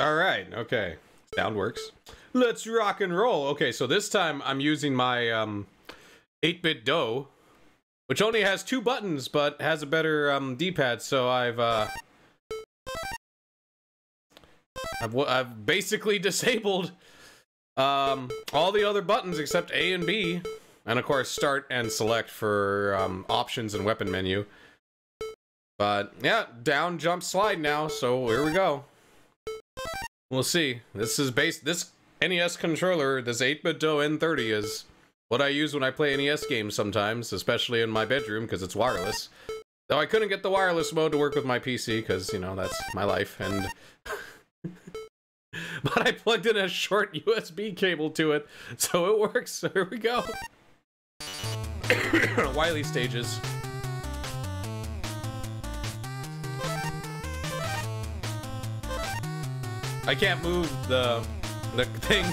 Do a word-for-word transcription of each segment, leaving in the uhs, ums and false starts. All right, okay. Sound works. Let's rock and roll. Okay, so this time I'm using my um, eight bit dough, which only has two buttons, but has a better um, D-pad, so I've, uh, I've... I've basically disabled um, all the other buttons except A and B. And, of course, start and select for um, options and weapon menu. But, yeah, down, jump, slide now, so here we go. We'll see. This is base. This N E S controller, this eight bit Do N thirty, is what I use when I play N E S games sometimes, especially in my bedroom, because it's wireless. Though I couldn't get the wireless mode to work with my P C, because, you know, that's my life, and... But I plugged in a short U S B cable to it, so it works, so here we go. Wily stages. I can't move the the thing.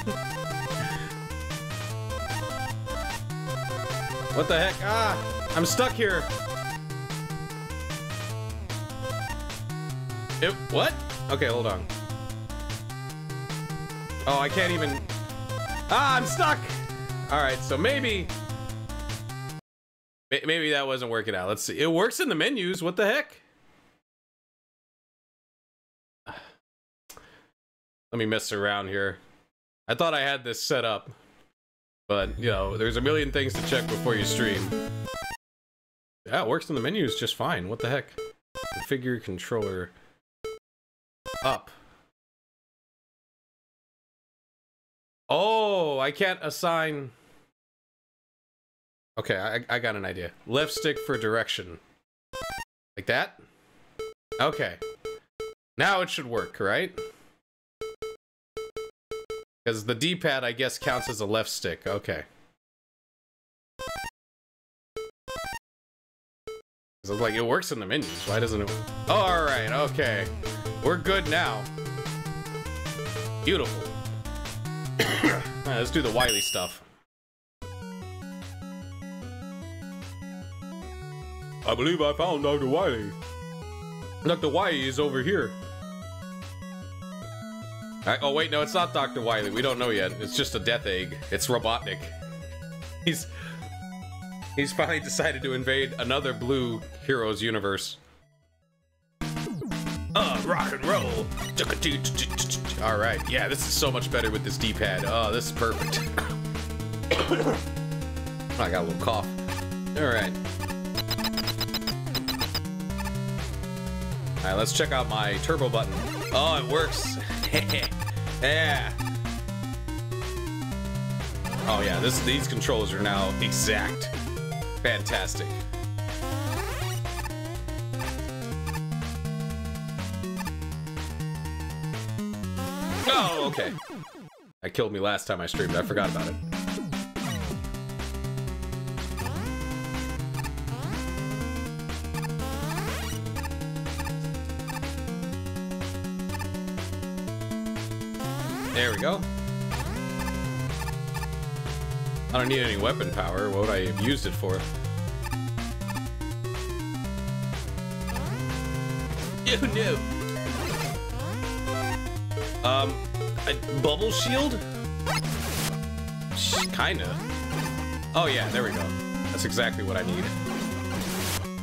What the heck? Ah, I'm stuck here. It, what? Okay, hold on. Oh, I can't even. Ah, I'm stuck. All right, so maybe maybe that wasn't working out. Let's see. It works in the menus. What the heck? Let me mess around here. I thought I had this set up, but you know, there's a million things to check before you stream. Yeah, it works in the menus just fine. What the heck? Configure controller up. Oh, I can't assign. Okay, I, I got an idea. Left stick for direction. Like that? Okay. Now it should work, right? Because the D-pad, I guess, counts as a left stick. Okay. So it's like, it works in the menus. Why doesn't it? Oh, all right. Okay. We're good now. Beautiful. All right, let's do the Wily stuff. I believe I found Doctor Wily. Doctor Wily is over here. I, oh wait, no, it's not Doctor Wily. We don't know yet. It's just a death egg. It's Robotnik. He's he's finally decided to invade another Blue Heroes universe. Uh, rock and roll. All right, yeah, this is so much better with this D-pad. Oh, this is perfect. I got a little cough. All right. All right, let's check out my turbo button. Oh, it works. Yeah. Oh yeah, this, these controls are now exact. Fantastic. Oh, okay. That killed me last time I streamed. I forgot about it. There we go. I don't need any weapon power. What would I have used it for? You knew. Um, a bubble shield? Kinda. Oh yeah, there we go. That's exactly what I need.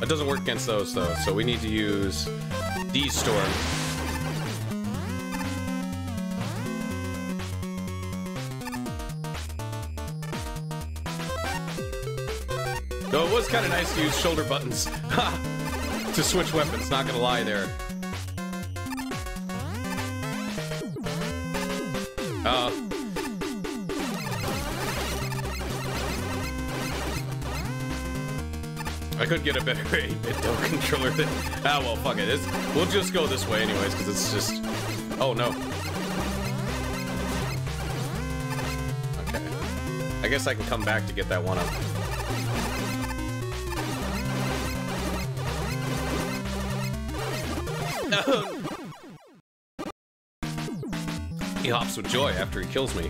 It doesn't work against those though, so we need to use D-Storm. Though it was kind of nice to use shoulder buttons to switch weapons, not gonna lie there. Uh, I could get a better eight bit dough controller than... Ah, well, fuck it. It's, we'll just go this way anyways, because it's just... Oh, no. Okay. I guess I can come back to get that one up. He hops with joy after he kills me.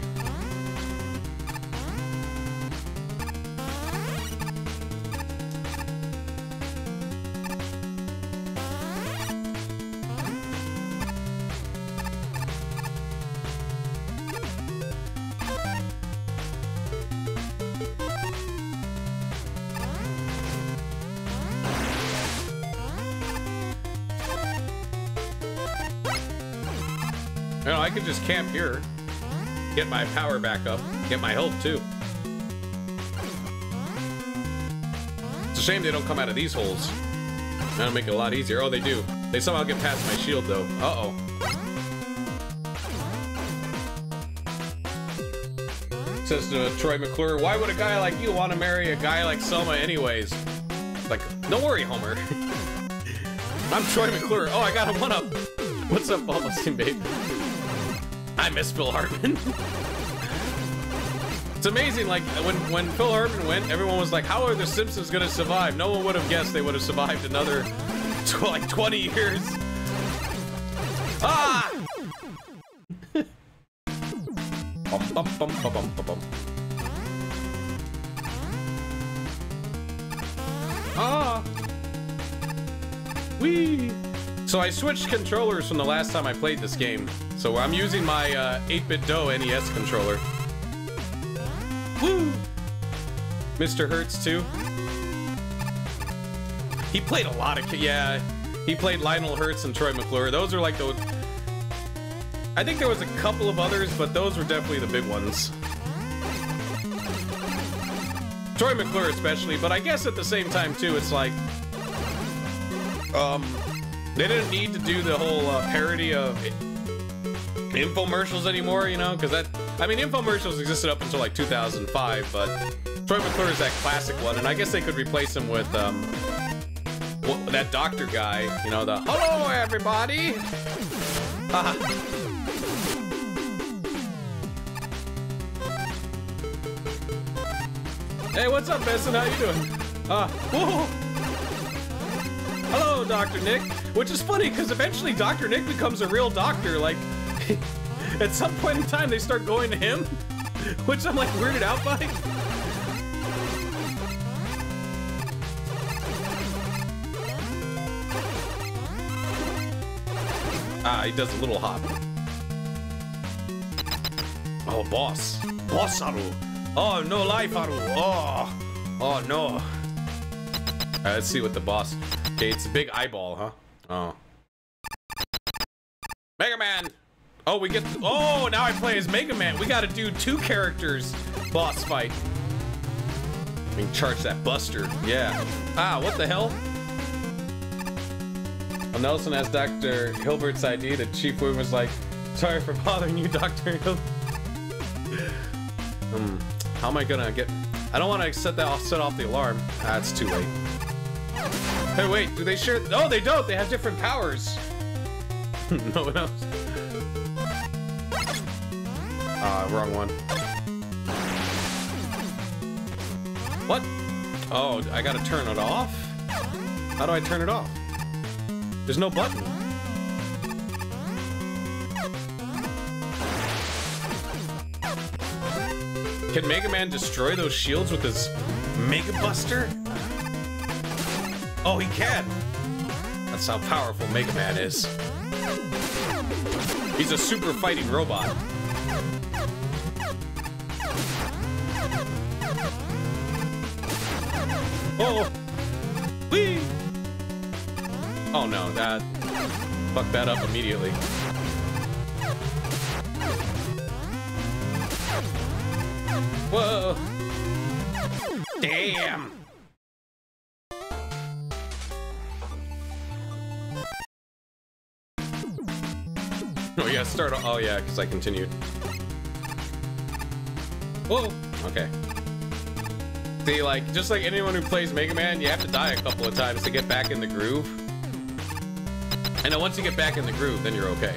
No, I could just camp here. Get my power back up. Get my health, too. It's a shame they don't come out of these holes. That'll make it a lot easier. Oh, they do. They somehow get past my shield, though. Uh-oh. Says to Troy McClure, why would a guy like you want to marry a guy like Selma anyways? Like, don't worry, Homer. I'm Troy McClure. Oh, I got a one-up. What's up, Balmustine baby? I miss Phil Hartman. It's amazing, like, when, when Phil Hartman went, everyone was like, how are the Simpsons gonna survive? No one would have guessed they would have survived another, tw like, twenty years. Ah! Bum, bum, bum, bum, bum, bum. Ah! Whee! So I switched controllers from the last time I played this game. So I'm using my uh, eight bit Do N E S controller. Woo! Mister Hertz too. He played a lot of yeah. He played Lionel Hertz and Troy McClure. Those are like the. I think there was a couple of others, but those were definitely the big ones. Troy McClure especially, but I guess at the same time too, it's like, um, they didn't need to do the whole uh, parody of infomercials anymore, you know, because that. I mean, infomercials existed up until like two thousand five, but Troy McClure is that classic one, and I guess they could replace him with um, well, that doctor guy, you know, the hello everybody. Hey, what's up, Benson? How you doing? Uh, whoa. Hello, Doctor Nick. Which is funny because eventually Doctor Nick becomes a real doctor, like. At some point in time, they start going to him, which I'm like weirded out by. Ah, he does a little hop. Oh, boss. Boss Haru. Oh, no life Haru. Oh, oh no. All right, let's see what the boss. Okay, it's a big eyeball, huh? Oh. Mega Man. Oh, we get, oh, now I play as Mega Man. We gotta do two characters boss fight. We can charge that buster, yeah. Ah, what the hell? Well, Nelson has Doctor Hilbert's I D. The chief woman was like, sorry for bothering you, Doctor Hilbert. Hmm, how am I gonna get, I don't wanna set that off, set off the alarm. Ah, it's too late. Hey, wait, do they share, no, they don't, they have different powers. No one else. Ah, uh, wrong one. What? Oh, I gotta turn it off? How do I turn it off? There's no button. Can Mega Man destroy those shields with his Mega Buster? Oh, he can! That's how powerful Mega Man is. He's a super fighting robot. Oh, wee! Oh no, that fucked that up immediately. Whoa! Damn! Oh yeah, start. Oh yeah, because I continued. Whoa! Okay. See, like, just like anyone who plays Mega Man, you have to die a couple of times to get back in the groove. And then once you get back in the groove, then you're okay.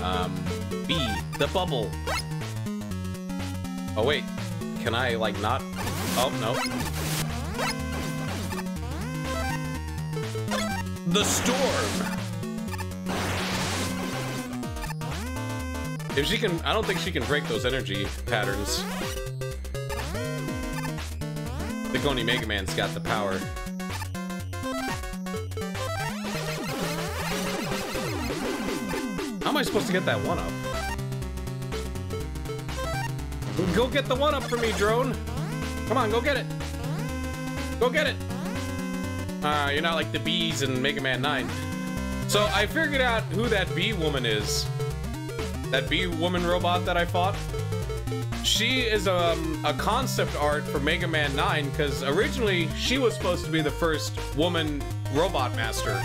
Um, B, the bubble. Oh, wait. Can I, like, not? Oh, no. The storm. If she can, I don't think she can break those energy patterns. I think only Mega Man's got the power. How am I supposed to get that one up? Go get the one up for me, drone. Come on, go get it. Go get it. Uh, you're not like the bees in Mega Man nine. So I figured out who that bee woman is. That bee woman robot that I fought. She is um, a concept art for Mega Man nine because originally she was supposed to be the first woman robot master,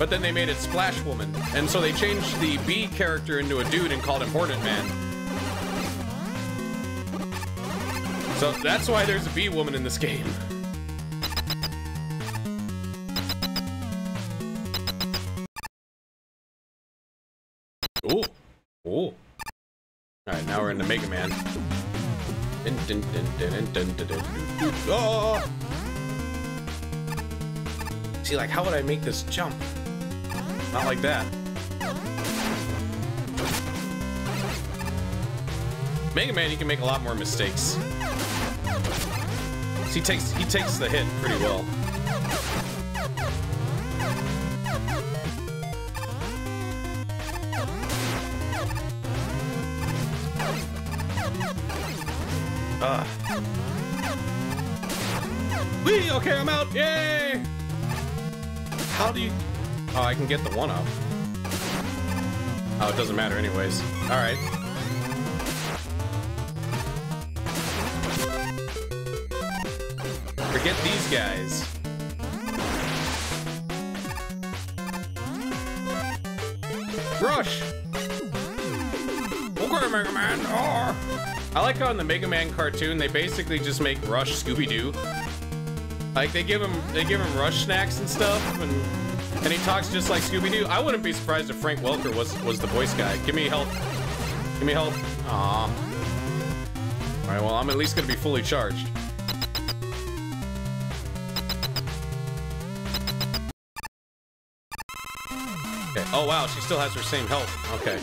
but then they made it Splash Woman. And so they changed the bee character into a dude and called him Hornet Man. So that's why there's a bee woman in this game. Ooh, ooh. All right, now we're into Mega Man. Oh! See, like, how would I make this jump? Not like that. Mega Man, you can make a lot more mistakes. He takes he takes the hit pretty well. Uh. Whee! Okay, I'm out! Yay! How do you... Oh, I can get the one up. Oh, it doesn't matter anyways. Alright. Forget these guys. Rush! Okay, Mega Man! Oh. I like how in the Mega Man cartoon they basically just make Rush Scooby-Doo. Like they give him they give him Rush snacks and stuff, and and he talks just like Scooby-Doo. I wouldn't be surprised if Frank Welker was was the voice guy. Give me help. Give me help. Aw. All right, well, I'm at least gonna be fully charged. Okay. Oh wow, she still has her same health. Okay.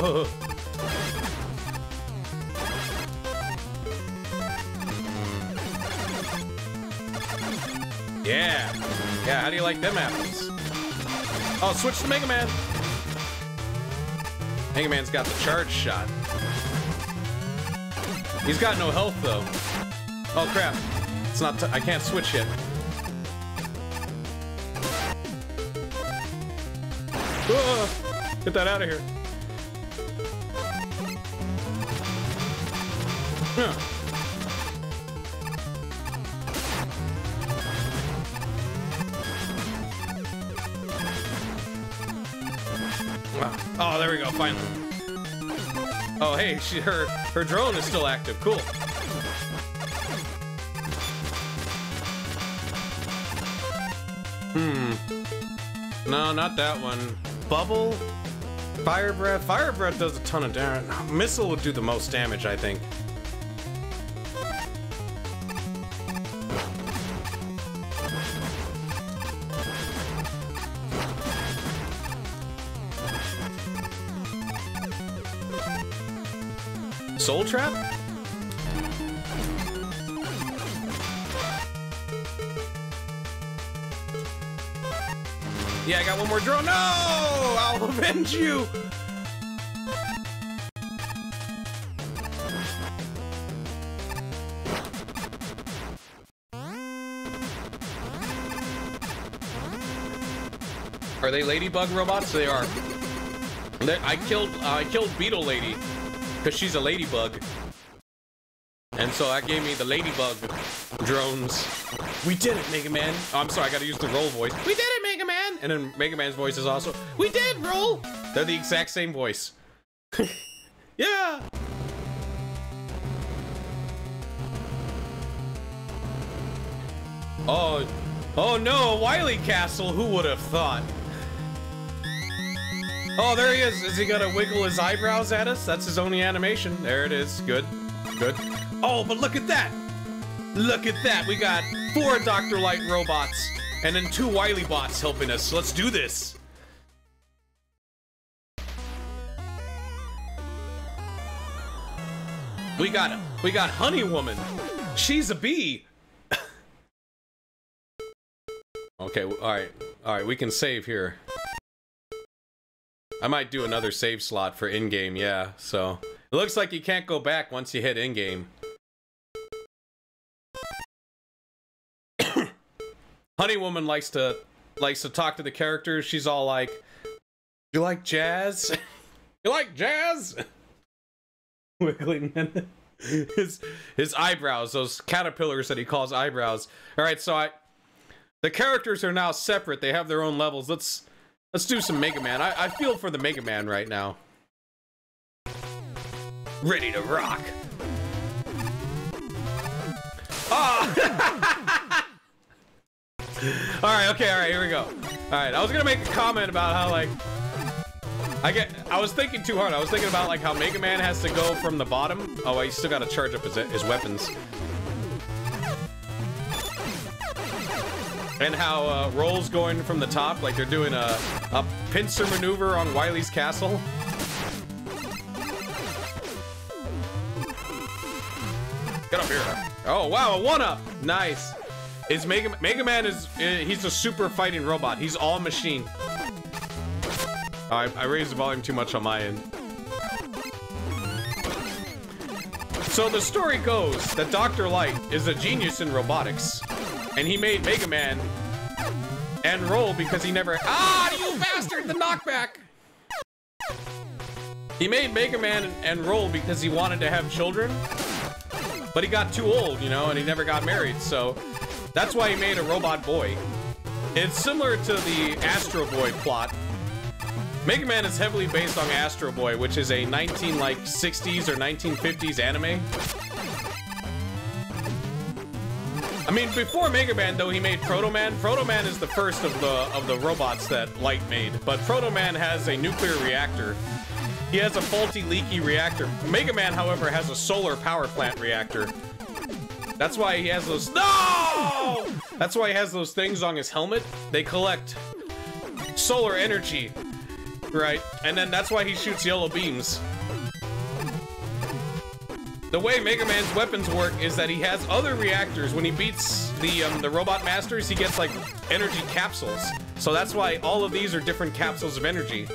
Oh. Yeah. Yeah, how do you like them apples? Oh, switch to Mega Man. Mega Man's got the charge shot. He's got no health, though. Oh, crap. It's not... T I can't switch yet. Oh, get that out of here. Huh. Wow. Oh, there we go, finally. Oh, hey, she, her, her drone is still active. Cool. Hmm. No, not that one. Bubble? Fire Breath? Fire Breath does a ton of damage. Missile would do the most damage, I think. Soul Trap? Yeah, I got one more drone. No! I'll avenge you! Are they ladybug robots? They are. They're, I killed uh, I killed Beetle Lady. Because she's a ladybug. And so that gave me the ladybug drones. We did it, Mega Man. Oh, I'm sorry, I gotta use the Roll voice. We did it, Mega Man! And then Mega Man's voice is also, we did, Roll! They're the exact same voice. Yeah! Oh, oh no, Wily Castle, who would have thought? Oh, there he is. Is he gonna wiggle his eyebrows at us? That's his only animation. There it is. Good. Good. Oh, but look at that. Look at that. We got four Doctor Light robots and then two Wily bots helping us. Let's do this. We got him. We got Honey Woman. She's a bee. Okay, alright. Alright, we can save here. I might do another save slot for in-game, yeah, so... It looks like you can't go back once you hit in-game. Honey Woman likes to... likes to talk to the characters. She's all like... You like jazz? You like jazz? Wiggling man. His, his eyebrows, those caterpillars that he calls eyebrows. Alright, so I... The characters are now separate. They have their own levels. Let's let's do some Mega Man. I, I feel for the Mega Man right now. Ready to rock. Oh! Alright, okay, alright, here we go. Alright, I was gonna make a comment about how, like... I get... I was thinking too hard. I was thinking about, like, how Mega Man has to go from the bottom. Oh, he's still gotta charge up his, his weapons. And how uh, Roll's going from the top, like they're doing a, a pincer maneuver on Wily's castle. Get up here. Oh, wow, a one-up. Nice. Is Mega, Mega Man is, he's a super fighting robot. He's all machine. Oh, I, I raised the volume too much on my end. So the story goes that Doctor Light is a genius in robotics. And he made Mega Man and Roll because he never... Ah, you bastard, the knockback! He made Mega Man and Roll because he wanted to have children, but he got too old, you know, and he never got married, so that's why he made a robot boy. It's similar to the Astro Boy plot. Mega Man is heavily based on Astro Boy, which is a nineteen like sixties or nineteen fifties anime. I mean, before Mega Man, though, he made Proto Man. Proto Man is the first of the of the robots that Light made, but Proto Man has a nuclear reactor. He has a faulty, leaky reactor. Mega Man, however, has a solar power plant reactor. That's why he has those. No! That's why he has those things on his helmet. They collect solar energy, right? And then that's why he shoots yellow beams. The way Mega Man's weapons work is that he has other reactors. When he beats the um, the Robot Masters, he gets like energy capsules. So that's why all of these are different capsules of energy.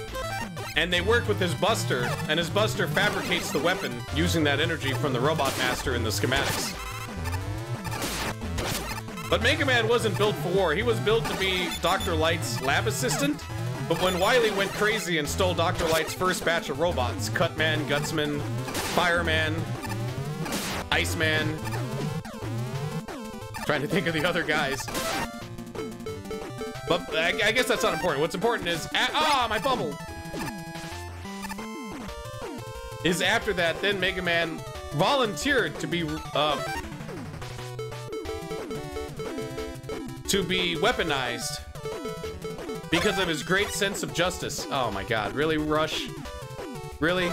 And they work with his Buster, and his Buster fabricates the weapon using that energy from the Robot Master in the schematics. But Mega Man wasn't built for war. He was built to be Doctor Light's lab assistant. But when Wily went crazy and stole Doctor Light's first batch of robots, Cutman, Gutsman, Fire Man, Iceman. Trying to think of the other guys. But I, I guess that's not important. What's important is... Ah, my bubble! Is after that, then Mega Man volunteered to be... Uh, to be weaponized. Because of his great sense of justice. Oh my god. Really, Rush? Really?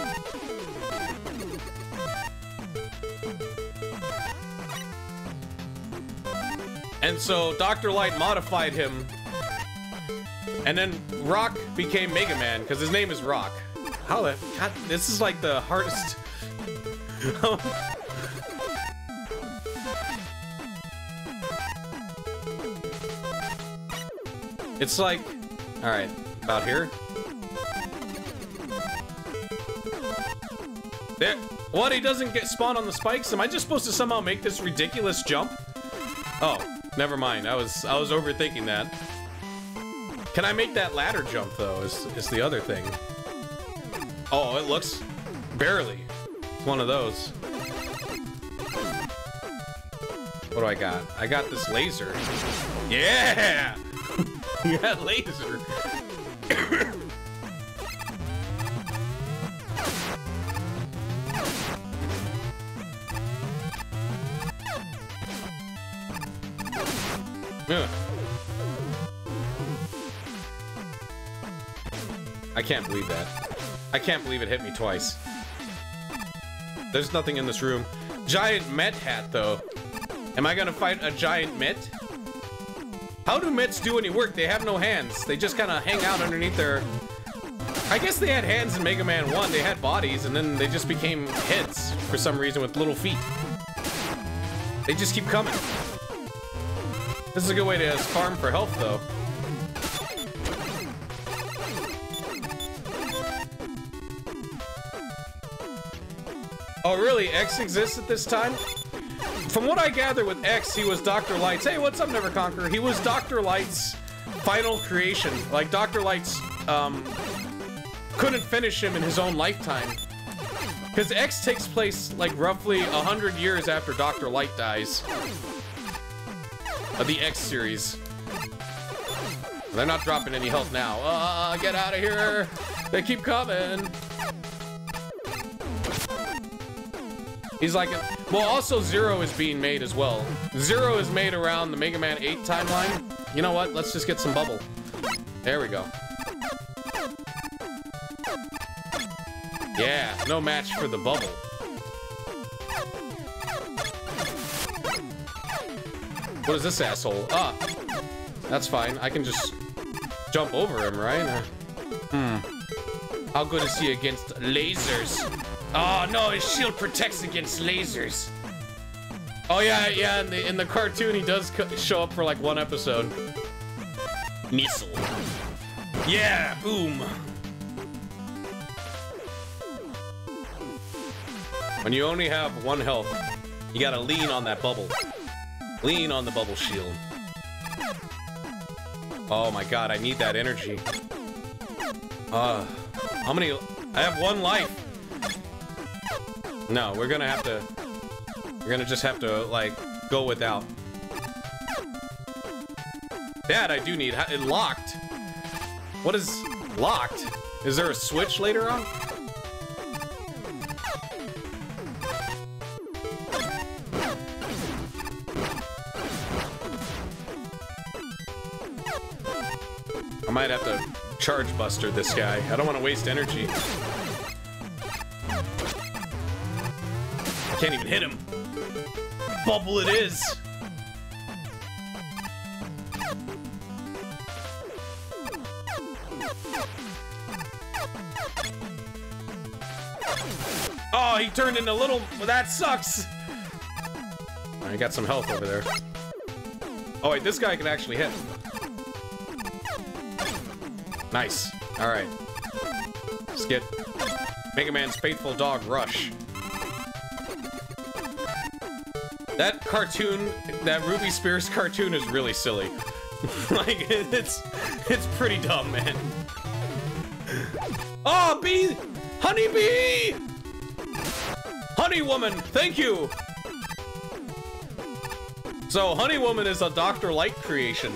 And so Doctor Light modified him, and then Rock became Mega Man because his name is Rock. How the God, this is like the hardest. It's like, all right, about here. There. What? He doesn't get spawned on the spikes? Am I just supposed to somehow make this ridiculous jump? Oh. Never mind, I was I was overthinking that. Can I make that ladder jump though? Is is the other thing. Oh, it looks barely. It's one of those. What do I got? I got this laser. Yeah! You got laser. Ugh. I can't believe that. I can't believe it hit me twice. There's nothing in this room. Giant Met hat, though. Am I gonna fight a giant Met? How do Mets do any work? They have no hands. They just kind of hang out underneath their... I guess they had hands in Mega Man one. They had bodies, and then they just became heads for some reason with little feet. They just keep coming. This is a good way to farm for health, though. Oh, really? X exists at this time? From what I gather with X, he was Doctor Light's... Hey, what's up, Never Conqueror? He was Doctor Light's final creation. Like, Doctor Light's, um... couldn't finish him in his own lifetime. Because X takes place, like, roughly one hundred years after Doctor Light dies. Of the X series. They're not dropping any health now. Uh, get out of here! They keep coming! He's like, a, well, also Zero is being made as well. Zero is made around the Mega Man eight timeline. You know what? Let's just get some bubble. There we go. Yeah, no match for the bubble. What is this asshole? Ah, that's fine. I can just jump over him, right? Hmm. How good is he against lasers? Oh no, his shield protects against lasers. Oh yeah, yeah, in the, in the cartoon he does co show up for like one episode. Missile. Yeah, boom. When you only have one health, you gotta lean on that bubble. Lean on the bubble shield. Oh my god, I need that energy. Uh, how many? I have one life. No, we're gonna have to, we're gonna just have to, like, go without. That I do need. It locked. What is locked? Is there a switch later on? I might have to charge buster this guy. I don't want to waste energy. Can't even hit him. Bubble it is. Oh, he turned into little. Well, that sucks. I got some health over there. Oh wait, this guy can actually hit. Nice. All right. Let's get Mega Man's faithful dog Rush. That cartoon, that Ruby Spears cartoon is really silly. Like, it's it's pretty dumb, man. Oh, bee! Honey bee! Honey Woman, thank you! So, Honey Woman is a Doctor Light creation.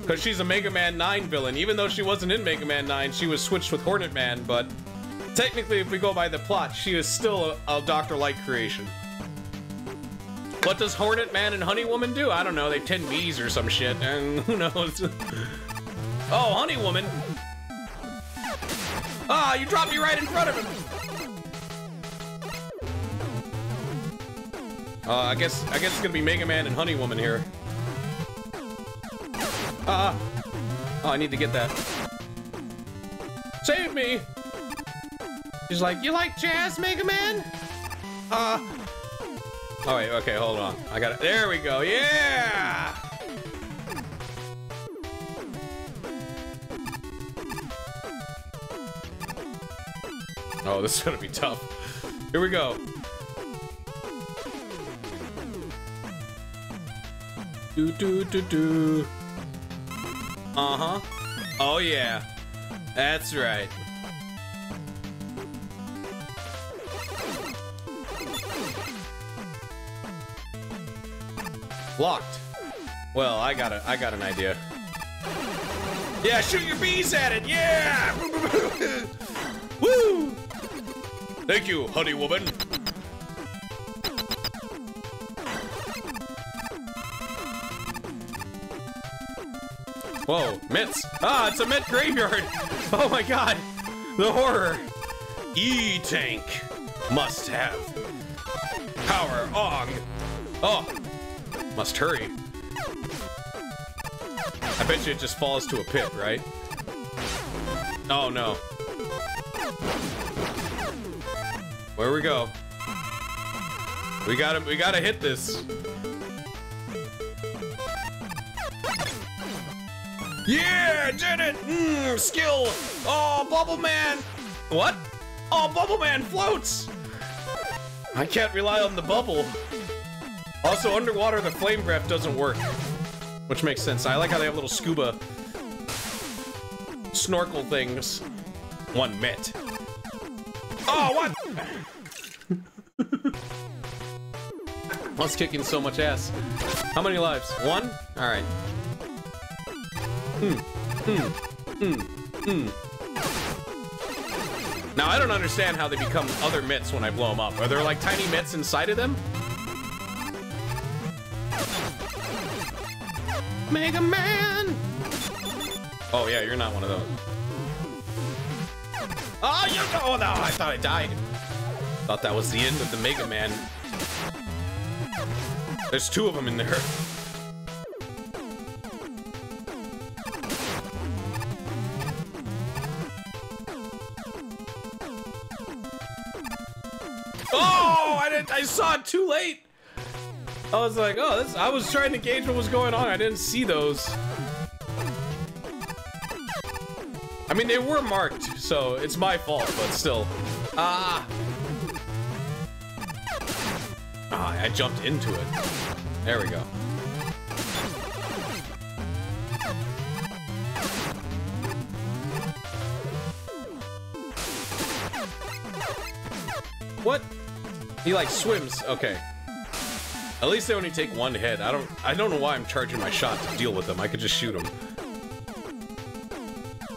Because she's a Mega Man nine villain. Even though she wasn't in Mega Man nine, she was switched with Hornet Man, but technically, if we go by the plot, she is still a, a Doctor Light creation. What does Hornet Man and Honey Woman do? I don't know, they tend bees or some shit, and who knows. Oh, Honey Woman! Ah, you dropped me right in front of him! Uh, I guess, I guess it's gonna be Mega Man and Honey Woman here. Ah! Uh, oh, I need to get that. Save me! She's like, you like jazz, Mega Man? Uh... Oh wait, okay, hold on. I got it. There we go. Yeah! Oh, this is gonna be tough. Here we go. Do do do do. Uh huh. Oh yeah. That's right. Locked. Well, I got a, I got an idea. Yeah, shoot your bees at it. Yeah. Woo! Thank you, Honey Woman. Whoa, mitts. Ah, it's a mitt graveyard. Oh my god, the horror. E tank must have power on. Oh. Must hurry. I bet you it just falls to a pit, right? Oh no. Where we go? We gotta, we gotta hit this. Yeah, did it! Mmm, skill! Oh, Bubble Man! What? Oh, Bubble Man floats! I can't rely on the bubble. Also, underwater, the flame breath doesn't work. Which makes sense. I like how they have little scuba snorkel things. One mitt. Oh, what? What's kicking so much ass? How many lives? One? Alright. Mm, mm, mm, mm. Now, I don't understand how they become other mitts when I blow them up. Are there, like, tiny mitts inside of them? Mega Man! Oh, yeah, you're not one of those. Oh, you oh, no, I thought I died. Thought that was the end of the Mega Man. There's two of them in there. Oh, I didn't, I saw it too late. I was like, oh, this, I was trying to gauge what was going on. I didn't see those. I mean, they were marked, so it's my fault, but still. Ah. Ah, I jumped into it. There we go. What? He like swims. Okay. At least they only take one hit. I don't I don't know why I'm charging my shot to deal with them. I could just shoot them.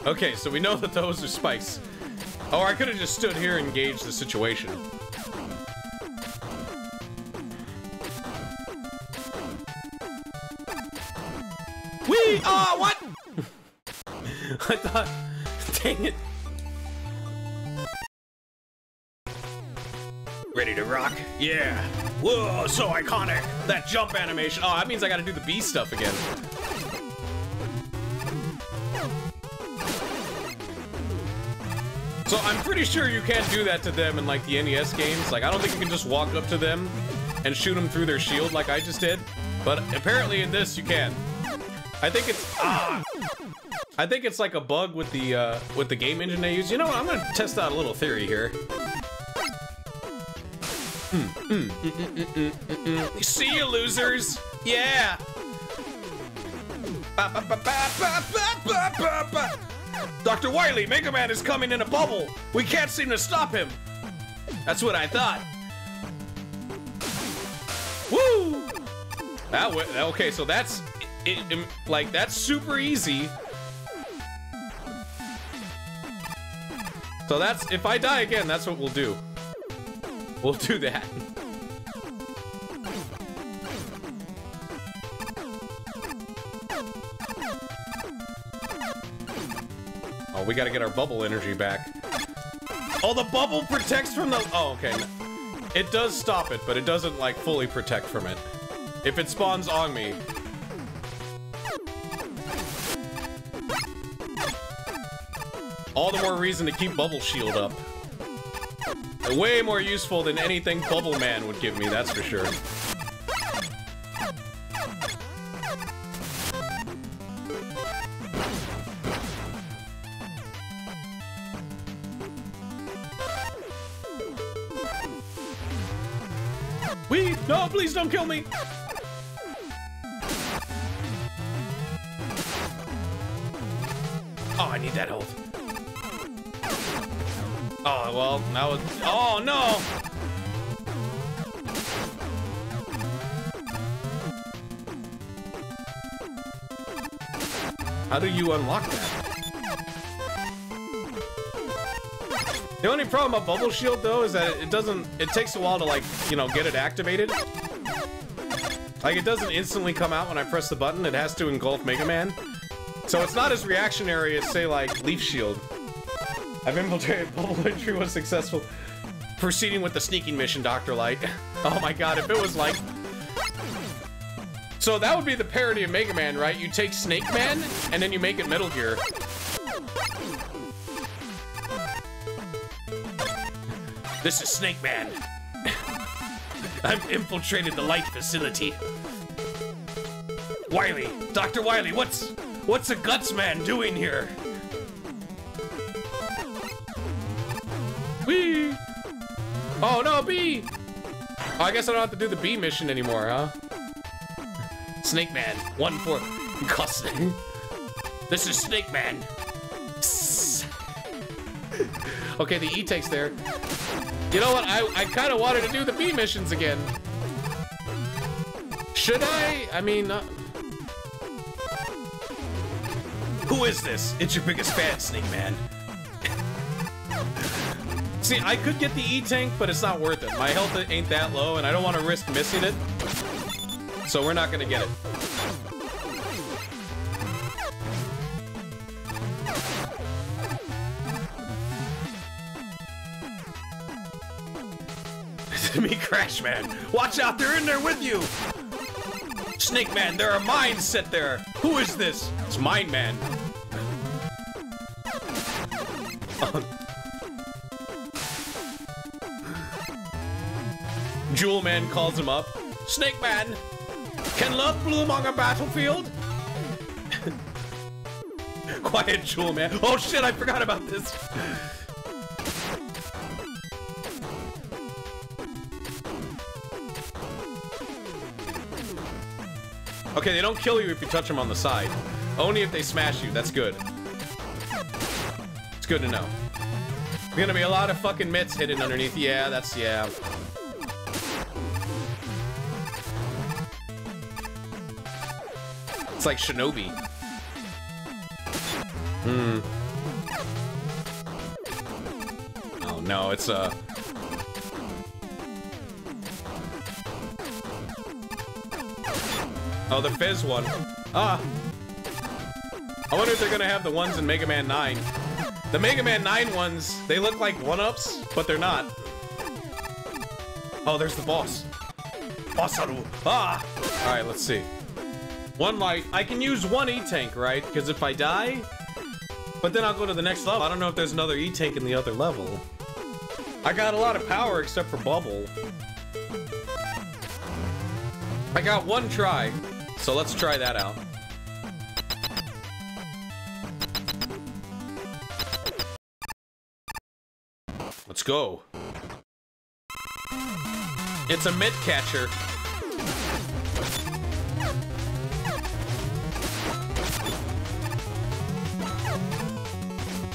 Okay, so we know that those are spikes. Or I could have just stood here and gauged the situation. Whee! Oh, what? I thought... Dang it. Ready to rock? Yeah. Whoa, so iconic. That jump animation. Oh, that means I gotta do the B stuff again. So I'm pretty sure you can't do that to them in like the N E S games. Like I don't think you can just walk up to them and shoot them through their shield like I just did. But apparently in this you can. I think it's ah, I think it's like a bug with the uh, with the game engine they use. You know what? I'm gonna test out a little theory here. Mm, mm, mm, mm, mm, mm, mm, mm. See you, losers. Yeah. Ba, ba, ba, ba, ba, ba, ba, ba. Doctor Wily, Mega Man is coming in a bubble. We can't seem to stop him. That's what I thought. Woo! That went, okay, so that's it, it, like that's super easy. So that's if I die again, that's what we'll do. We'll do that. Oh, we gotta get our bubble energy back. Oh, the bubble protects from the... Oh, okay. It does stop it, but it doesn't, like, fully protect from it. If it spawns on me. All the more reason to keep Bubble Shield up. Way more useful than anything Bubble Man would give me, that's for sure. We no, please don't kill me. Oh, I need that health. Oh, well, that was... Oh, no! How do you unlock that? The only problem about Bubble Shield, though, is that it doesn't... It takes a while to, like, you know, get it activated. Like, it doesn't instantly come out when I press the button. It has to engulf Mega Man. So it's not as reactionary as, say, like, Leaf Shield. I've infiltrated Bubble Entry was successful. Proceeding with the sneaking mission, Doctor Light. Oh my god, if it was like... So that would be the parody of Mega Man, right? You take Snake Man, and then you make it Metal Gear. This is Snake Man. I've infiltrated the Light facility. Wily, Doctor Wily, what's... What's a Guts Man doing here? Whee! Oh no, B! Oh, I guess I don't have to do the B mission anymore, huh? Snake Man, one for cussing. This is Snake Man. Okay, the E takes there. You know what? I, I kind of wanted to do the B missions again. Should I? I mean... Uh... Who is this? It's your biggest fan, Snake Man. See, I could get the E tank, but it's not worth it. My health ain't that low, and I don't want to risk missing it. So we're not going to get it. Me Crash Man. Watch out, they're in there with you! Snake Man, there are mines set there! Who is this? It's Mine Man. Jewelman calls him up. Snake Man! Can love bloom on a battlefield? Quiet, Jewelman. Oh shit, I forgot about this! Okay, they don't kill you if you touch them on the side. Only if they smash you, that's good. It's good to know. There's gonna be a lot of fucking mitts hidden underneath. Yeah, that's, yeah. It's like Shinobi. Hmm. Oh no, it's, uh... Oh, the Fizz one. Ah. I wonder if they're gonna have the ones in Mega Man nine. The Mega Man nine ones, they look like one-ups, but they're not. Oh, there's the boss. Bosaru. Ah! Alright, let's see. One life. I can use one E-Tank, right? Because if I die... But then I'll go to the next level. I don't know if there's another E-Tank in the other level. I got a lot of power except for Bubble. I got one try. So let's try that out. Let's go. It's a mitt catcher.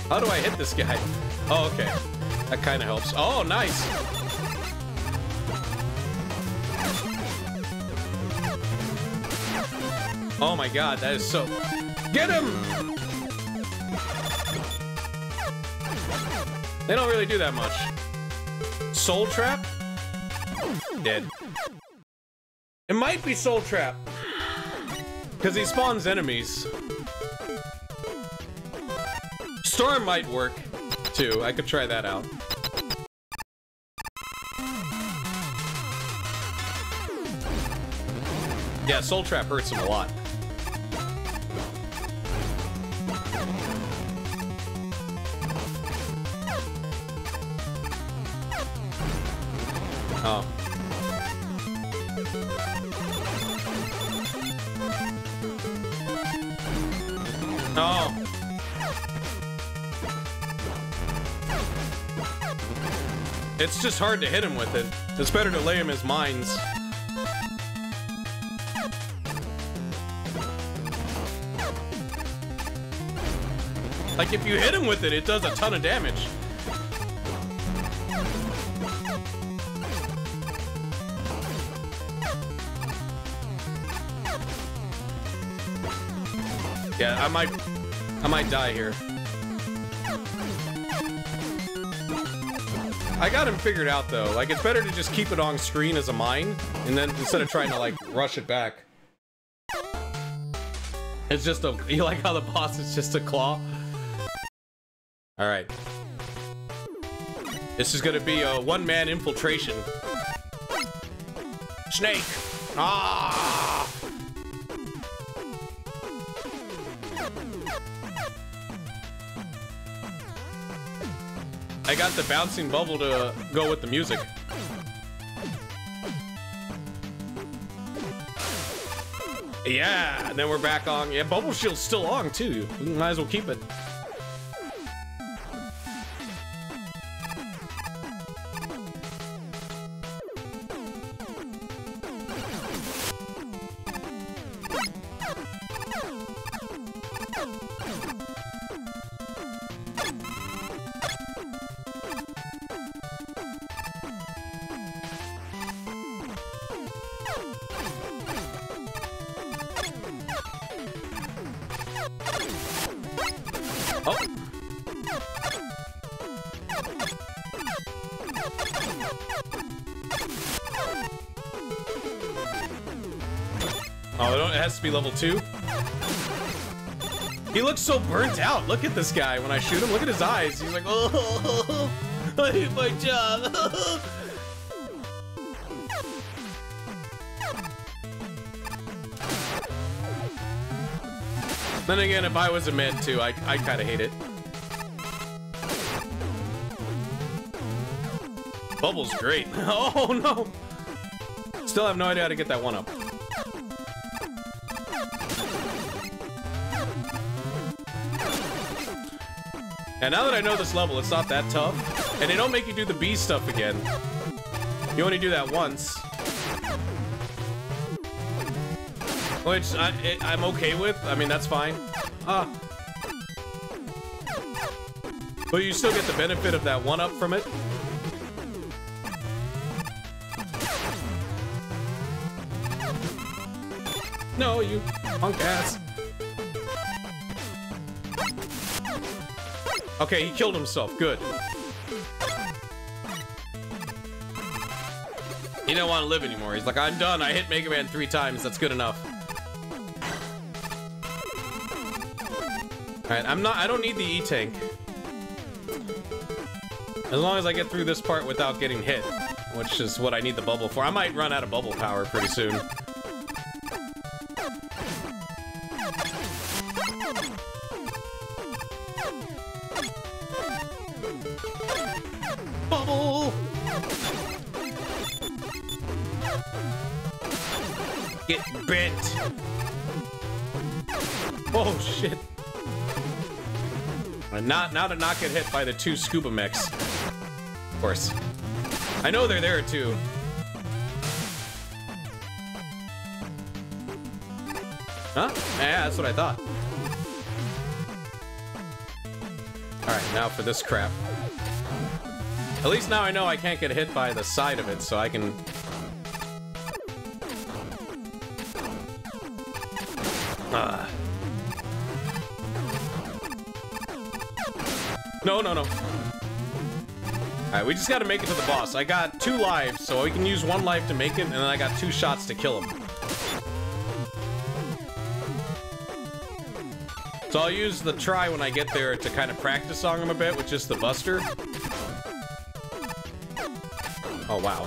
How do I hit this guy? Oh, okay. That kind of helps. Oh, nice. Oh my god, that is so... Get him! They don't really do that much. Soul Trap? Dead. It might be Soul Trap. Because he spawns enemies. Storm might work, too. I could try that out. Yeah, Soul Trap hurts him a lot. Oh. Oh. It's just hard to hit him with it. It's better to lay him as mines. Like, if you hit him with it, it does a ton of damage. Yeah, I might... I might die here. I got him figured out, though. Like, it's better to just keep it on screen as a mine, and then instead of trying to, like, rush it back. It's just a... You like how the boss is just a claw? All right. This is gonna be a one-man infiltration. Snake! Ah! I got the bouncing bubble to go with the music. Yeah, and then we're back on. Yeah, Bubble Shield's still on too. We might as well keep it. Level two. He looks so burnt out. Look at this guy when I shoot him. Look at his eyes. He's like, oh, I hate my job. Then again, if I was a man too, I, I kind of hate it. Bubble's great. Oh no. Still have no idea how to get that one up. And now that I know this level, it's not that tough. And they don't make you do the B stuff again. You only do that once. Which I, I'm okay with. I mean, that's fine. Ah. But you still get the benefit of that one-up from it. No, you punk ass. Okay, he killed himself. Good. He didn't want to live anymore. He's like, I'm done. I hit Mega Man three times. That's good enough. All right, I'm not. I don't need the E-Tank. As long as I get through this part without getting hit, which is what I need the bubble for. I might run out of bubble power pretty soon. Not, not to not get hit by the two scuba mechs. Of course. I know they're there too. Huh? Yeah, that's what I thought. Alright, now for this crap. At least now I know I can't get hit by the side of it, so I can... Ah. No, no, no. All right, we just got to make it to the boss. I got two lives, so we can use one life to make it, and then I got two shots to kill him. So I'll use the try when I get there to kind of practice on him a bit with just the buster. Oh, wow.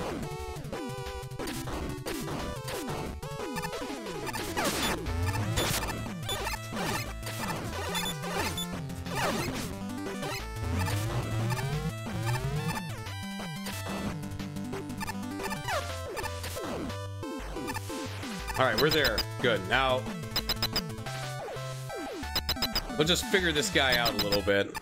We're there. Good. Now, we'll just figure this guy out a little bit.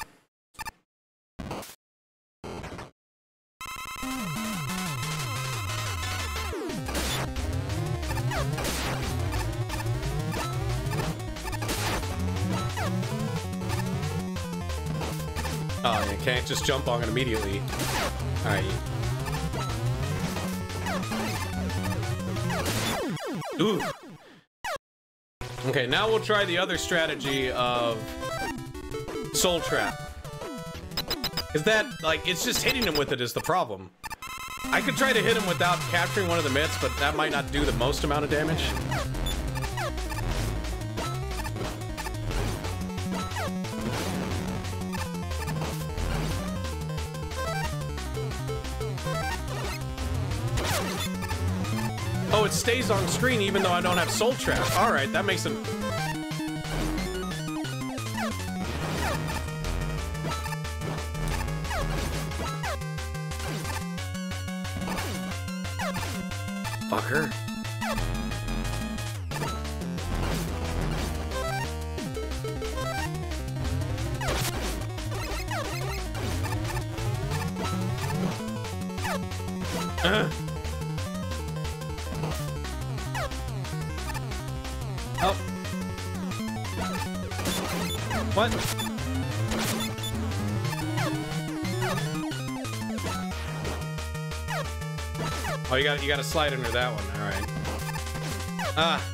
Oh, you can't just jump on it immediately. All right. Ooh. Okay, now we'll try the other strategy of Soul Trap. Is that, like, it's just hitting him with it is the problem. I could try to hit him without capturing one of the mitts, but that might not do the most amount of damage. It stays on screen even though I don't have Soul Trap. All right, that makes it. Fucker. Oh. What? Oh, you got you got to slide under that one. All right. Ah.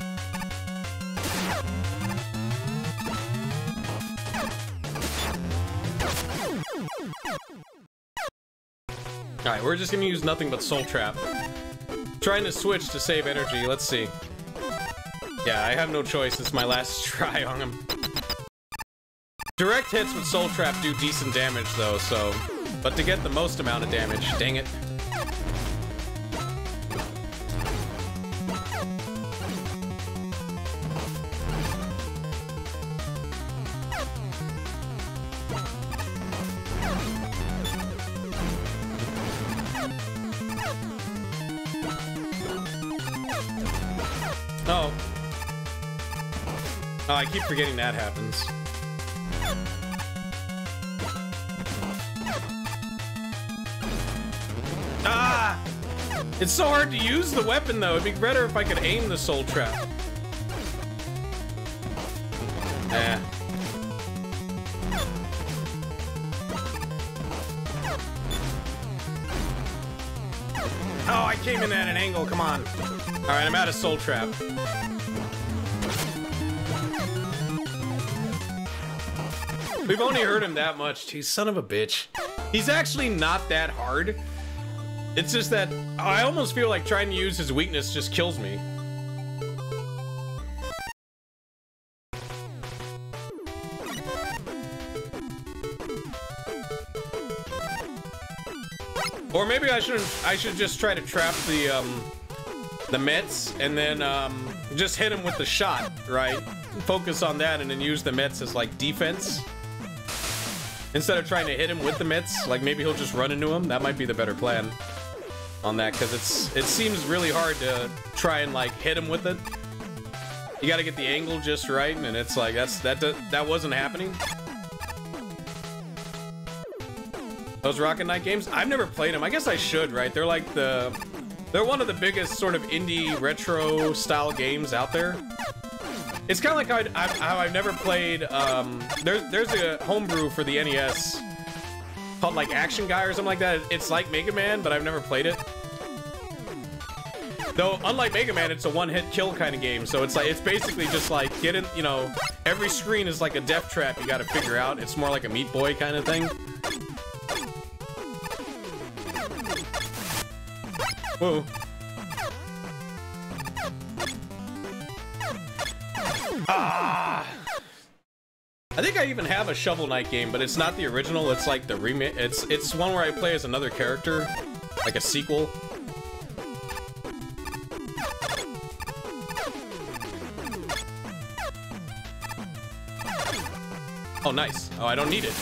Alright, we're just gonna use nothing but Soul Trap. Trying to switch to save energy, let's see. Yeah, I have no choice, it's my last try on him. Direct hits with Soul Trap do decent damage though, so... But to get the most amount of damage, dang it. I keep forgetting that happens. Ah! It's so hard to use the weapon, though. It'd be better if I could aim the Soul Trap. Nah. Oh, I came in at an angle. Come on. All right, I'm out of Soul Trap. We've only hurt him that much. He's son of a bitch. He's actually not that hard. It's just that I almost feel like trying to use his weakness just kills me. Or maybe I should I should just try to trap the um the Mets and then um just hit him with the shot, right? Focus on that and then use the Mets as like defense. Instead of trying to hit him with the mitts, like maybe he'll just run into him. That might be the better plan on that, because it's it seems really hard to try and like hit him with it. You got to get the angle just right, and it's like that's that that wasn't happening. Those Rocket Knight games, I've never played them. I guess I should, right? They're like the they're one of the biggest sort of indie retro style games out there. It's kind of like how, I, how I've never played, um, there's, there's a homebrew for the N E S called like Action Guy or something like that. It's like Mega Man, but I've never played it. Though, unlike Mega Man, it's a one-hit kill kind of game, so it's like, it's basically just like, get in, you know, every screen is like a death trap you gotta figure out. It's more like a Meat Boy kind of thing. Whoa. Ah! I think I even have a Shovel Knight game, but it's not the original. It's like the remake. It's it's one where I play as another character, like a sequel. Oh, nice. Oh, I don't need it.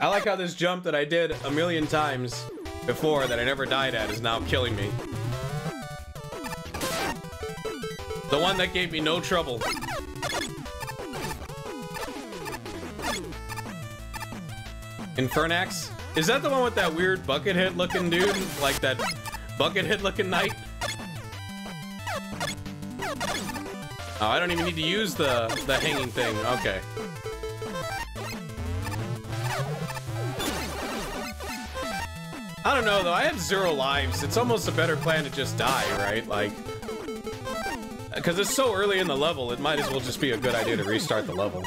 I like how this jump that I did a million times before that I never died at is now killing me. The one that gave me no trouble. Infernax? Is that the one with that weird bucket head looking dude? Like that bucket head looking knight? Oh, I don't even need to use the, the hanging thing. Okay. I don't know though, I have zero lives. It's almost a better plan to just die, right? Like, because it's so early in the level, it might as well just be a good idea to restart the level.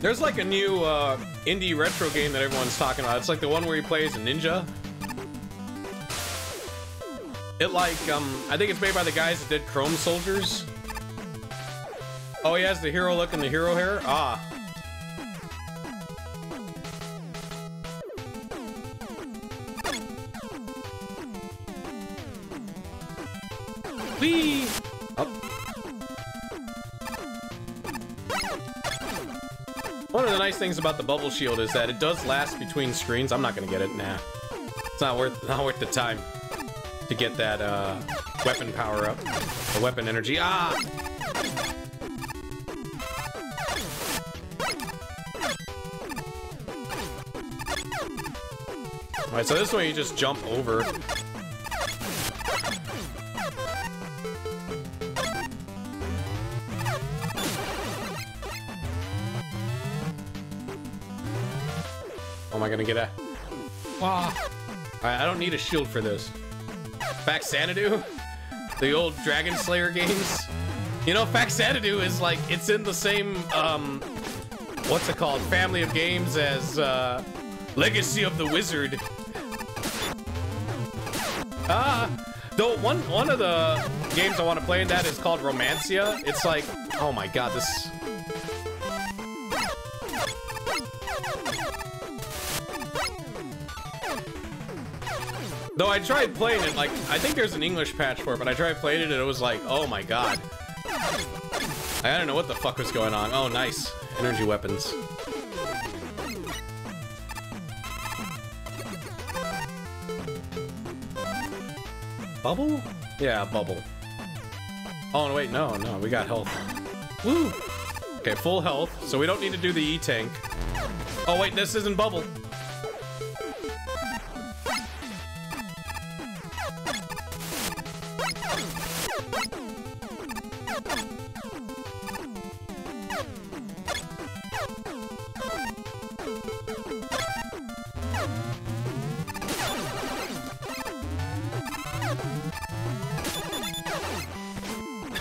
There's like a new uh, indie retro game that everyone's talking about. It's like the one where he plays a ninja. It like, um, I think it's made by the guys that did Chrome Soldiers. Oh, he has the hero look and the hero hair? Ah. B! Up! One of the nice things about the Bubble Shield is that it does last between screens. I'm not gonna get it, nah. It's not worth, not worth the time to get that uh, weapon power up. The weapon energy, ah! Alright, so this one you just jump over. Oh, am I gonna get a... Wow. Alright, I don't need a shield for this. Faxanadu? The old Dragon Slayer games? You know, Faxanadu is like, it's in the same, um... what's it called? Family of games as, uh... Legacy of the Wizard. Ah, though one one of the games I want to play in that is called Romancia. It's like, oh my god, this. Though I tried playing it, like I think there's an English patch for it, but I tried playing it and it was like, oh my god, I don't know what the fuck was going on. Oh, nice energy weapons. Bubble? Yeah, bubble. Oh, and wait, no, no, we got health. Woo! Okay, full health, so we don't need to do the E-Tank. Oh, wait, this isn't bubble.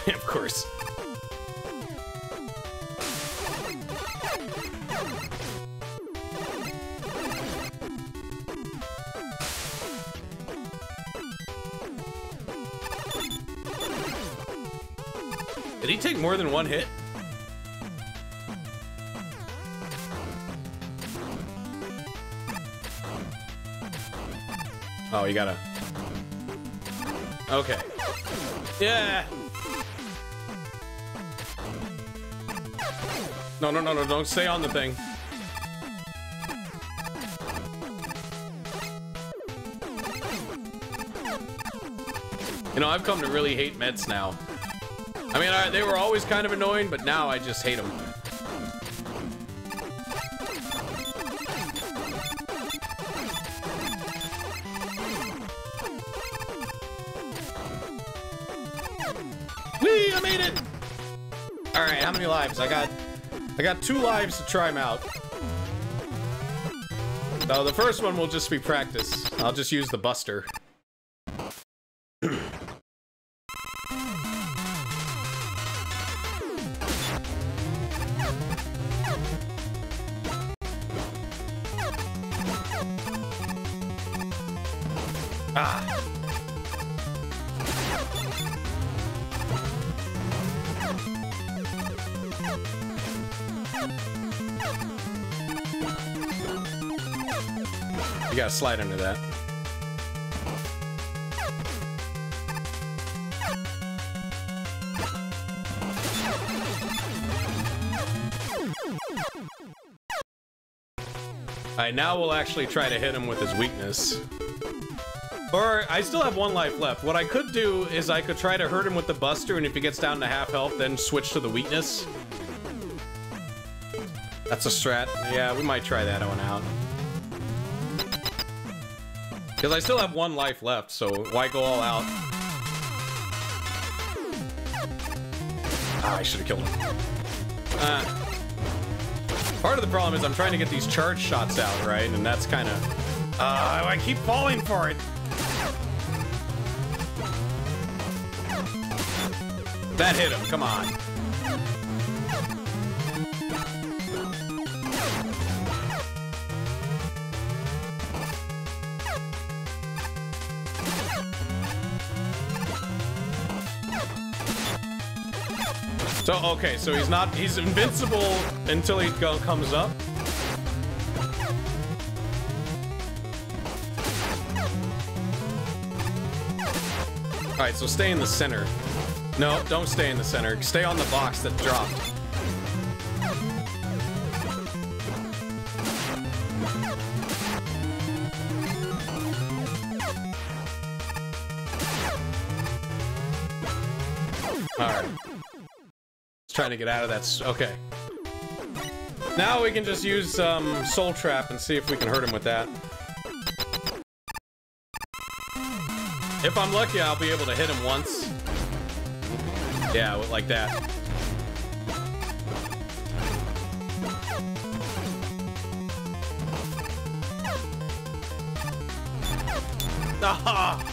Of course. Did he take more than one hit? Oh, you gotta... Okay. Yeah! No, no, no, no, don't stay on the thing. You know, I've come to really hate mets now. I mean, I, they were always kind of annoying, but now I just hate them. Whee, I made it! All right, how many lives? I got... I got two lives to try them out. Oh, the first one will just be practice. I'll just use the buster. Ah. You gotta slide under that. Alright, now we'll actually try to hit him with his weakness. Or, I still have one life left. What I could do is I could try to hurt him with the buster, and if he gets down to half health, then switch to the weakness. That's a strat. Yeah, we might try that one out. Because I still have one life left, so why go all out? Ah, I should have killed him. Uh, part of the problem is I'm trying to get these charge shots out, right? And that's kind of... Uh, I keep falling for it! That hit him, come on. So, okay, so he's not, he's invincible until he go, comes up. All right, so stay in the center. No, don't stay in the center. Stay on the box that dropped. Alright. It's trying to get out of that. Okay. Now we can just use um, Soul Trap and see if we can hurt him with that. If I'm lucky, I'll be able to hit him once. Yeah, like that. Aha!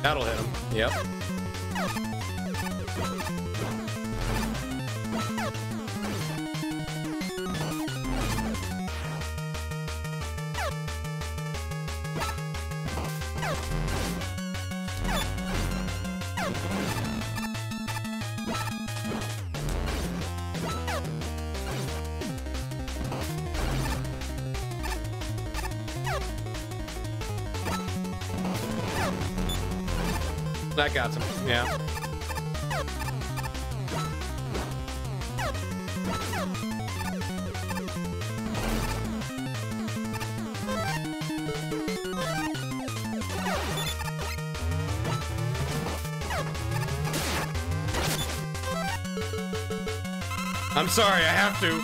That'll hit him. Yep. That got him. Yeah. I'm sorry, I have to.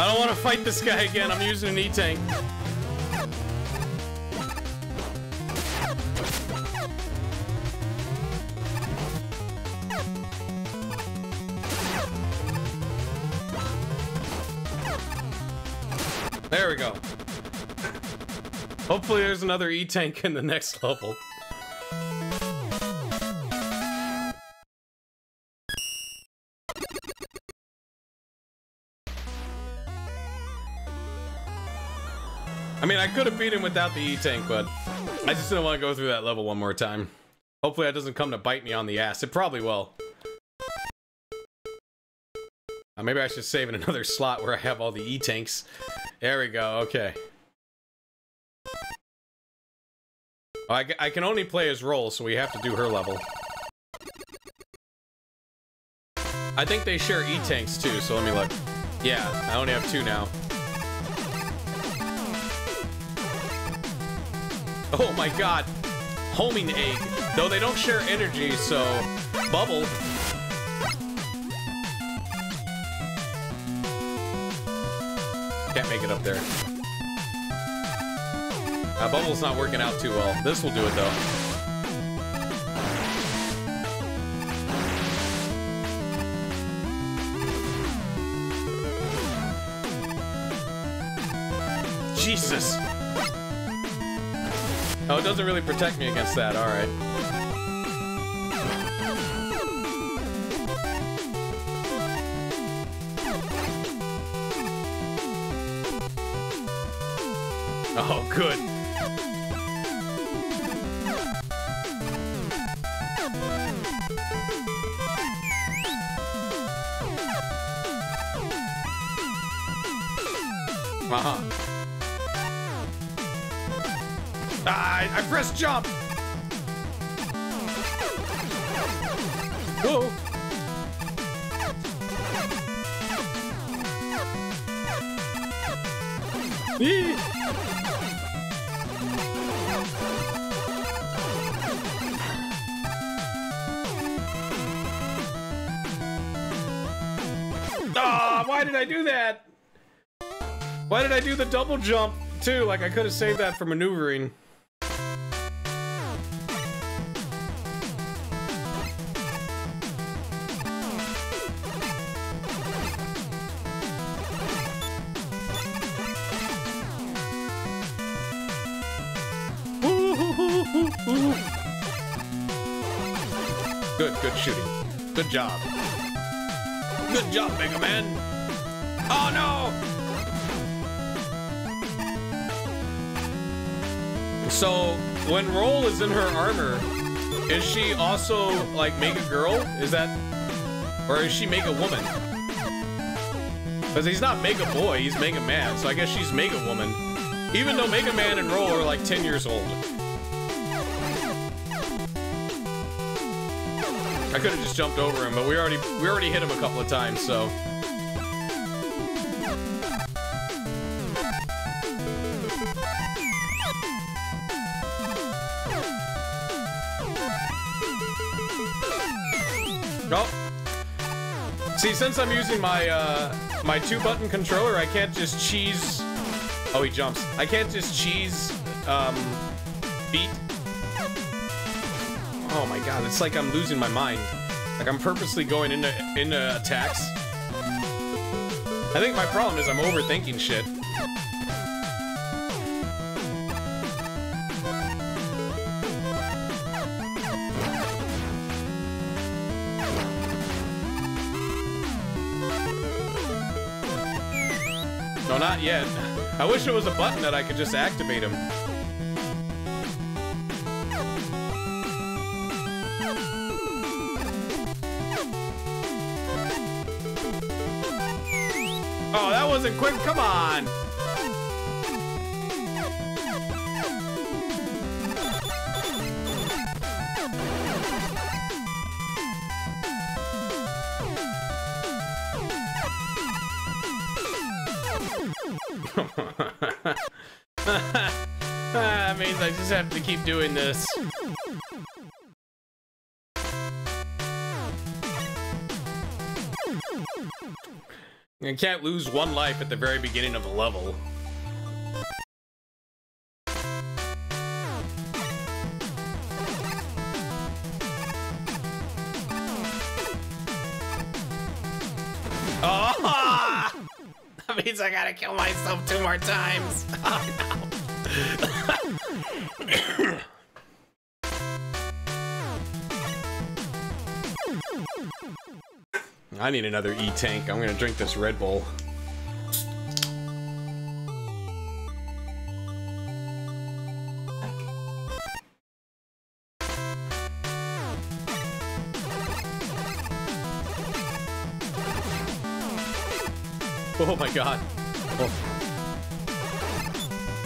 I don't want to fight this guy again. I'm using an E-tank. There we go. Hopefully there's another E-tank in the next level. I mean, I could have beat him without the E-tank, but I just didn't want to go through that level one more time. Hopefully that doesn't come to bite me on the ass. It probably will. Uh, maybe I should save in another slot where I have all the E-tanks. There we go, okay. I, I can only play as Roll, so we have to do her level. I think they share E-tanks too, so let me look. Yeah, I only have two now. Oh my god! Homing egg. Though they don't share energy, so... Bubble. Can't make it up there. Uh, bubble's not working out too well. This will do it, though. Jesus! Oh, it doesn't really protect me against that. All right. Oh, good. Uh-huh. Ah, I, I pressed jump! Whoa! Eee! Why did I do that? Why did I do the double jump too? Like, I could have saved that for maneuvering. Ooh, ooh, ooh, ooh, ooh. good, good shooting. Good job. Good job, Mega Man. Oh no! So when Roll is in her armor, is she also like Mega Girl? Is that, or is she Mega Woman? Because he's not Mega Boy, he's Mega Man, so I guess she's Mega Woman. Even though Mega Man and Roll are like ten years old. I could have just jumped over him, but we already we already hit him a couple of times, so. Oh. See, since I'm using my uh, my two-button controller, I can't just cheese. Oh, he jumps. I can't just cheese um, Beat. Oh my god, it's like I'm losing my mind. Like I'm purposely going into, into attacks. I think my problem is I'm overthinking shit. No, not yet. I wish it was a button that I could just activate him. Oh, that wasn't quick. Come on. That means I just have to keep doing this. You can't lose one life at the very beginning of a level. Oh! That means I gotta kill myself two more times. Oh no. I need another E-tank. I'm gonna drink this Red Bull. Oh my god. Oh.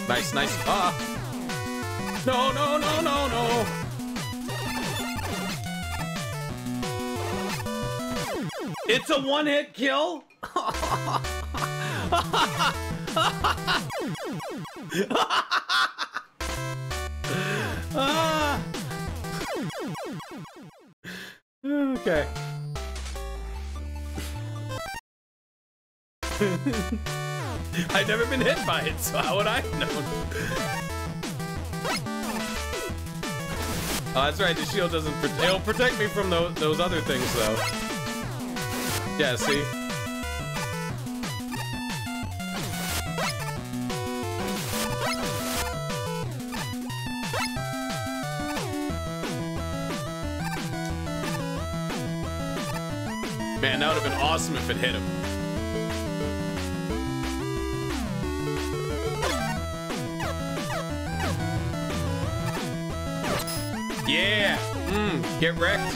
Nice, nice. Ah! No, no, no, no, no! It's a one-hit kill? Okay. I've never been hit by it, so how would I know? Oh, that's right, the shield doesn't protect. It'll protect me from those, those other things, though. Yeah, see? Man, that would have been awesome if it hit him. Yeah! Mmm, get wrecked.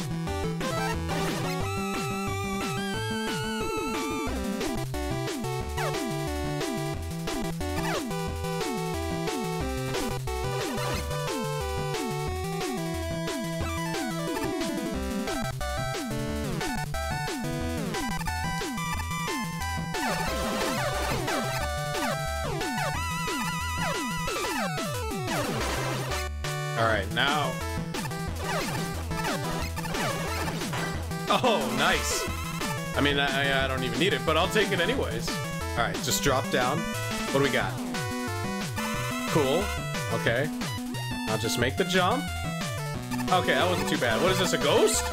I mean, I, I don't even need it, but I'll take it anyways. All right, just drop down. What do we got? Cool. Okay. I'll just make the jump. Okay, that wasn't too bad. What is this, a ghost?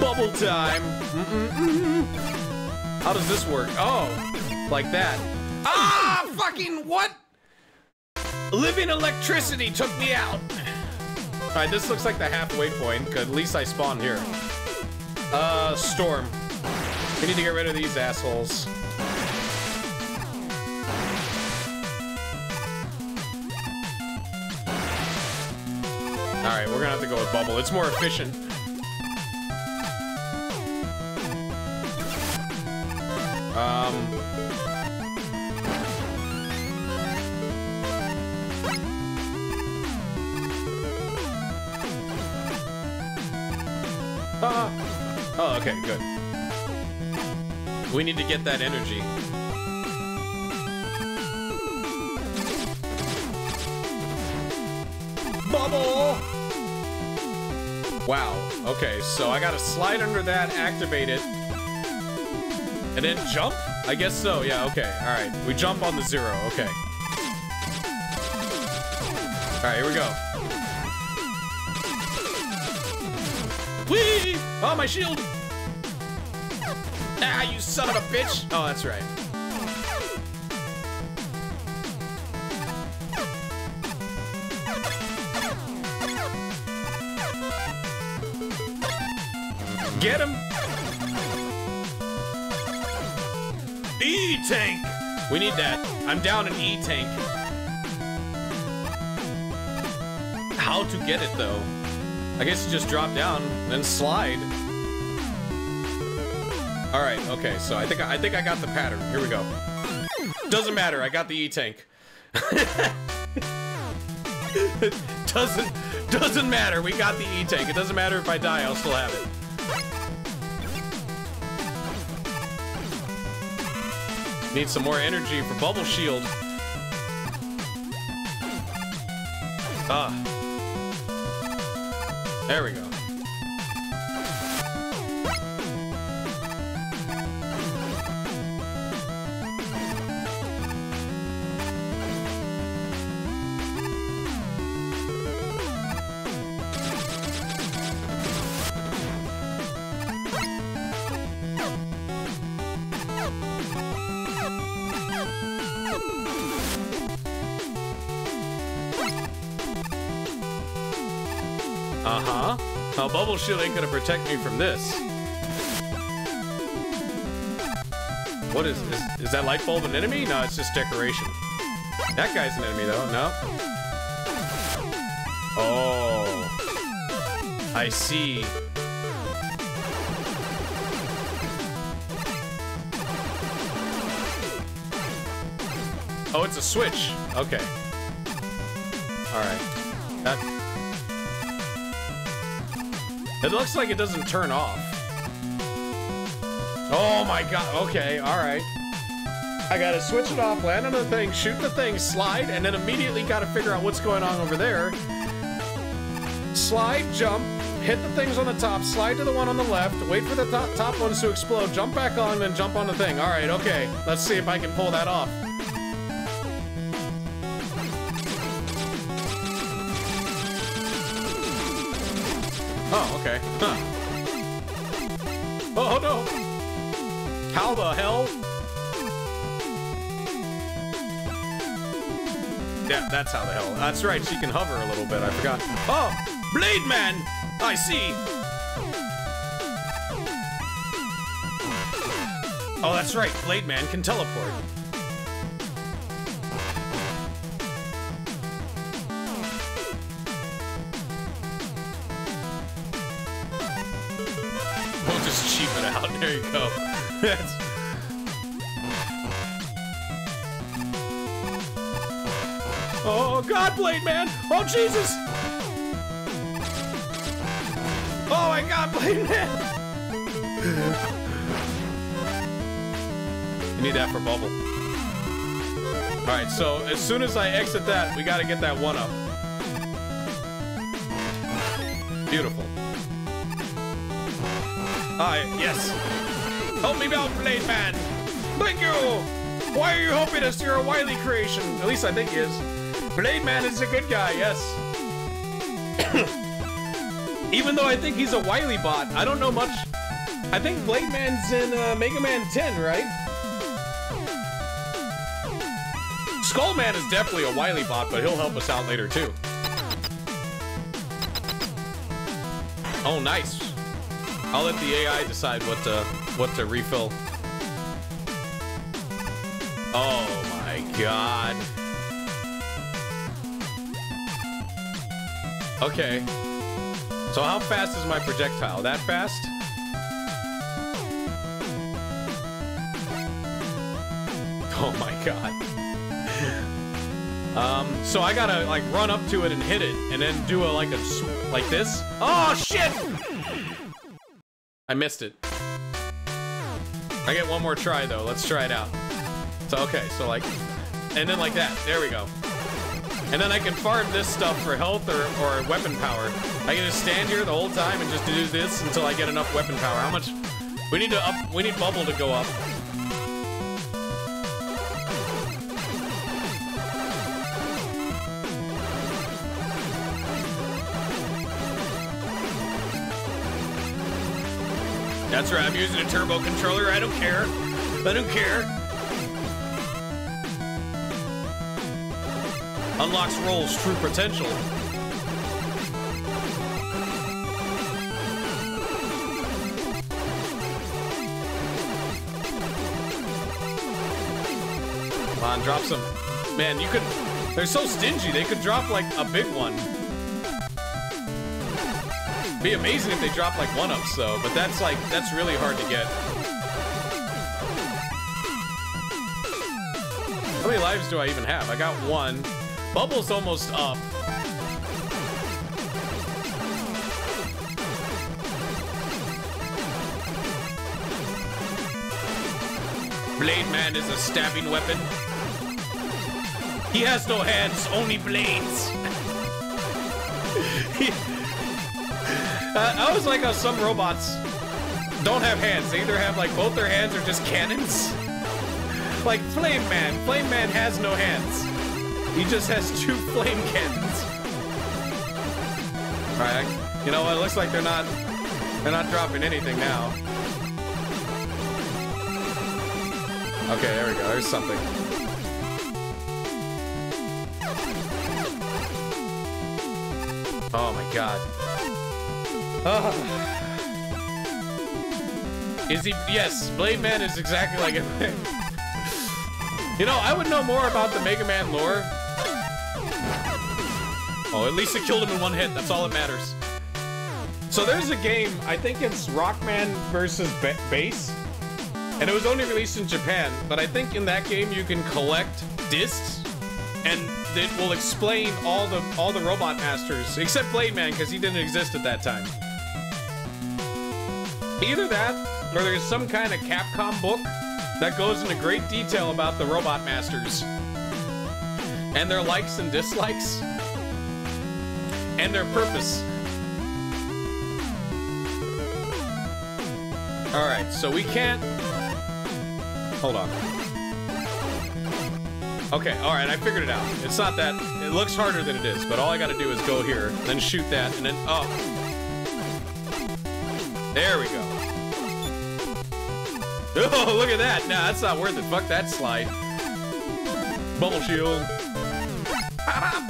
Bubble time. Mm-mm-mm. How does this work? Oh, like that. Ah, fucking what? Living electricity took me out. Alright, this looks like the halfway point, because at least I spawned here. Uh, Storm. We need to get rid of these assholes. Alright, we're gonna have to go with Bubble. It's more efficient. Um... Uh, oh, okay, good. We need to get that energy. Bubble! Wow, okay, so I gotta slide under that, activate it, and then jump? I guess so, yeah, okay, alright. We jump on the zero, okay. Alright, here we go. Whee! Oh, my shield! Ah, you son of a bitch! Oh, that's right. Get him! E-Tank! We need that. I'm down an E-Tank. How to get it, though? I guess you just drop down, then slide. All right, okay. So I think I think I got the pattern. Here we go. Doesn't matter. I got the E-Tank. doesn't doesn't matter. We got the E-Tank. It doesn't matter if I die. I'll still have it. Need some more energy for Bubble Shield. Ah. There we go. Now, Bubble Shield ain't gonna protect me from this. What is this? Is that light bulb an enemy? No, it's just decoration. That guy's an enemy, though, no? Oh. I see. Oh, it's a switch. Okay. Alright. That... It looks like it doesn't turn off. Oh my god, okay, alright. I gotta switch it off, land on the thing, shoot the thing, slide, and then immediately gotta figure out what's going on over there. Slide, jump, hit the things on the top, slide to the one on the left, wait for the top, top ones to explode, jump back on, then jump on the thing. Alright, okay, let's see if I can pull that off. Oh, okay. Huh. Oh, no! How the hell? Yeah, that's how the hell. That's right, she can hover a little bit. I forgot. Oh! Blade Man! I see! Oh, that's right. Blade Man can teleport. There you go. That's... Oh, God, Blade Man! Oh, Jesus! Oh, my God, Blade Man! You need that for Bubble. Alright, so as soon as I exit that, we gotta get that one up. Beautiful. Hi, yes. Help me out, Blade Man. Thank you. Why are you helping us? You're a Wily creation. At least I think he is. Blade Man is a good guy, yes. Even though I think he's a Wily bot, I don't know much. I think Blade Man's in uh, Mega Man ten, right? Skull Man is definitely a Wily bot, but he'll help us out later too. Oh, nice. I'll let the A I decide what to, what to refill. Oh my God. Okay. So how fast is my projectile? That fast? Oh my God. um, so I gotta like run up to it and hit it and then do a like a sw like this. Oh shit! I missed it. I get one more try though. Let's try it out. So okay, so like, and then like that. There we go. And then I can farm this stuff for health or, or weapon power. I can just stand here the whole time and just do this until I get enough weapon power. How much? We need to up. We need Bubble to go up. That's right, I'm using a turbo controller. I don't care. I don't care. Unlocks Roll's true potential. Come on, drop some. Man, you could... They're so stingy. They could drop, like, a big one. Be amazing if they drop like one ups though, but that's like that's really hard to get. How many lives do I even have? I got one. Bubble's almost up. Blade Man is a stabbing weapon. He has no hands, only blades. he Uh, I always like how some robots don't have hands. They either have like both their hands or just cannons. Like Flame Man. Flame Man has no hands. He just has two flame cannons. All right, I, you know what? It looks like they're not they're not dropping anything now. Okay, there we go. There's something. Oh my God. Oh. Is he? Yes, Blade Man is exactly like it. You know, I would know more about the Mega Man lore. Oh, at least it killed him in one hit. That's all that matters. So there's a game, I think it's Rockman versus Ba- Bass, and it was only released in Japan, but I think in that game you can collect discs and it will explain all the all the robot masters, except Blade Man, because he didn't exist at that time. Either that, or there's some kind of Capcom book that goes into great detail about the Robot Masters. And their likes and dislikes. And their purpose. Alright, so we can't... Hold on. Okay, alright, I figured it out. It's not that... It looks harder than it is, but all I gotta do is go here, then shoot that, and then... Oh! There we go. Oh, look at that. Nah, that's not worth it. Fuck that slide. Bubble Shield. Ah.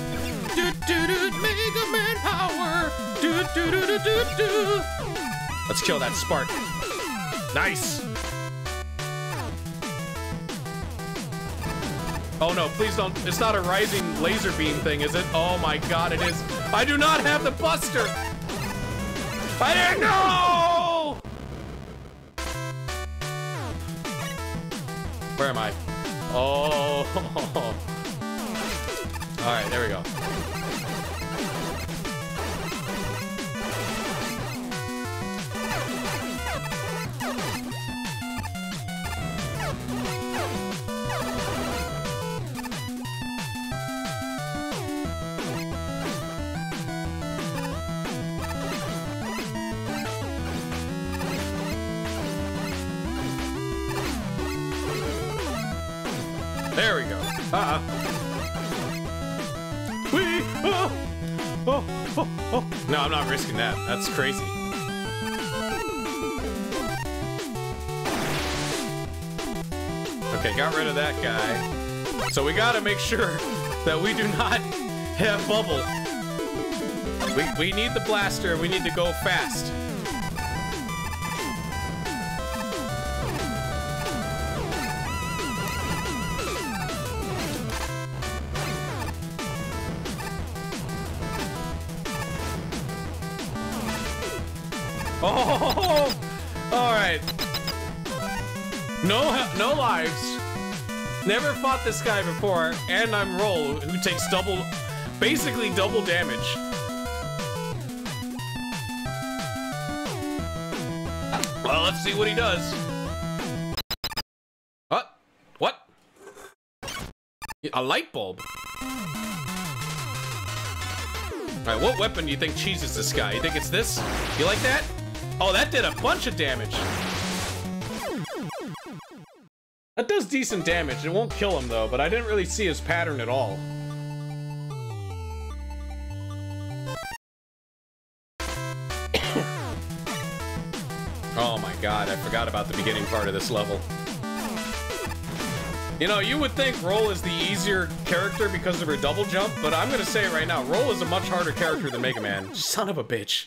Do, do, do, Mega Man power. Do, do, do, do, do, do. Let's kill that spark. Nice. Oh no, please don't. It's not a rising laser beam thing, is it? Oh my God, it is. I do not have the buster. I didn't know. Where am I? Oh. All right, there we go. There we go. Uh-uh. Wee! Oh. Oh, oh, oh. No, I'm not risking that. That's crazy. Okay, got rid of that guy. So we gotta make sure that we do not have Bubble. We, we need the blaster. We need to go fast. Oh, all right. No, no lives. Never fought this guy before, and I'm Roll, who takes double, basically double damage. Well, let's see what he does. What? What? A light bulb. All right, what weapon do you think cheeses this guy? You think it's this? You like that? Oh, that did a bunch of damage. That does decent damage. It won't kill him though, but I didn't really see his pattern at all. Oh my god, I forgot about the beginning part of this level. You know, you would think Roll is the easier character because of her double jump, but I'm gonna say it right now, Roll is a much harder character than Mega Man. Son of a bitch.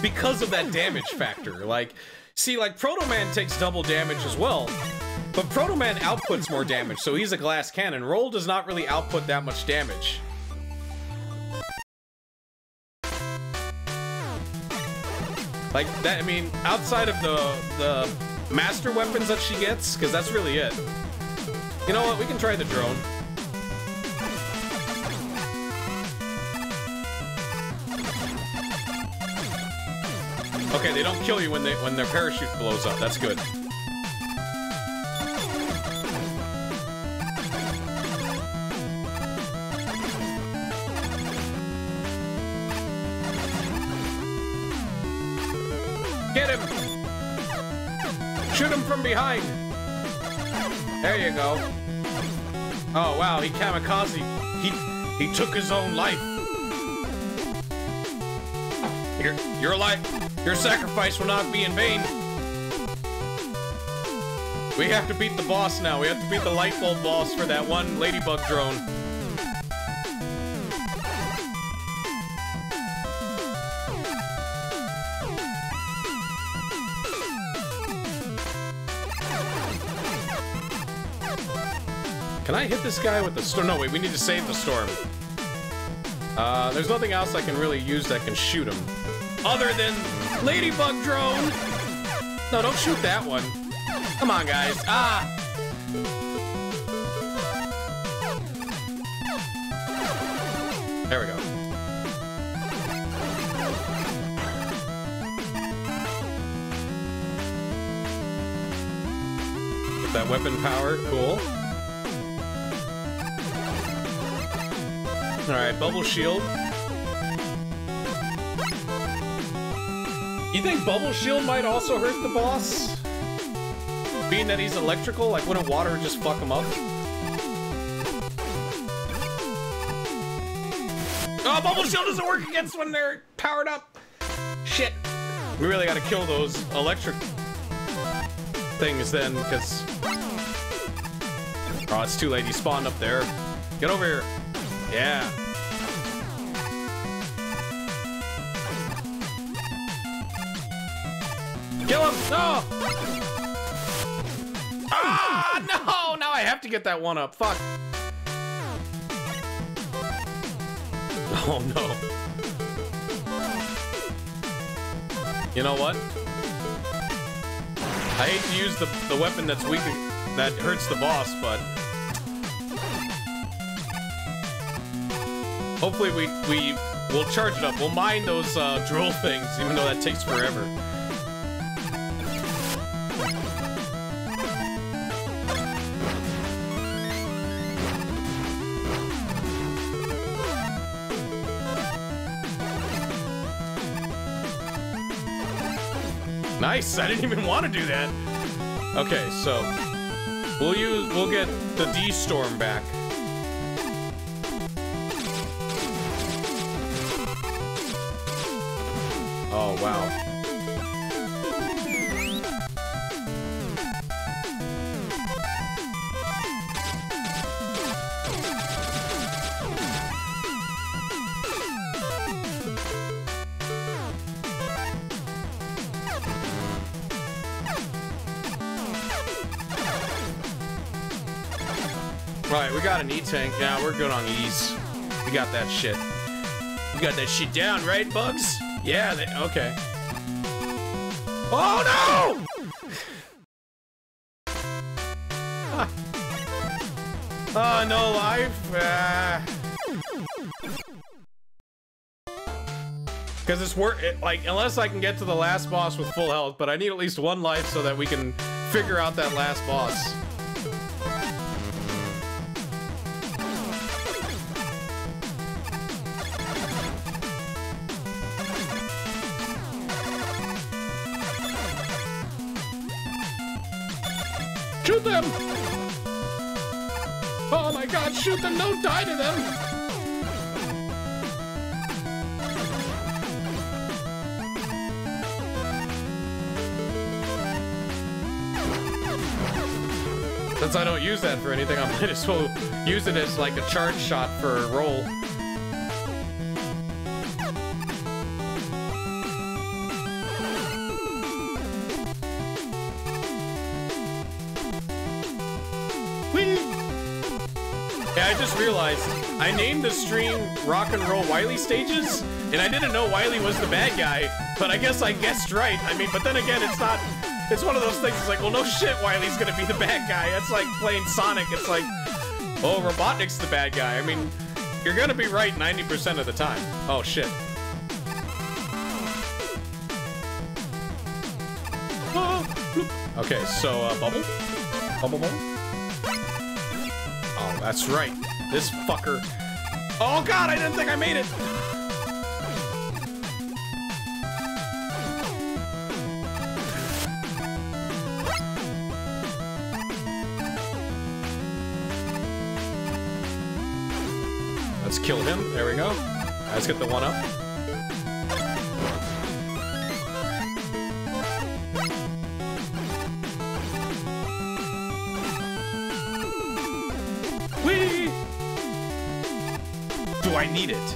Because of that damage factor. Like, see, like, Proto Man takes double damage as well, but Proto Man outputs more damage, so he's a glass cannon. Roll does not really output that much damage. Like, that, I mean, outside of the, the master weapons that she gets, because that's really it. You know what, we can try the drone. Okay, they don't kill you when they when their parachute blows up. That's good. Get him! Shoot him from behind! There you go. Oh wow, he kamikaze. He he took his own life. You're you're alive. Your sacrifice will not be in vain. We have to beat the boss now. We have to beat the light bulb boss for that one ladybug drone. Can I hit this guy with the storm? No, wait, we need to save the storm. Uh, there's nothing else I can really use that can shoot him. Other than ladybug drone. No, don't shoot that one. Come on, guys. Ah. There we go. Get that weapon power. Cool. All right, Bubble Shield. You think Bubble Shield might also hurt the boss? Being that he's electrical, like wouldn't water just fuck him up? Oh, Bubble Shield doesn't work against when they're powered up! Shit. We really gotta kill those electric things then, because... Oh, it's too late. He spawned up there. Get over here. Yeah. Kill him! No! Ah! No! Now I have to get that one up. Fuck. Oh no. You know what? I hate to use the, the weapon that's weak, that hurts the boss, but... Hopefully we, we will charge it up. We'll mine those uh, drill things, even though that takes forever. Nice, I didn't even want to do that. Okay, so we'll use we'll get the D-Storm back. Oh wow. Right, we got an E-Tank now. We're good on E's. We got that shit. We got that shit down, right, Bugs? Yeah, they, okay. Oh, no! Ah. Oh, no life. Ah. Because it's worth it, like, unless I can get to the last boss with full health, but I need at least one life so that we can figure out that last boss. Shoot them! Oh my god, shoot them! Don't die to them! Since I don't use that for anything, I might as well use it as like a charge shot for a roll. Whee! Yeah, I just realized I named the stream Rock and Roll Wily Stages, and I didn't know Wily was the bad guy, but I guess I guessed right. I mean, but then again, it's not. It's one of those things, it's like, well, no shit, Wily's gonna be the bad guy. It's like playing Sonic. It's like, oh, Robotnik's the bad guy. I mean, you're gonna be right ninety percent of the time. Oh, shit. Okay, so, uh, bubble? Bubble bubble? Oh, that's right. This fucker. Oh, God, I didn't think I made it! Let's kill him. There we go. Let's get the one up. Whee! Do I need it?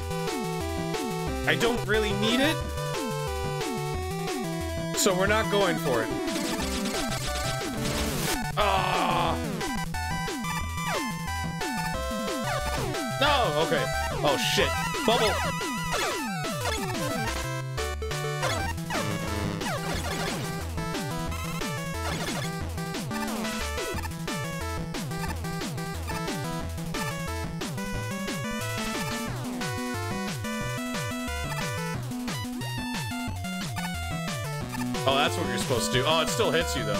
I don't really need it. So we're not going for it. Ah! No! Okay. Oh, shit. Bubble! Oh, that's what you're supposed to do. Oh, it still hits you, though.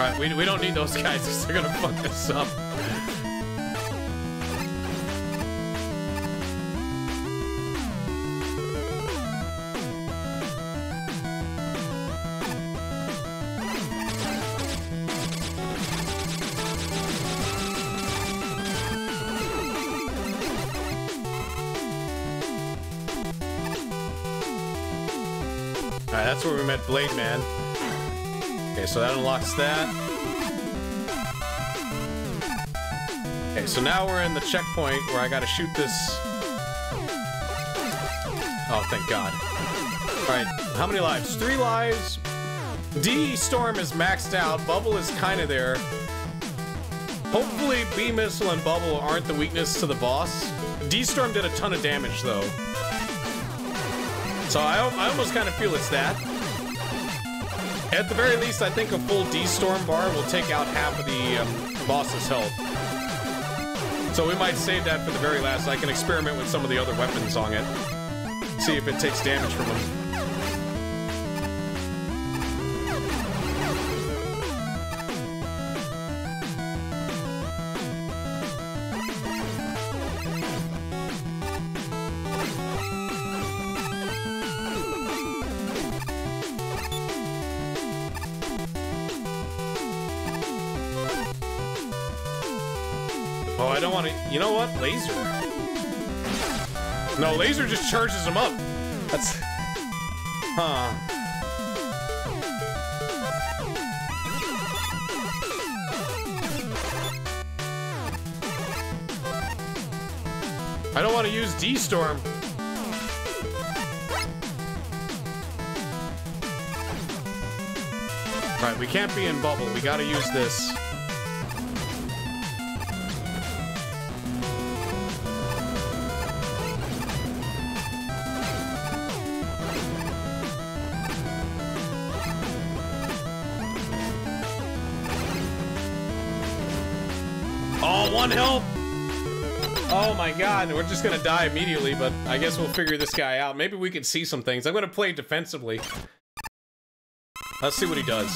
Alright, we, we don't need those guys because they're gonna fuck this up. Alright, that's where we met Blade Man. Okay, so that unlocks that. Okay, so now we're in the checkpoint where I gotta shoot this. Oh, thank God. Alright, how many lives? Three lives. D-Storm is maxed out. Bubble is kinda there. Hopefully B-Missile and Bubble aren't the weakness to the boss. D-Storm did a ton of damage, though. So I, I almost kinda feel it's that. At the very least, I think a full D-Storm bar will take out half of the um, boss's health. So we might save that for the very last. I can experiment with some of the other weapons on it. See if it takes damage from them. You know what? Laser. No, laser just charges him up. That's... Huh. I don't want to use D-Storm. Alright, we can't be in bubble. We gotta use this. Oh, one help! Oh my god, we're just gonna die immediately, but I guess we'll figure this guy out. Maybe we can see some things. I'm gonna play defensively. Let's see what he does.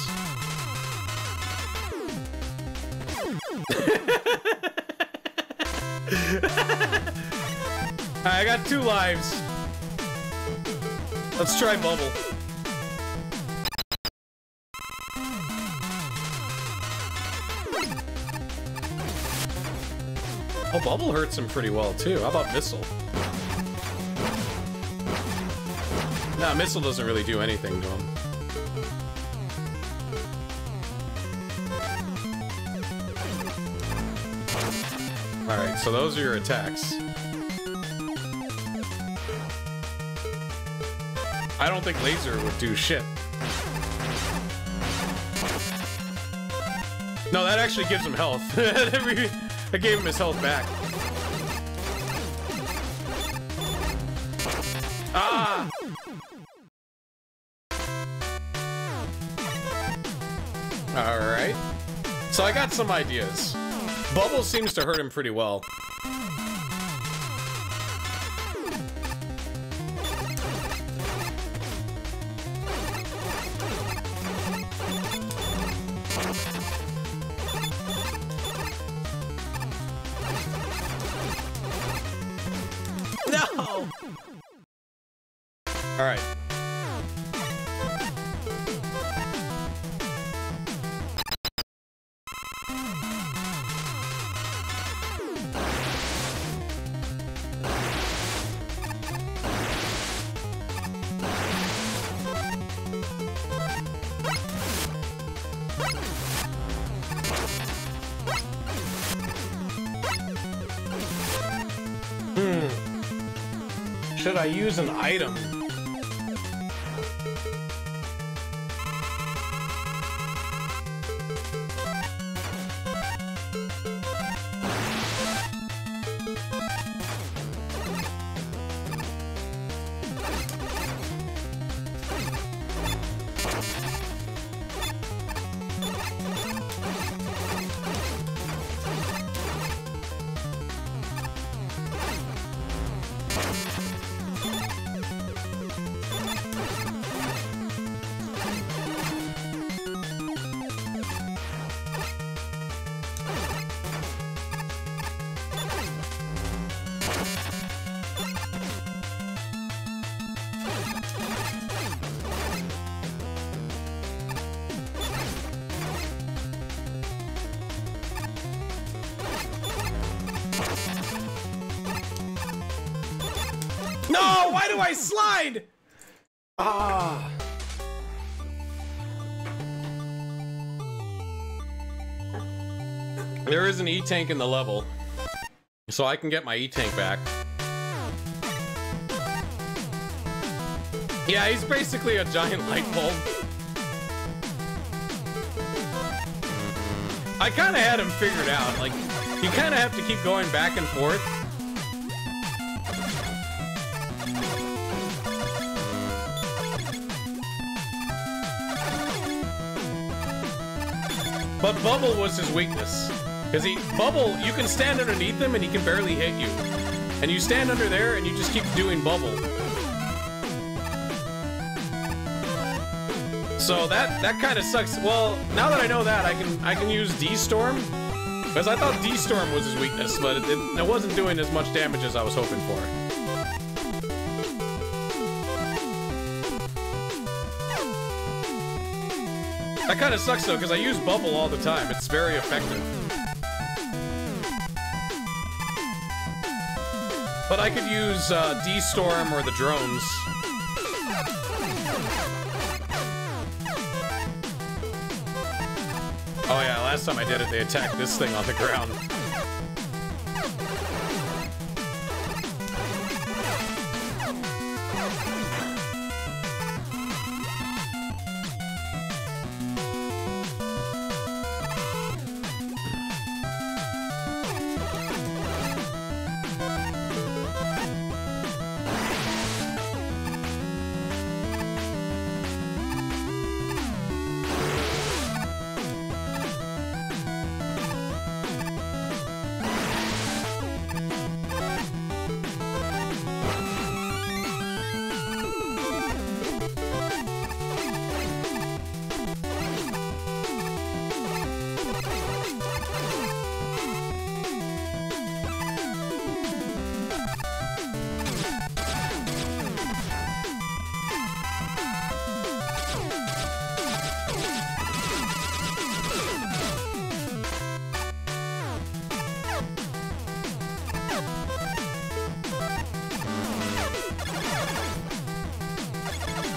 I got two lives. Let's try bubble. Oh, bubble hurts him pretty well too. How about missile? Nah, missile doesn't really do anything to him. Alright, so those are your attacks. I don't think laser would do shit. No, that actually gives him health. I gave him his health back. Ah! Alright. So I got some ideas. Bubble seems to hurt him pretty well. No! All right. Should I use an item? No! Why do I slide? Ah. There is an E-Tank in the level, so I can get my E-Tank back. Yeah, he's basically a giant light bulb. I kind of had him figured out. Like, you kind of have to keep going back and forth. But bubble was his weakness. Because he, bubble, you can stand underneath him and he can barely hit you. And you stand under there and you just keep doing bubble. So that, that kind of sucks. Well, now that I know that, I can, I can use D-Storm. Because I thought D-Storm was his weakness, but it, it, it wasn't doing as much damage as I was hoping for. That kind of sucks though, because I use bubble all the time. It's very effective. But I could use uh, D-Storm or the drones. Oh yeah, last time I did it, they attacked this thing on the ground.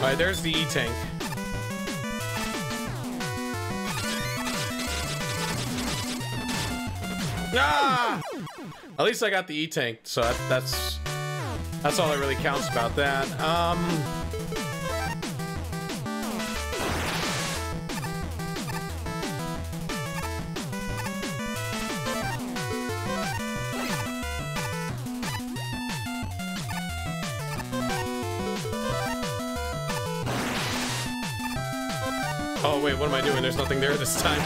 Alright, there's the E-Tank. Ah! At least I got the E-Tank, so that, that's that's all that really counts about that. Um, oh wait, what am I doing? There's nothing there this time.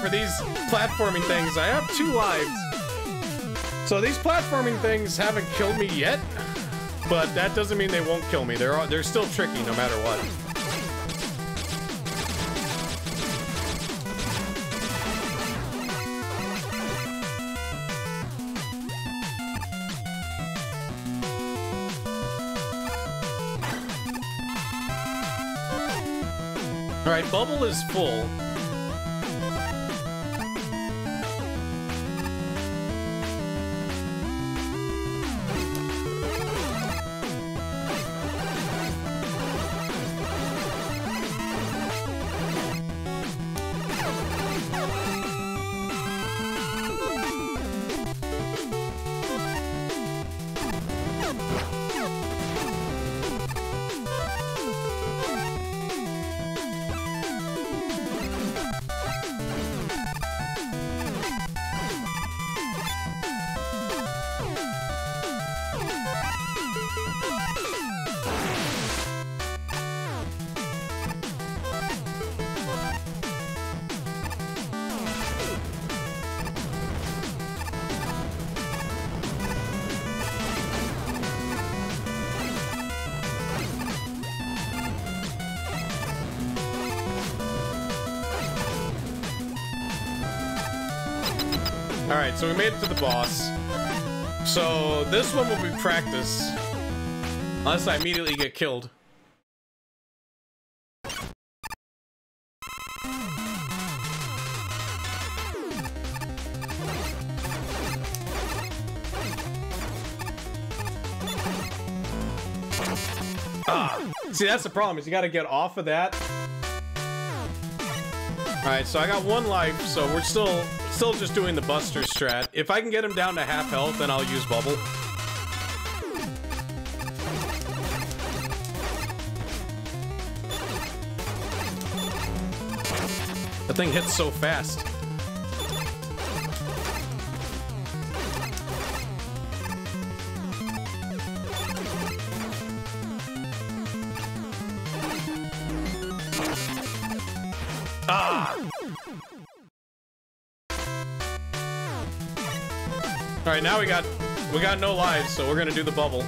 For these platforming things, I have two lives. So these platforming things haven't killed me yet, but that doesn't mean they won't kill me. They're, they're still tricky no matter what. All right, Bubble is full. Alright, so we made it to the boss. So this one will be practice. Unless I immediately get killed. Ah! See, that's the problem, is you gotta get off of that. Alright, so I got one life, so we're still... Still just doing the Buster strat. If I can get him down to half health, then I'll use Bubble. That thing hits so fast. All right, now we got we got no lives, so we're gonna do the Bubble.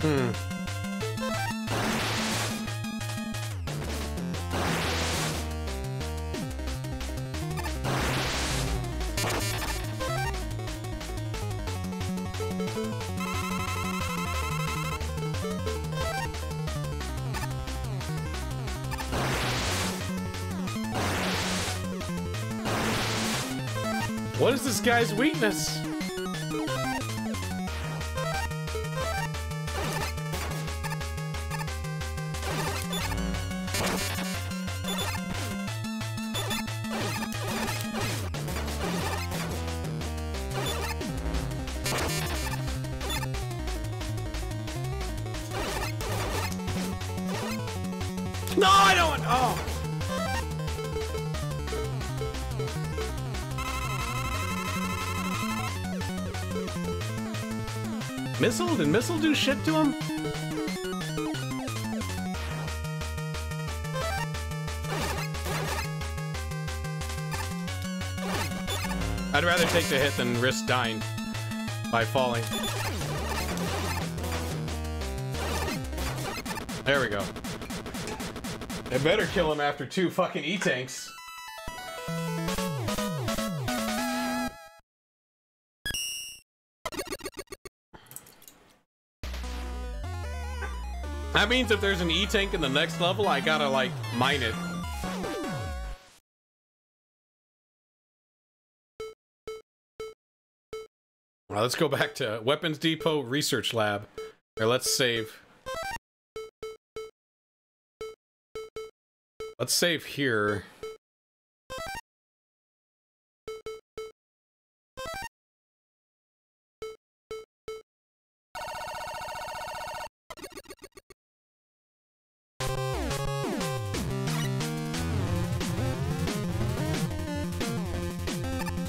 Hmm. What is this guy's weakness? No, I don't! Oh! Missile? Did Missile do shit to him? I'd rather take the hit than risk dying by falling. There we go. I better kill him after two fucking E-tanks. That means if there's an E-tank in the next level, I gotta, like, mine it. Well, let's go back to Weapons Depot Research Lab. Or let's save. Let's save here.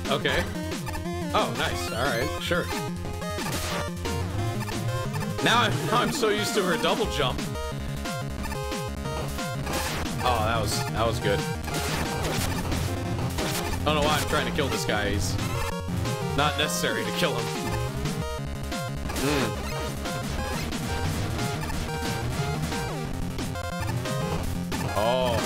Okay. Oh, nice. All right, sure. Now I'm, now I'm so used to her double jump. Oh, that was that was good. I don't know why I'm trying to kill this guy. He's not necessary to kill him. Mm. Oh.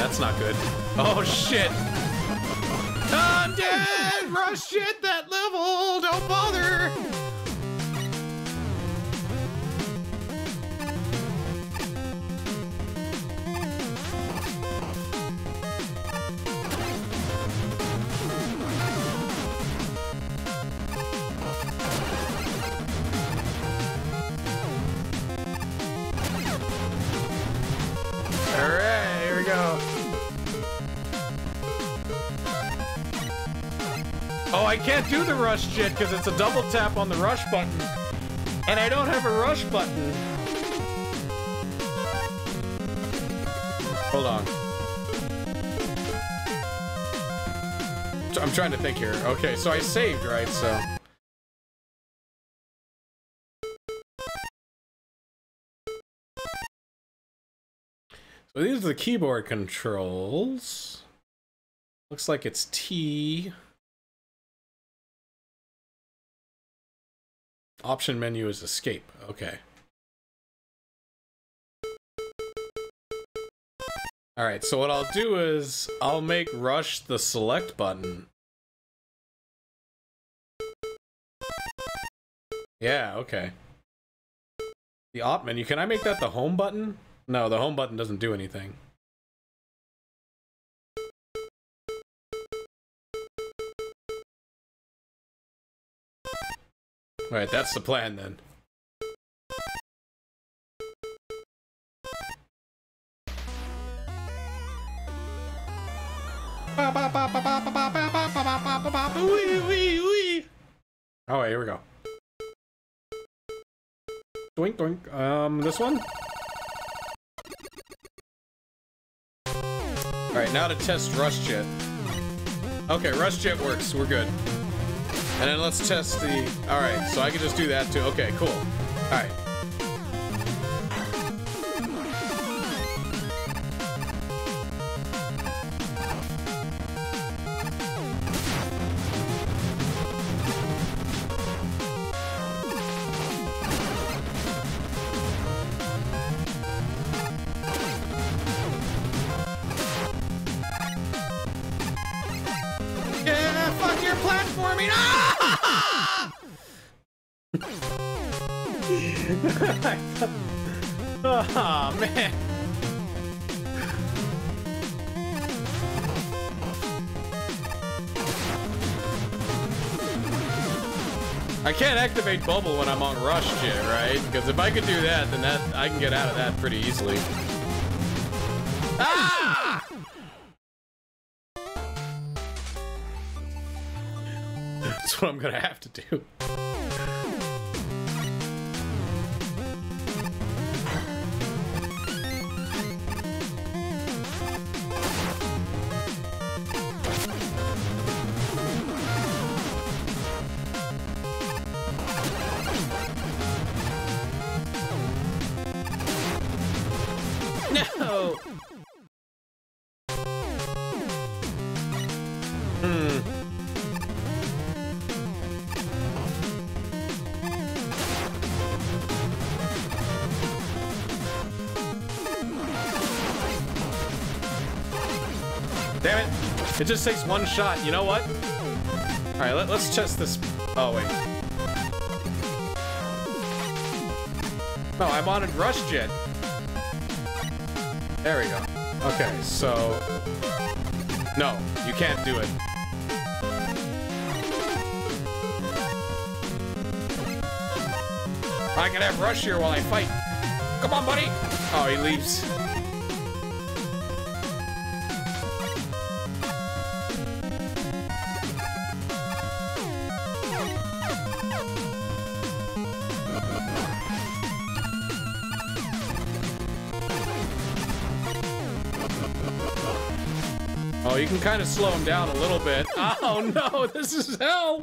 That's not good. Oh shit! I'm dead! Rush hit that level! Don't bother! I can't do the rush shit because it's a double tap on the rush button. And I don't have a rush button. Hold on. I'm trying to think here. Okay, so I saved, right? So. So these are the keyboard controls. Looks like it's T. Option menu is escape. Okay. All right, so what I'll do is I'll make rush the select button. Yeah, okay. The op menu, can I make that the home button? No, the home button doesn't do anything. All right, that's the plan then. Oh, wait, here we go. Doink, doink. Um, this one? All right, now to test Rush Jet. Okay, Rush Jet works. We're good. And then let's test the... Alright, so I can just do that too. Okay, cool. Alright. Oh man. All I can't activate Bubble when I'm on Rush shit, right? Because if I could do that, then that I can get out of that pretty easily. Ah! That's what I'm gonna have to do. It just takes one shot, you know what? All right, let, let's test this. Oh, wait. No, I'm on a Rush jet. There we go. Okay, so... No, you can't do it. I can have Rush here while I fight. Come on, buddy! Oh, he leaves. You can kind of slow him down a little bit. Oh no, this is hell!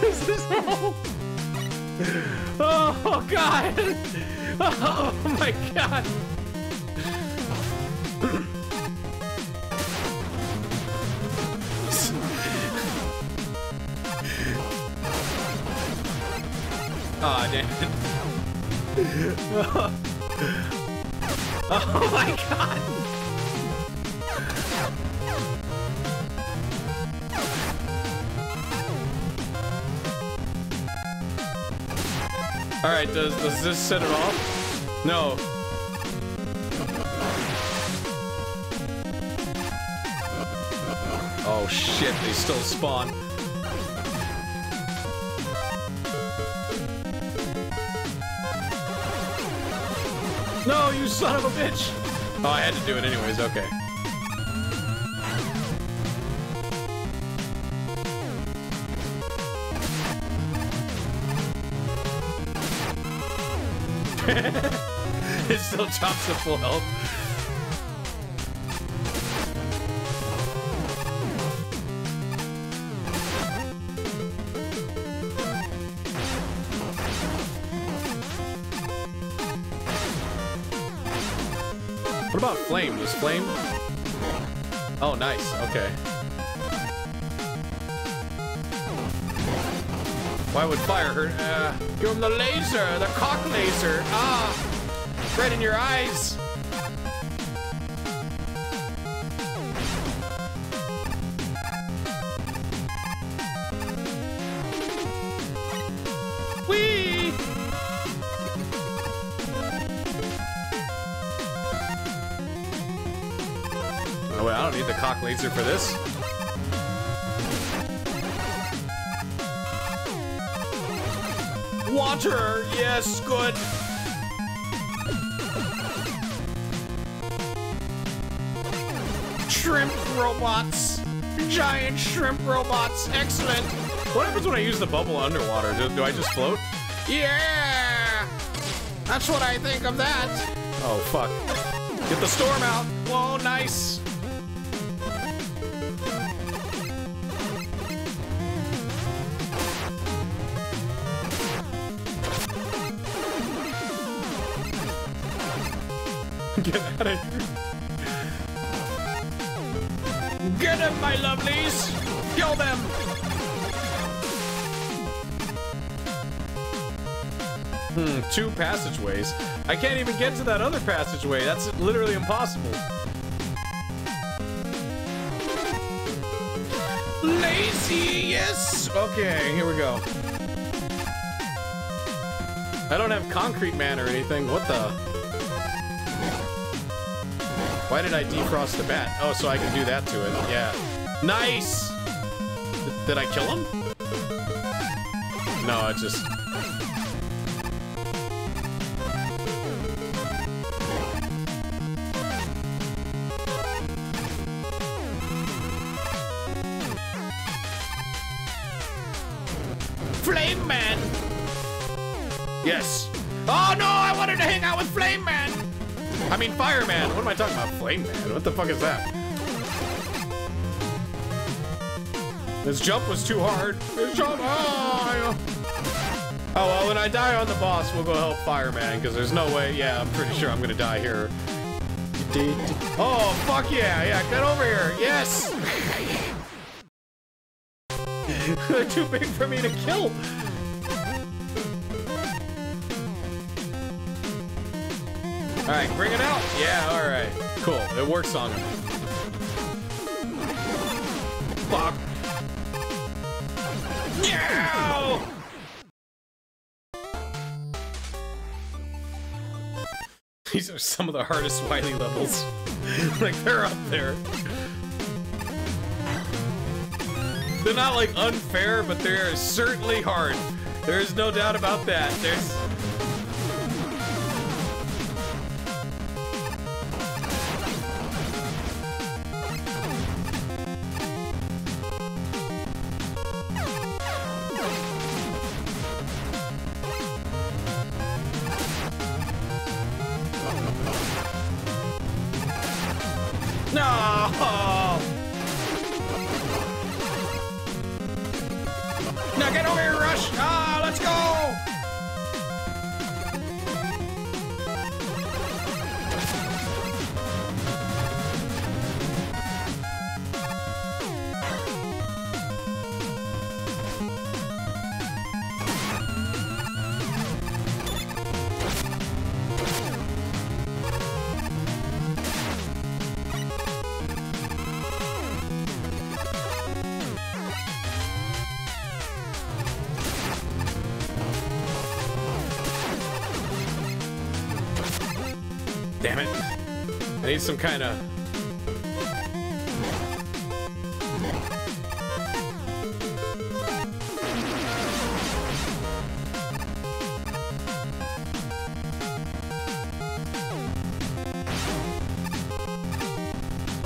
This is hell! Oh god! Oh my god! Aw, oh, damn it. Oh my god! All right, does, does this set it off? No. Oh shit, they still spawn. No, you son of a bitch! Oh, I had to do it anyways, okay. It still chops to full health. What about Flame? Does Flame? Oh, nice. Okay. Why would fire hurt? Uh, give him the laser, the cock laser. Ah, right in your eyes. Whee! Oh, well, I don't need the cock laser for this. Water, yes, good. Shrimp robots, giant shrimp robots, excellent. What happens when I use the bubble underwater? Do, do I just float? Yeah, that's what I think of that. Oh fuck! Get the storm out. Whoa, nice. Get out of here. Get them, my lovelies! Kill them! Hmm, two passageways. I can't even get to that other passageway. That's literally impossible. Lazy, yes! Okay, here we go. I don't have Concrete Man or anything. What the... Why did I defrost the bat? Oh, so I can do that to it. Yeah. Nice! Did I kill him? No, it's just... Flame Man! Yes. Oh no, I wanted to hang out with Flame Man! I mean, Fire Man. What am I talking about? Flame Man? What the fuck is that? This jump was too hard. This jump, oh, oh well, when I die on the boss, we'll go help Fire Man, because there's no way, yeah, I'm pretty sure I'm gonna die here. Oh, fuck yeah, yeah, get over here, yes! They're too big for me to kill! Alright, bring it out! Yeah, alright. Cool, it works on him. Fuck. Yeah! These are some of the hardest Wily levels. Like, they're up there. They're not, like, unfair, but they're certainly hard. There is no doubt about that. There's... Damn it. I need some kind of...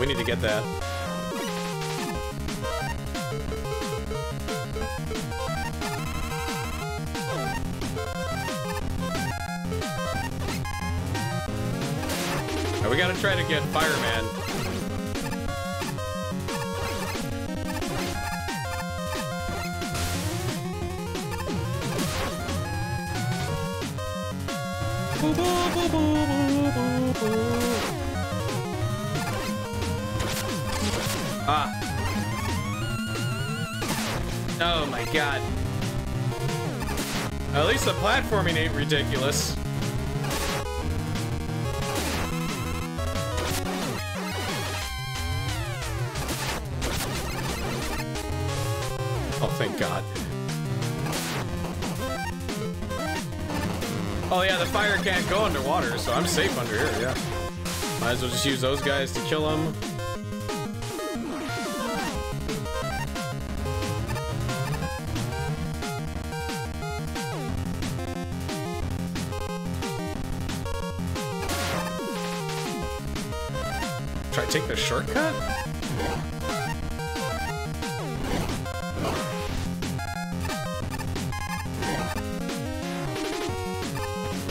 We need to get that. We gotta try to get Fire Man. Ah. Oh my god. At least the platforming ain't ridiculous. God. Oh yeah, the fire can't go underwater, so I'm safe under here, yeah. Might as well just use those guys to kill them. Try to take the shortcut?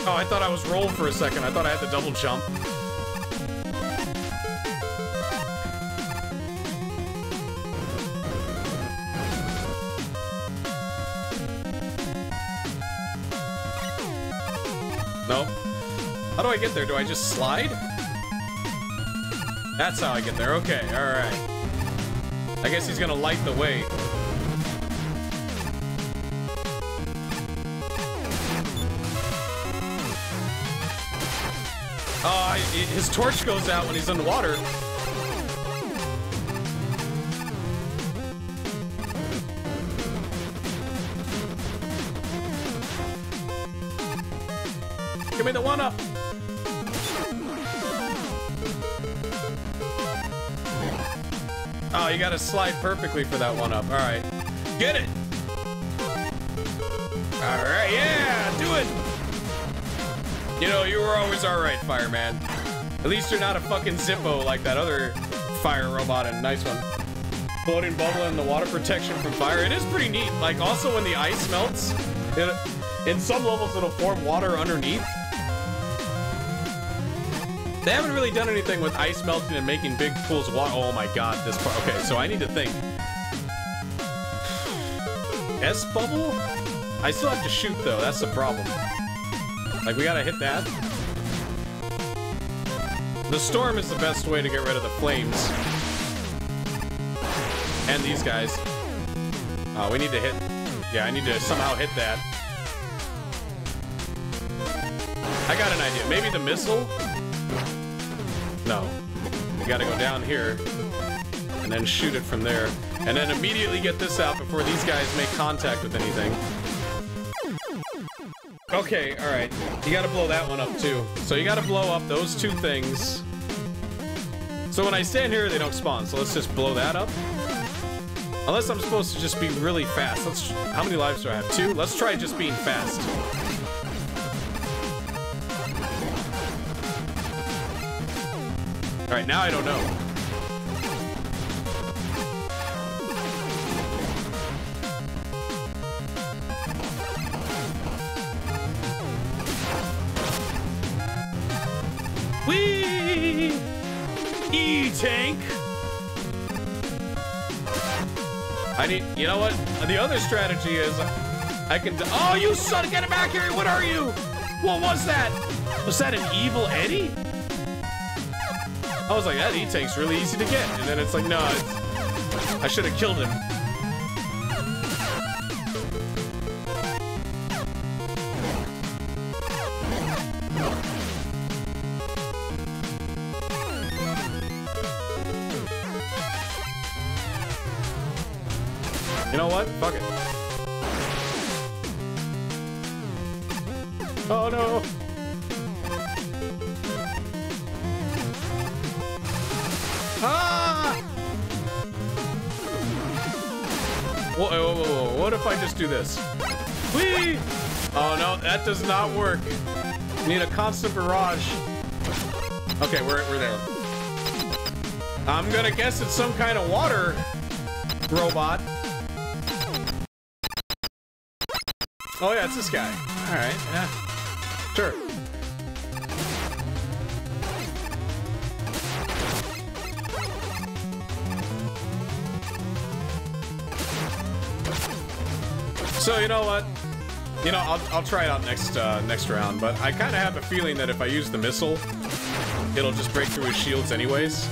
Oh, I thought I was rolled for a second. I thought I had to double jump. Nope. How do I get there? Do I just slide? That's how I get there. Okay, alright. I guess he's gonna light the way. Oh, I, his torch goes out when he's underwater. Give me the one-up. Oh, you gotta slide perfectly for that one-up. All right. Get it! Alright, yeah, do it! You know, you were always alright, Fire Man. At least you're not a fucking Zippo like that other fire robot and nice one. Floating bubble and the water protection from fire. It is pretty neat. Like, also when the ice melts, it, in some levels it'll form water underneath. They haven't really done anything with ice melting and making big pools of water. Oh my god, this part. Okay, so I need to think. S bubble? I still have to shoot though, that's the problem. Like, we gotta hit that. The storm is the best way to get rid of the flames. And these guys. Uh, we need to hit. Yeah, I need to somehow hit that. I got an idea. Maybe the missile? No. We gotta go down here and then shoot it from there. And then immediately get this out before these guys make contact with anything. Okay, alright. You gotta blow that one up too. So you gotta blow up those two things. So when I stand here, they don't spawn. So let's just blow that up. Unless I'm supposed to just be really fast. Let's. How many lives do I have? Two? Let's try just being fast. All right, now I don't know. Whee! E-tank! I need, you know what? The other strategy is I can, oh, you son, get it back here! What are you? What was that? Was that an evil Eddie? I was like, that E-tank's really easy to get. And then it's like, no, it's, I should have killed him. You know what? Fuck it. Oh no. Ah! Whoa, whoa, whoa, whoa, what if I just do this? Whee! Oh no, that does not work. We need a constant barrage. Okay, we're, we're there. I'm gonna guess it's some kind of water robot. Oh yeah, it's this guy. Alright, yeah. Sure. So you know what? You know, I'll, I'll try it out next uh, next round, but I kind of have a feeling that if I use the missile, it'll just break through his shields anyways.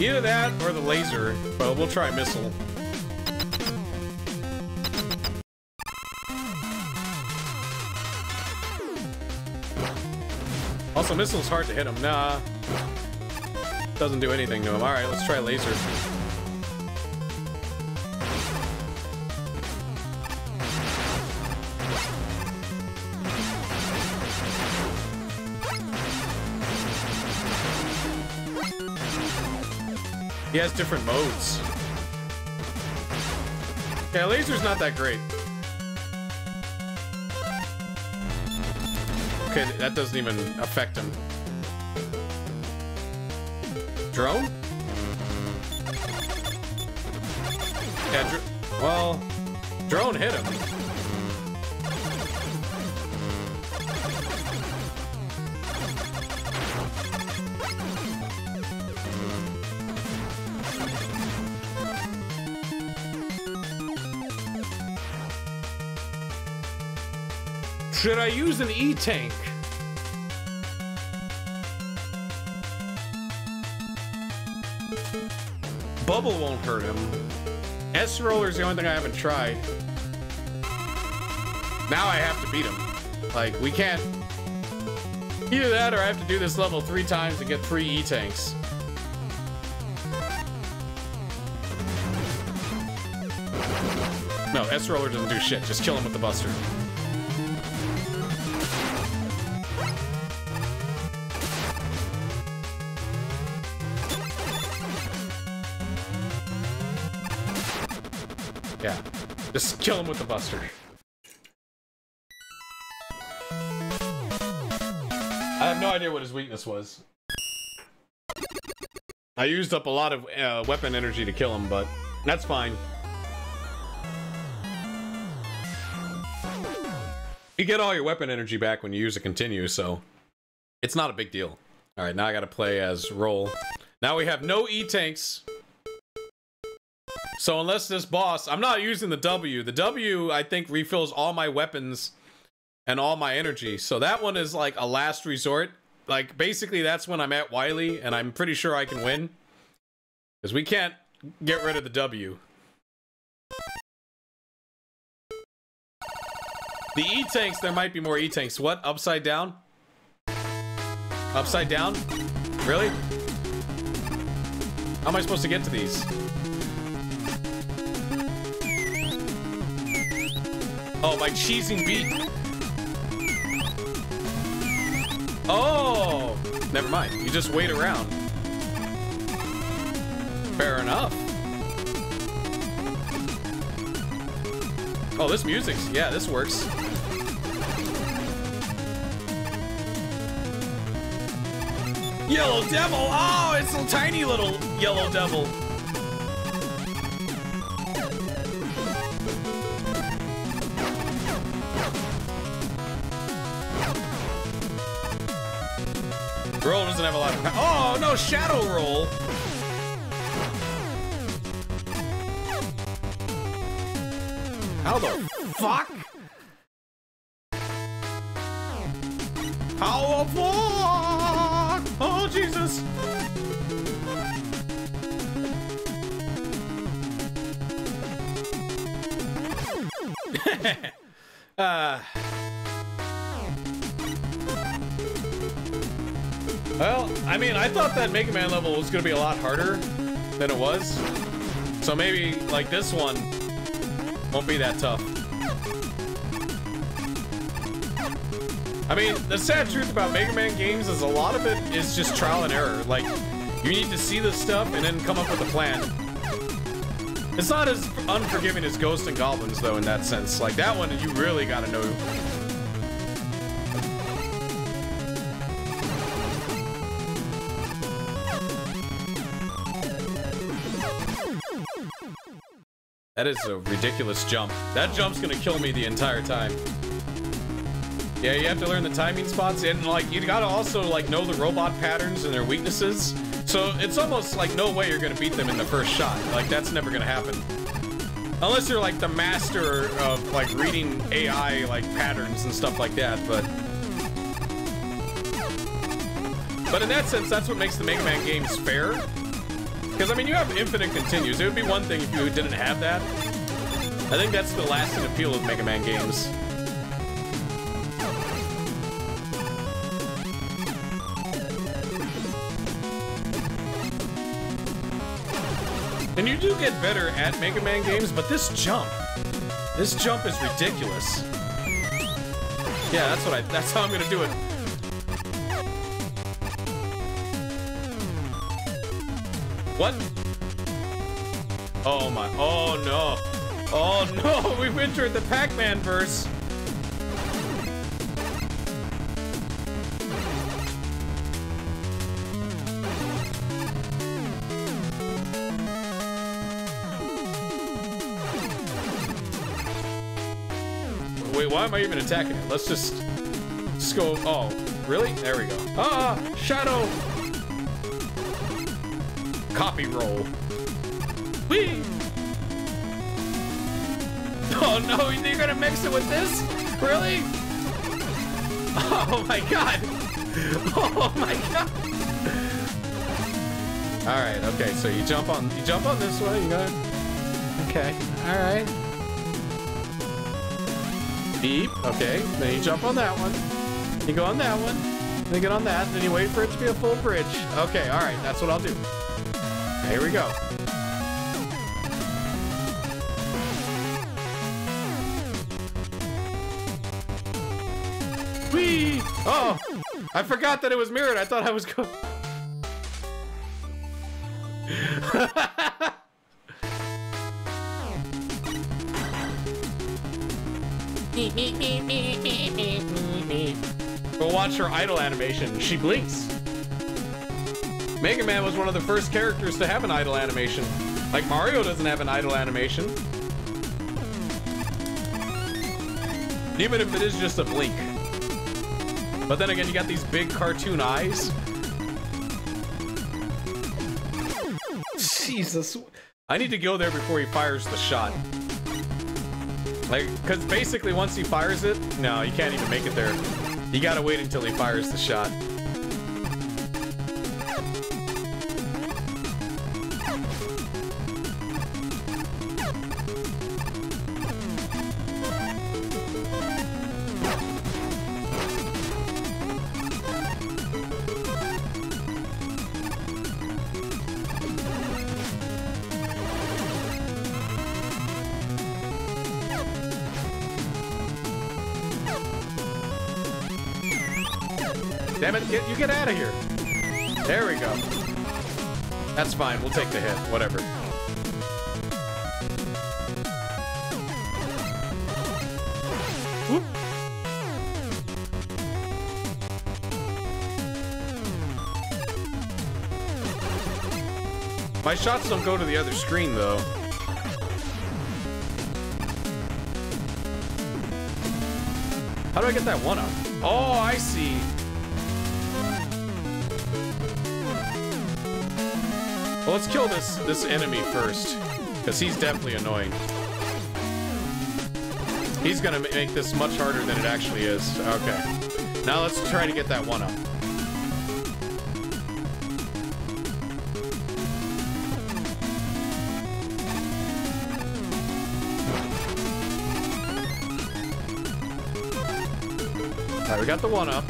Either that or the laser, but we'll try missile. Also, missile's hard to hit him. Nah. Doesn't do anything to him. Alright, let's try laser. He has different modes. Yeah, laser's not that great. Okay, that doesn't even affect him. Drone? Yeah, dr well, drone hit him. Should I use an E-tank? Bubble won't hurt him. S-roller's the only thing I haven't tried. Now I have to beat him. Like, we can't... Either that or I have to do this level three times to get three E-tanks. No, S-roller doesn't do shit. Just kill him with the buster. Just kill him with the buster. I have no idea what his weakness was. I used up a lot of uh, weapon energy to kill him, but that's fine. You get all your weapon energy back when you use a continue, so it's not a big deal. All right, now I gotta play as Roll. Now we have no E-tanks. So unless this boss, I'm not using the W. The W, I think, refills all my weapons and all my energy. So that one is like a last resort. Like, basically, that's when I'm at Wily, and I'm pretty sure I can win. Because we can't get rid of the W. The E-tanks, there might be more E-tanks. What? Upside down? Upside down? Really? How am I supposed to get to these? Oh, by cheesing Beat. Oh! Never mind. You just wait around. Fair enough. Oh, this music's... Yeah, this works. Yellow Devil! Oh, it's a tiny little Yellow Devil. Roll doesn't have a lot of power. Oh, no, Shadow Roll. How the fuck? How the fuck? Oh, Jesus. uh... Well, I mean, I thought that Mega Man level was going to be a lot harder than it was. So maybe, like, this one won't be that tough. I mean, the sad truth about Mega Man games is a lot of it is just trial and error. Like, you need to see this stuff and then come up with a plan. It's not as unforgiving as Ghosts and Goblins, though, in that sense. Like, that one, you really got to know... That is a ridiculous jump. That jump's gonna kill me the entire time. Yeah, you have to learn the timing spots, and like, you gotta also like know the robot patterns and their weaknesses. So it's almost like no way you're gonna beat them in the first shot. Like, that's never gonna happen. Unless you're like the master of like reading A I like patterns and stuff like that, but... But in that sense, that's what makes the Mega Man games fair. Because, I mean, you have infinite continues. It would be one thing if you didn't have that. I think that's the lasting appeal of Mega Man games. And you do get better at Mega Man games, but this jump... This jump is ridiculous. Yeah, that's what I... That's how I'm gonna do it. What? Oh my, oh no. Oh no, we've entered the Pac-Man verse. Wait, why am I even attacking it? Let's just, just go, oh, really? There we go. Ah, Shadow. Copy Roll. Whee! Oh no, you're gonna mix it with this? Really? Oh my god! Oh my god! Alright, okay, so you jump on you jump on this way, you gotta. Okay, alright. Beep, okay, then you jump on that one. You go on that one, then you get on that, then you wait for it to be a full bridge. Okay, alright, that's what I'll do. Here we go. Whee! Oh! I forgot that it was mirrored. I thought I was going... Go watch her idle animation. She blinks. Mega Man was one of the first characters to have an idle animation. Like, Mario doesn't have an idle animation. Even if it is just a blink. But then again, you got these big cartoon eyes. Jesus. I need to go there before he fires the shot. Like, because basically once he fires it, no, you can't even make it there. You gotta wait until he fires the shot. Get, you get out of here. There we go. That's fine. We'll take the hit. Whatever. Whoop. My shots don't go to the other screen, though. How do I get that one up? Oh, I see. Well, let's kill this this enemy first, because he's definitely annoying. He's gonna make this much harder than it actually is. Okay. Now let's try to get that one up. All right, we got the one up.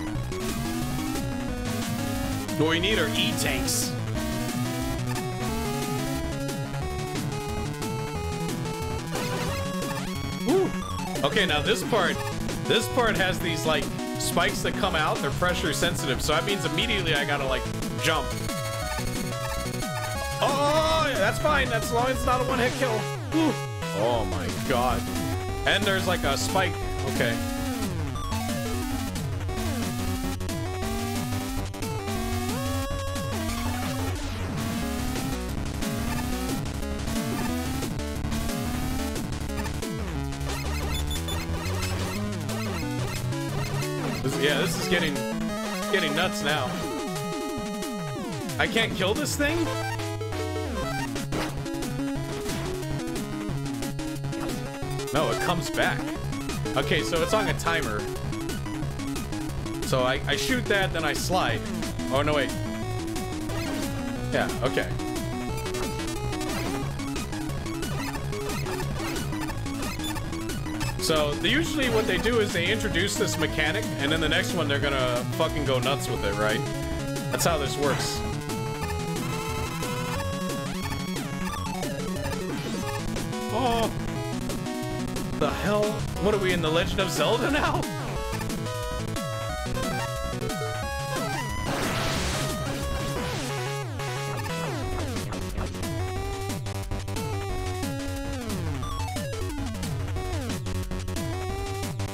What we need are E-tanks. Okay, now this part, this part has these like spikes that come out. They're pressure sensitive, so that means immediately I gotta like jump. Oh, that's fine. That's as long as it's not a one-hit kill. Whew. Oh my god! And there's like a spike. Okay. Yeah, this is getting getting nuts now. I can't kill this thing? No, it comes back. Okay, so it's on a timer. So I, I shoot that, then I slide. Oh, no, wait. Yeah, okay. So, they usually what they do is they introduce this mechanic, and then the next one they're gonna fucking go nuts with it, right? That's how this works. Oh! The hell? What are we, in The Legend of Zelda now?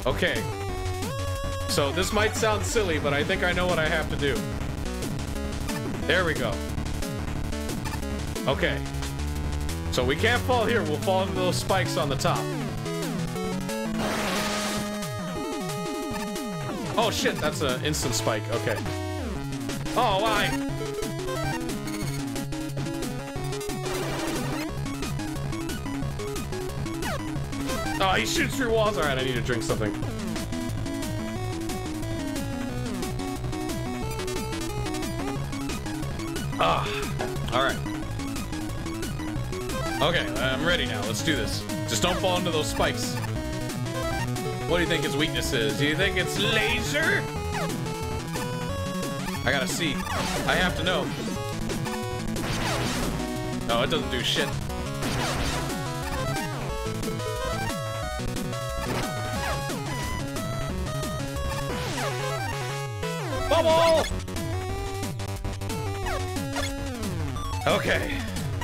Okay, so this might sound silly, but I think I know what I have to do. There we go. Okay, so we can't fall here. We'll fall into those spikes on the top. Oh shit, that's an instant spike. Okay. Oh, why? Oh, he shoots through walls. All right, I need to drink something. Ah, all right. Okay, I'm ready now. Let's do this. Just don't fall into those spikes. What do you think his weakness is? Do you think it's laser? I gotta see. I have to know. No, it doesn't do shit. Bubble! Okay.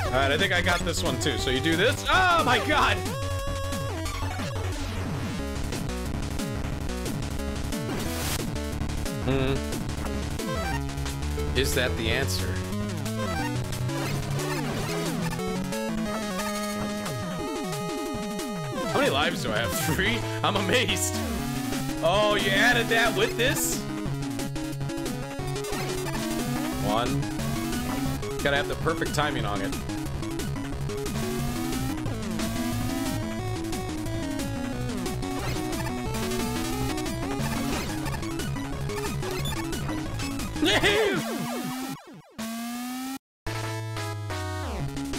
All right, I think I got this one too. So you do this. Oh my god! Hmm. Is that the answer? How many lives do I have? Three? I'm amazed. Oh, you added that with this? One. Gotta have the perfect timing on it.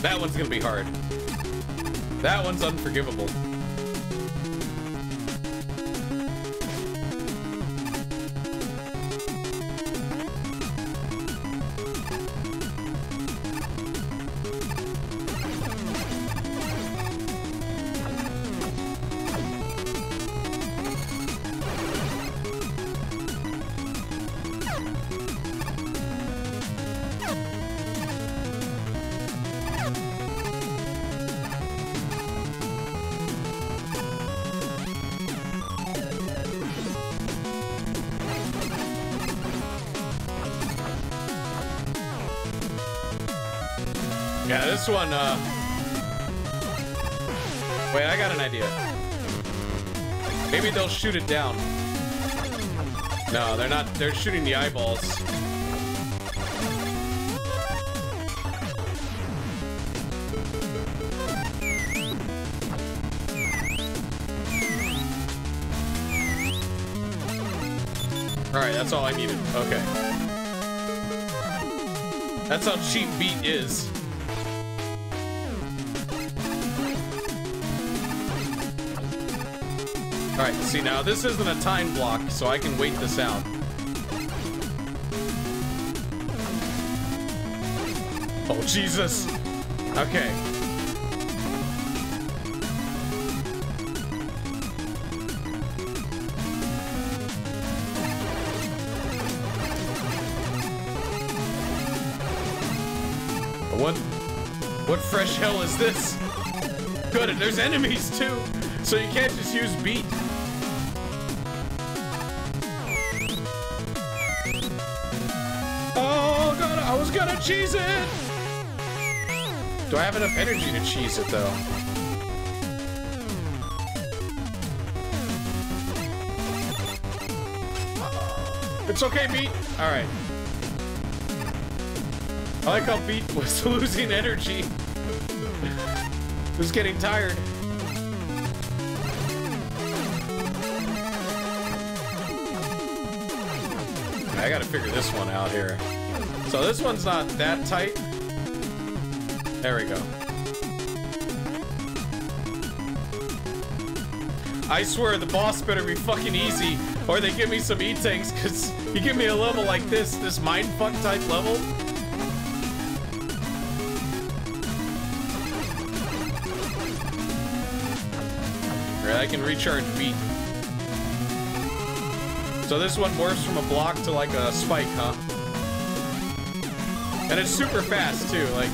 That one's gonna be hard. That one's unforgivable. Yeah, this one, uh... wait, I got an idea. Maybe they'll shoot it down. No, they're not. They're shooting the eyeballs. Alright, that's all I needed. Okay. That's how cheap Beat is. Alright, see now, this isn't a time block, so I can wait this out. Oh, Jesus! Okay. What? What fresh hell is this? Good, and there's enemies too! So you can't just use Beat. Oh god, I was gonna cheese it! Do I have enough energy to cheese it though? It's okay, Beat! Alright. I like how Beat was losing energy. He was getting tired. I gotta figure this one out here. So this one's not that tight. There we go. I swear the boss better be fucking easy or they give me some E-tanks, cause you give me a level like this, this mindfuck type level. Alright, I can recharge Beat. So this one morphs from a block to like a spike, huh? And it's super fast too, like.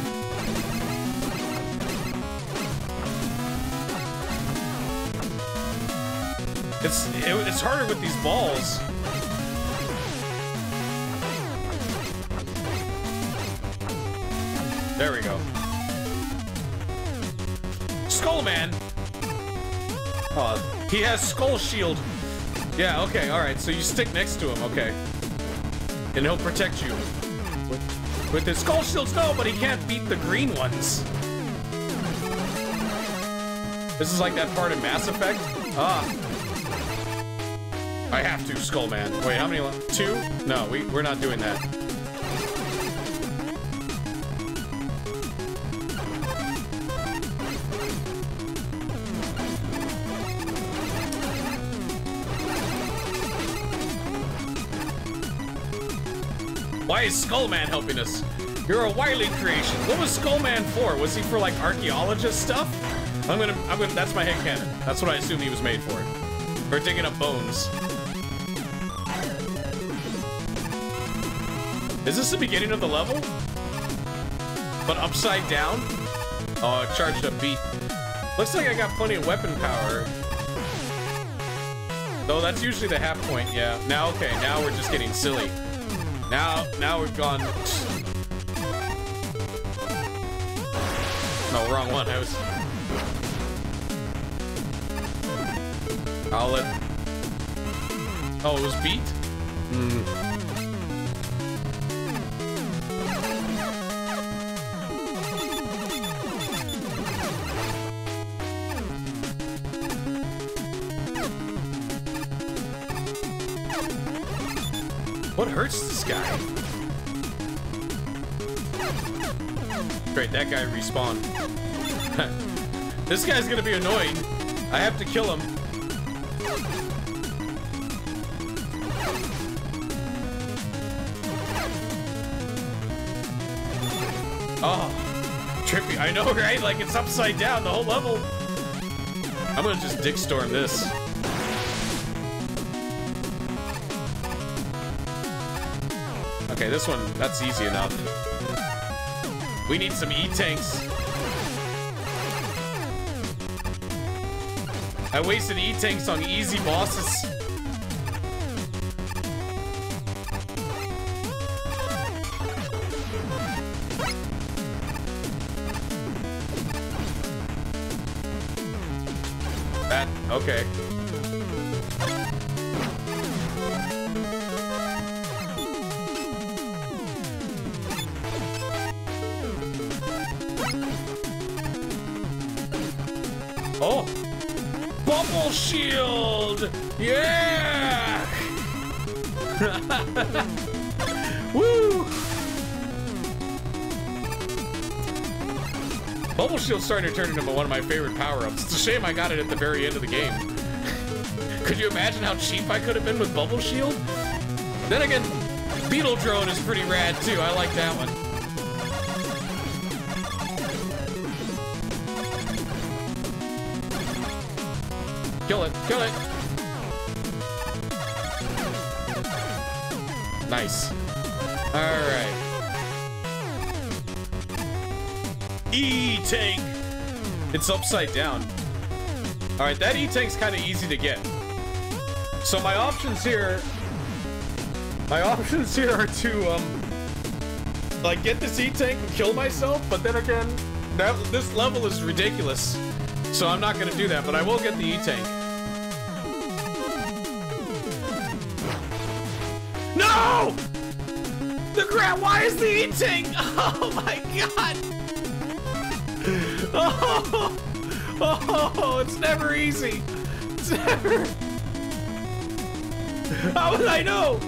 It's, it, it's harder with these balls. There we go. Skull Man! Oh, he has Skull Shield. Yeah, okay, alright, so you stick next to him, okay. And he'll protect you. With, with his skull shields, no, but he can't beat the green ones. This is like that part in Mass Effect. Ah. I have to, Skull Man. Wait, how many left? Two? No, we, we're not doing that. Why is Skull Man helping us? You're a Wily creation. What was Skull Man for? Was he for like archaeologist stuff? I'm gonna, I'm gonna. That's my headcanon. That's what I assume he was made for. For digging up bones. Is this the beginning of the level? But upside down? Oh, I charged up Beat. Looks like I got plenty of weapon power. Though that's usually the half point, yeah. Now, okay, now we're just getting silly. Now, now we've gone... No, wrong one. I was... I'll let... Oh, it was Beat? Mm. What hurts this guy? Great, that guy respawned. This guy's gonna be annoying. I have to kill him. Oh, trippy. I know, right? Like, it's upside down, the whole level. I'm gonna just dick storm this. Okay, this one, that's easy enough. We need some E-tanks. I wasted E-tanks on easy bosses. That, okay. Bubble Shield! Yeah! Woo! Bubble Shield's starting to turn into one of my favorite power-ups. It's a shame I got it at the very end of the game. Could you imagine how cheap I could have been with Bubble Shield? Then again, Beetle Drone is pretty rad too. I like that one. Kill it, kill it. Nice. All right. E-tank. It's upside down. All right, that E-tank's kind of easy to get. So my options here, my options here are to, um, like, get this E-tank and kill myself, but then again, that, this level is ridiculous. So I'm not gonna do that, but I will get the E-tank. No! The crap, why is the E-tank? Oh my god! Oh! Oh, it's never easy. It's never... How would I know?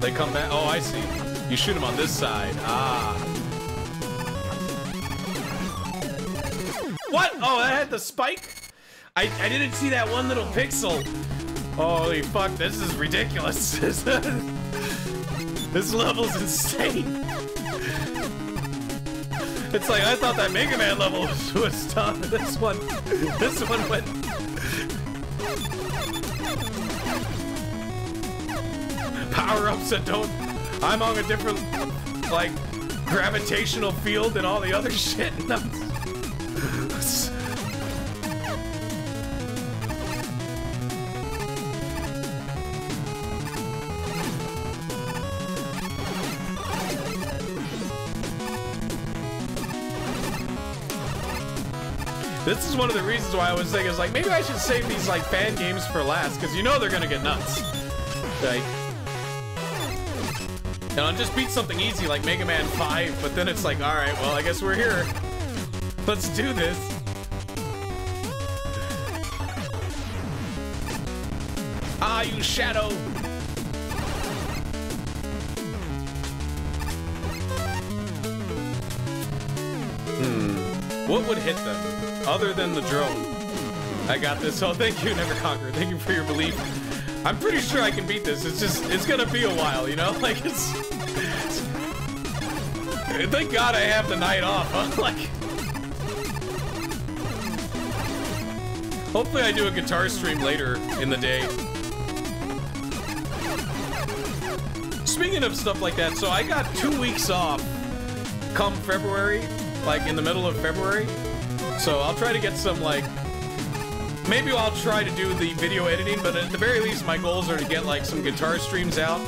They come back. Oh, I see. You shoot them on this side. Ah. What? Oh, that had the spike? I, I didn't see that one little pixel. Holy fuck, this is ridiculous. This level's insane. It's like, I thought that Mega Man level was, was tough. This one, this one went... Power-ups that don't... I'm on a different, like, gravitational field than all the other shit. This is one of the reasons why I was thinking, is like, maybe I should save these, like, fan games for last, because you know they're gonna get nuts. Like... And I'll just beat something easy like Mega Man five, but then it's like, alright, well, I guess we're here. Let's do this. Ah, you shadow! Hmm. What would hit them, other than the drone? I got this. Oh, thank you, Never Conquer. Thank you for your belief. I'm pretty sure I can beat this. It's just, it's gonna be a while, you know? Like, it's... it's thank God I have the night off, huh? Like... Hopefully I do a guitar stream later in the day. speaking of stuff like that, so I got two weeks off come February, like in the middle of February. So I'll try to get some, like, maybe I'll try to do the video editing, but at the very least, my goals are to get, like, some guitar streams out,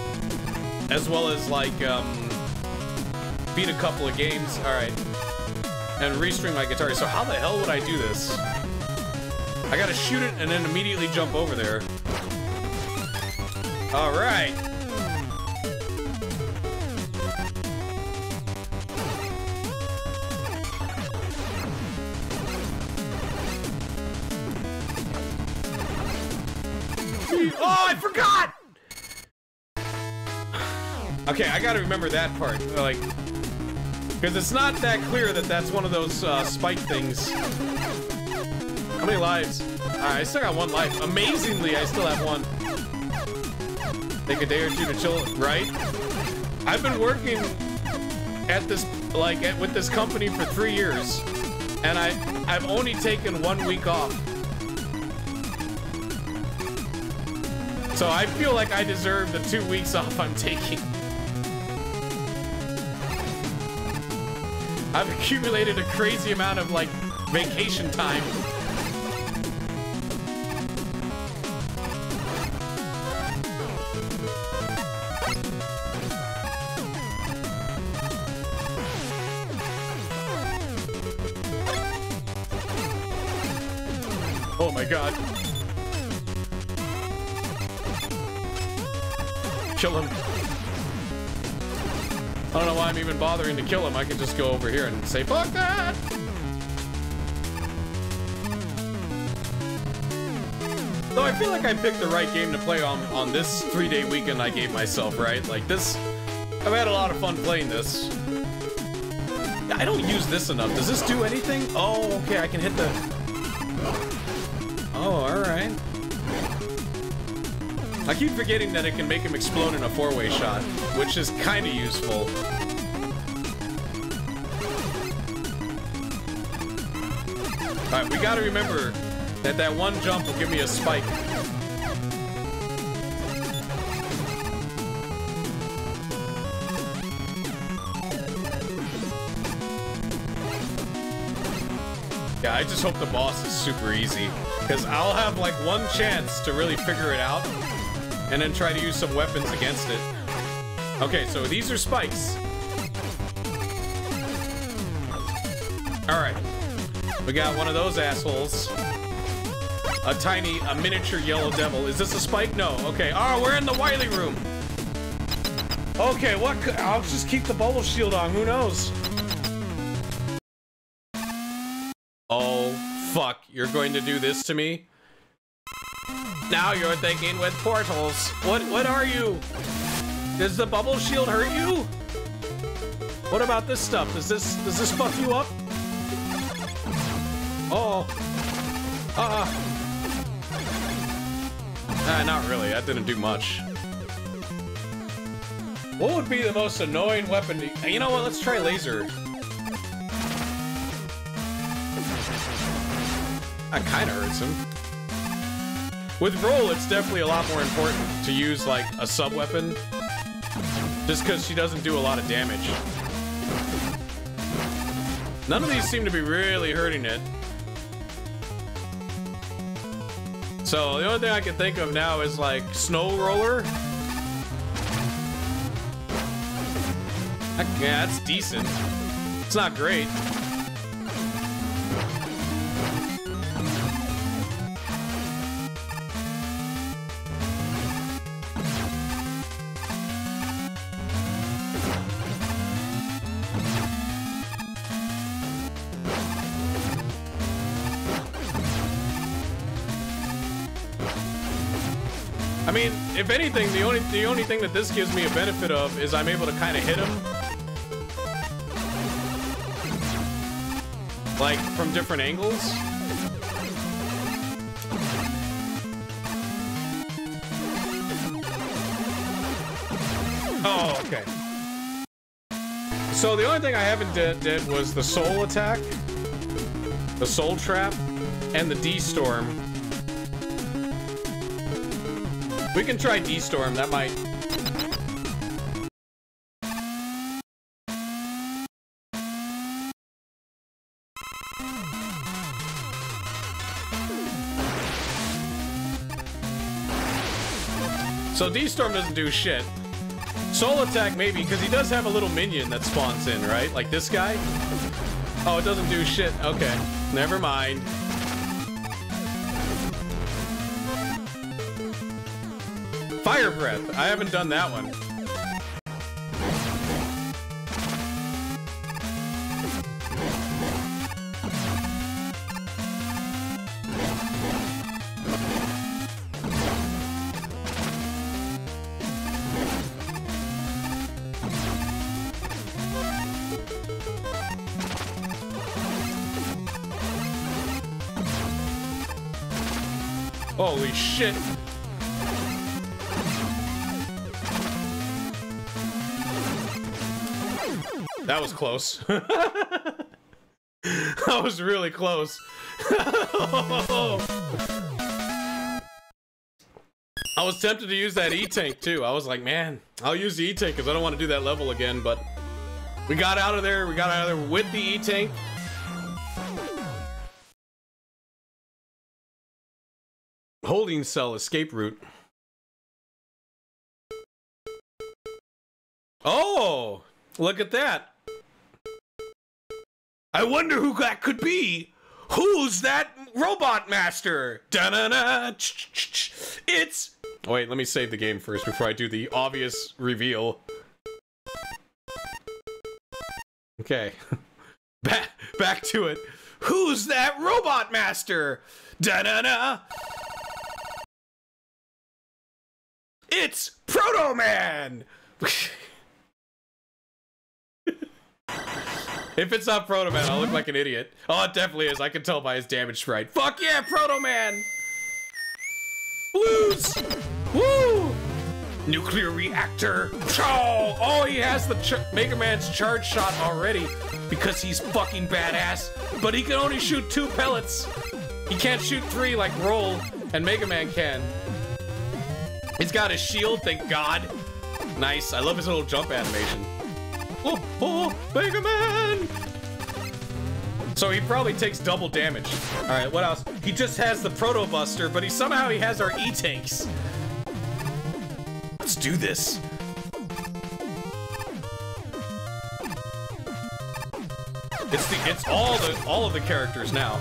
as well as, like, um, beat a couple of games. All right. And restream my guitar. So how the hell would I do this? I gotta shoot it and then immediately jump over there. All right. Oh, I forgot! Okay, I gotta remember that part, like, because it's not that clear that that's one of those uh, spike things. How many lives? Alright, I still got one life. Amazingly, I still have one. Take a day or two to chill, right? I've been working at this, like, at, with this company for three years, and I, I've only taken one week off. So I feel like I deserve the two weeks off I'm taking. I've accumulated a crazy amount of, like, vacation time. Oh my god. Kill him. I don't know why I'm even bothering to kill him. I could just go over here and say, fuck that! Though I feel like I picked the right game to play on, on this three-day weekend I gave myself, right? Like this, I've had a lot of fun playing this. I don't use this enough. Does this do anything? Oh, okay, I can hit the... Oh, alright. I keep forgetting that it can make him explode in a four-way shot, which is kind of useful. Alright, we gotta remember that that one jump will give me a spike. Yeah, I just hope the boss is super easy, because I'll have like one chance to really figure it out. And then try to use some weapons against it. Okay, so these are spikes. Alright. We got one of those assholes. A tiny, a miniature yellow devil. Is this a spike? No. Okay. Oh, we're in the Wily room. Okay, what? I'll just keep the bubble shield on. Who knows? Oh, fuck. You're going to do this to me? Now you're thinking with portals. What what are you? Does the bubble shield hurt you? What about this stuff? Does this does this fuck you up? Oh. Uh uh. Nah, not really. That didn't do much. What would be the most annoying weapon to... You know what? Let's try laser. That kinda hurts him. With Roll, it's definitely a lot more important to use, like, a sub-weapon. Just because she doesn't do a lot of damage. None of these seem to be really hurting it. So, the only thing I can think of now is, like, Snow Roller. That, yeah, that's decent. It's not great. I mean, if anything, the only the only thing that this gives me a benefit of is I'm able to kind of hit him, like, from different angles. Oh, okay. So the only thing I haven't did, did was the soul attack, the soul trap, and the D-Storm. We can try D-Storm, that might... So D-Storm doesn't do shit. Soul Attack maybe, because he does have a little minion that spawns in, right? Like this guy? Oh, it doesn't do shit. Okay. Never mind. Fire Breath. I haven't done that one. Holy shit. That was close. That was really close. I was tempted to use that E-Tank too. I was like, man, I'll use the E-Tank because I don't want to do that level again, but we got out of there. We got out of there with the E-Tank. Holding cell escape route. Oh, look at that. I wonder who that could be. Who's that robot master? Da-na-na. It's... Wait, let me save the game first before I do the obvious reveal. Okay. Back, back to it. Who's that robot master? Da-na-na. It's Proto Man! If it's not Proto Man, I'll look like an idiot. Oh, it definitely is. I can tell by his damage sprite. Fuck yeah, Proto Man! Blues! Woo! Nuclear reactor! Oh, oh he has the ch Mega Man's charge shot already because he's fucking badass. But he can only shoot two pellets. He can't shoot three like Roll and Mega Man can. He's got his shield, thank God. Nice. I love his little jump animation. Oh, oh, Mega Man! So he probably takes double damage. All right, what else? He just has the Proto Buster, but he somehow he has our E-Tanks. Let's do this. It's the it's all the all of the characters now.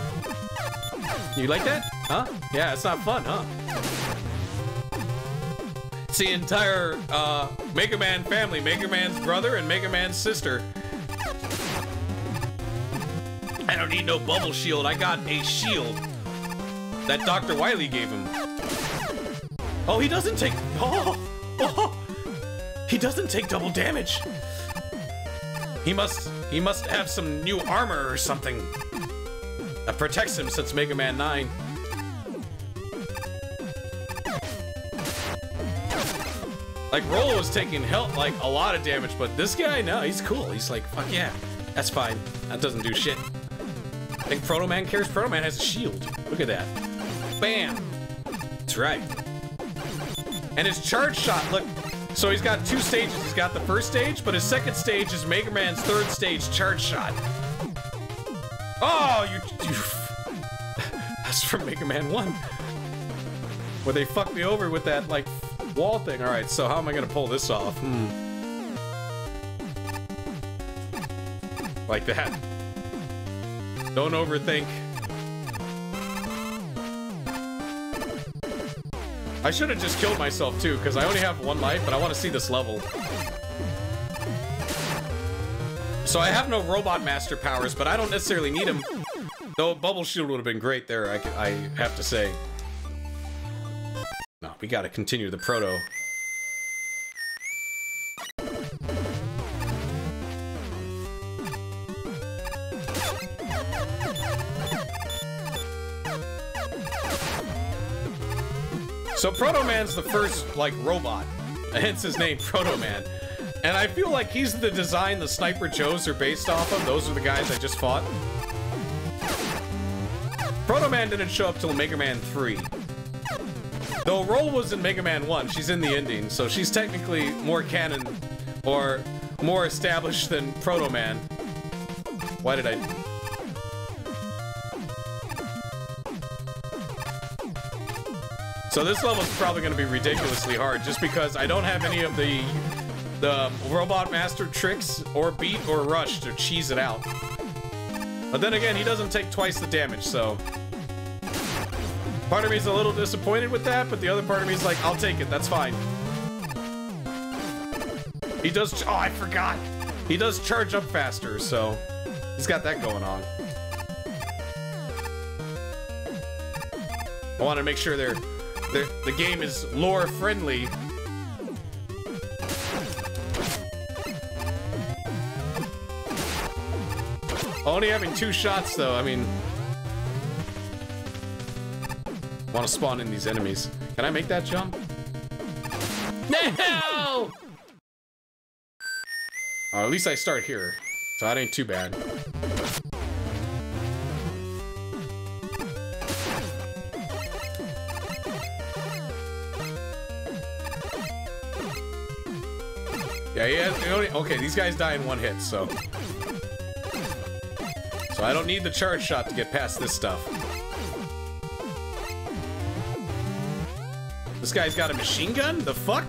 You like that? Huh? Yeah, it's not fun, huh? It's the entire uh, Mega Man family, Mega Man's brother and Mega Man's sister. I don't need no Bubble Shield, I got a shield that Doctor Wily gave him. Oh, he doesn't take, oh, oh, he doesn't take double damage. He must, he must have some new armor or something that protects him since Mega Man nine. Like, Roll was taking help, like, a lot of damage, but this guy, no, he's cool. He's like, fuck yeah, that's fine. That doesn't do shit. I think Proto Man cares. Proto Man has a shield. Look at that. Bam. That's right. And his charge shot, look. So he's got two stages. He's got the first stage, but his second stage is Mega Man's third stage charge shot. Oh, you... you that's from Mega Man one. Where they fucked me over with that, like... wall thing. All right, so how am I gonna pull this off? Hmm. Like that. Don't overthink. I should have just killed myself too, because I only have one life, but I want to see this level. So I have no robot master powers, but I don't necessarily need them. Though Bubble Shield would have been great there, I, I have to say. We gotta continue the proto. So Proto Man's the first, like, robot. Hence his name, Proto Man. And I feel like he's the design the Sniper Joes are based off of. Those are the guys I just fought. Proto Man didn't show up till Mega Man three. Though Roll was in Mega Man one, she's in the ending, so she's technically more canon or more established than Proto Man. Why did I... So this level is probably going to be ridiculously hard, just because I don't have any of the the Robot Master tricks or Beat or Rush to cheese it out. But then again, he doesn't take twice the damage, so part of me is a little disappointed with that, but the other part of me is like, I'll take it. That's fine. He does. Oh, I forgot. He does charge up faster, so he's got that going on. I want to make sure they're, they're, the game is lore friendly. Only having two shots though, I mean. Want to spawn in these enemies. Can I make that jump? No! Or at least I start here, so that ain't too bad. Yeah, yeah. Only, okay, these guys die in one hit, so so I don't need the charge shot to get past this stuff. This guy's got a machine gun? The fuck?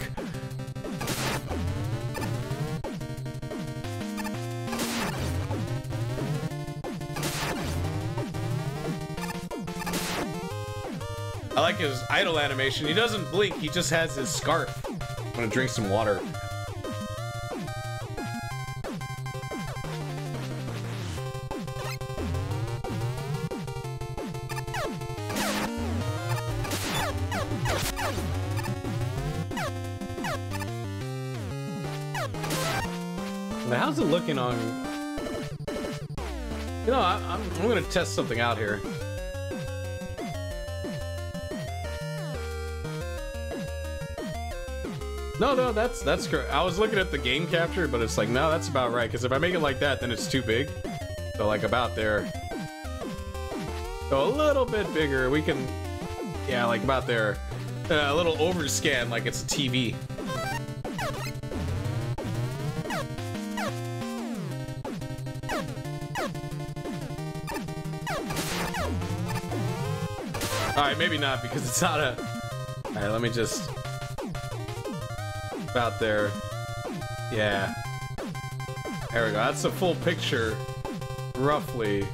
I like his idle animation. He doesn't blink, he just has his scarf. I'm gonna drink some water. Now, how's it looking on? You know, I, I'm, I'm gonna test something out here. No, no, that's that's correct. I was looking at the game capture, but it's like, no, that's about right. Because if I make it like that, then it's too big. So like about there. So a little bit bigger. We can, yeah, like about there. Uh, a little overscan, like it's a T V. All right, maybe not because it's not a. All right, let me just. Out there. Yeah. There we go. That's a full picture, roughly. I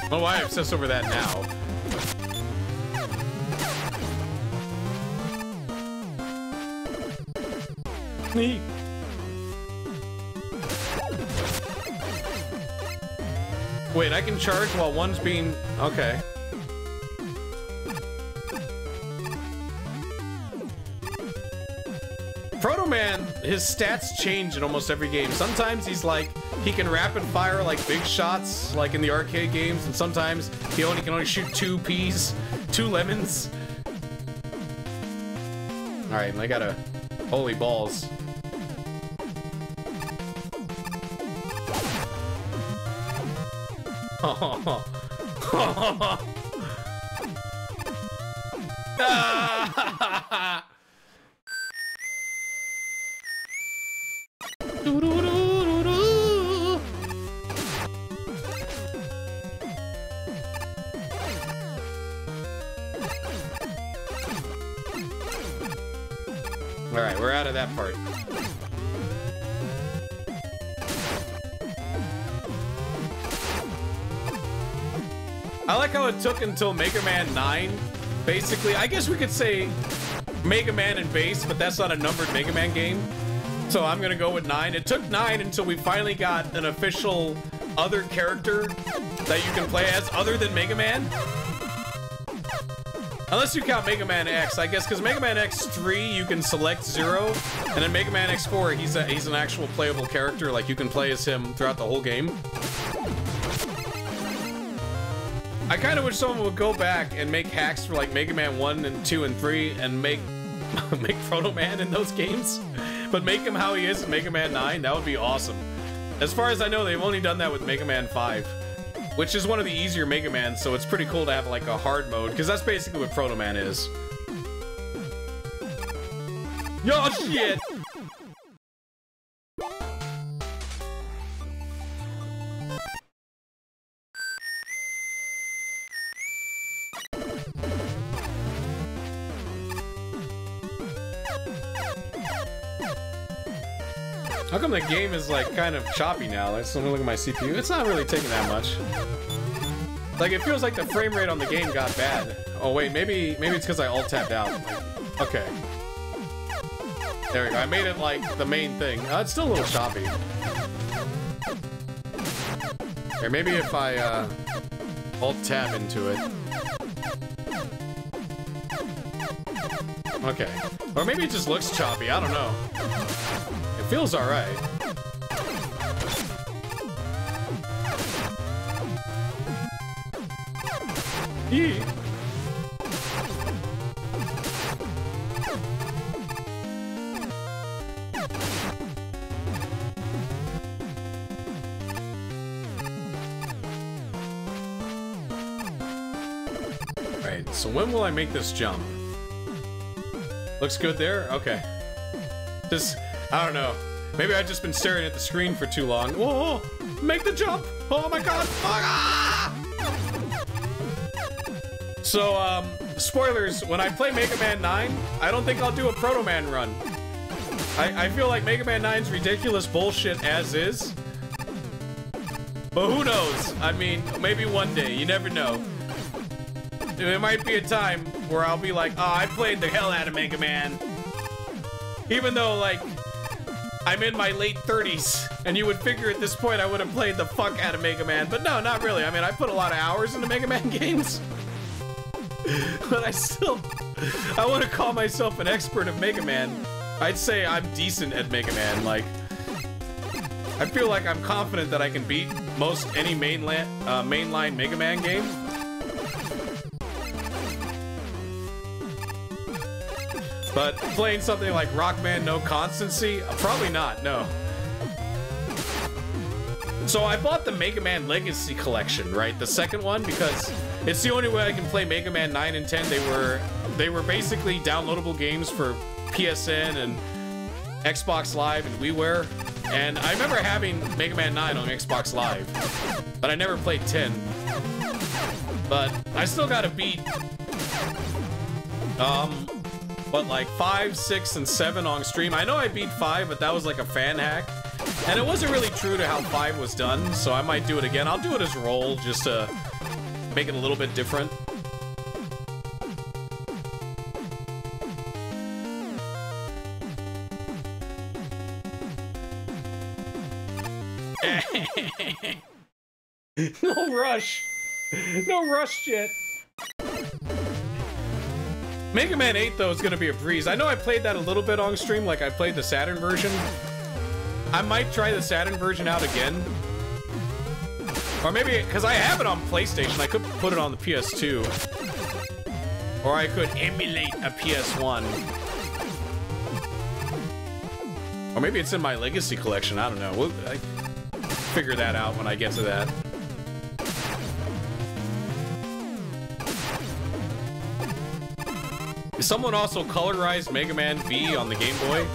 don't know why I'm obsessed over that now. Neat. Wait, I can charge while one's being. Okay. Proto Man, his stats change in almost every game. Sometimes he's like, he can rapid fire like big shots, like in the arcade games, and sometimes he only can only shoot two peas, two lemons. All right, and I gotta, holy balls. Ah! Alright, we're out of that part. I like how it took until Mega Man nine. Basically, I guess we could say Mega Man and base, but that's not a numbered Mega Man game. So I'm gonna go with nine. It took nine until we finally got an official other character that you can play as other than Mega Man. Unless you count Mega Man X, I guess, because Mega Man X three you can select zero, and then Mega Man X four he's a, he's an actual playable character. Like you can play as him throughout the whole game. I kind of wish someone would go back and make hacks for like Mega Man one and two and three and make make Proto Man in those games. But make him how he is in Mega Man nine, that would be awesome. As far as I know, they've only done that with Mega Man five, which is one of the easier Mega Man, so it's pretty cool to have like a hard mode, because that's basically what Proto Man is. Yo, shit! How come the game is like kind of choppy now? Let's look at my C P U. It's not really taking that much. Like it feels like the frame rate on the game got bad. Oh wait, maybe maybe it's because I alt tapped out. Like, okay. There we go. I made it like the main thing. Uh, it's still a little choppy. Or maybe if I uh, alt tab into it. Okay. Or maybe it just looks choppy. I don't know. It feels alright. Yee. Alright, so when will I make this jump? Looks good there? Okay. Just, I don't know. Maybe I've just been staring at the screen for too long. Whoa! Make the jump! Oh my god! Fuck! Ah! So, um, spoilers, when I play Mega Man nine, I don't think I'll do a Proto Man run. I, I feel like Mega Man nine's ridiculous bullshit as is. But who knows? I mean, maybe one day. You never know. There might be a time where I'll be like, oh, I played the hell out of Mega Man. Even though, like, I'm in my late thirties, and you would figure at this point I would have played the fuck out of Mega Man. But no, not really. I mean, I put a lot of hours into Mega Man games. But I still, I want to call myself an expert of Mega Man. I'd say I'm decent at Mega Man. Like, I feel like I'm confident that I can beat most any mainline, uh, mainline Mega Man game. But playing something like Rockman No Constancy? Probably not, no. So I bought the Mega Man Legacy Collection, right? The second one, because it's the only way I can play Mega Man nine and ten. They were they were basically downloadable games for P S N and Xbox Live and WiiWare. And I remember having Mega Man nine on Xbox Live, but I never played ten. But I still gotta beat um, but like five, six, and seven on stream. I know I beat five, but that was like a fan hack. And it wasn't really true to how five was done, so I might do it again. I'll do it as Roll, just to make it a little bit different. No rush. No rush shit. Mega Man eight, though, is going to be a breeze. I know I played that a little bit on stream, like I played the Saturn version. I might try the Saturn version out again. Or maybe, because I have it on PlayStation, I could put it on the P S two. Or I could emulate a P S one. Or maybe it's in my Legacy Collection, I don't know. We'll, I figure that out when I get to that. Someone also colorized Mega Man V on the Game Boy,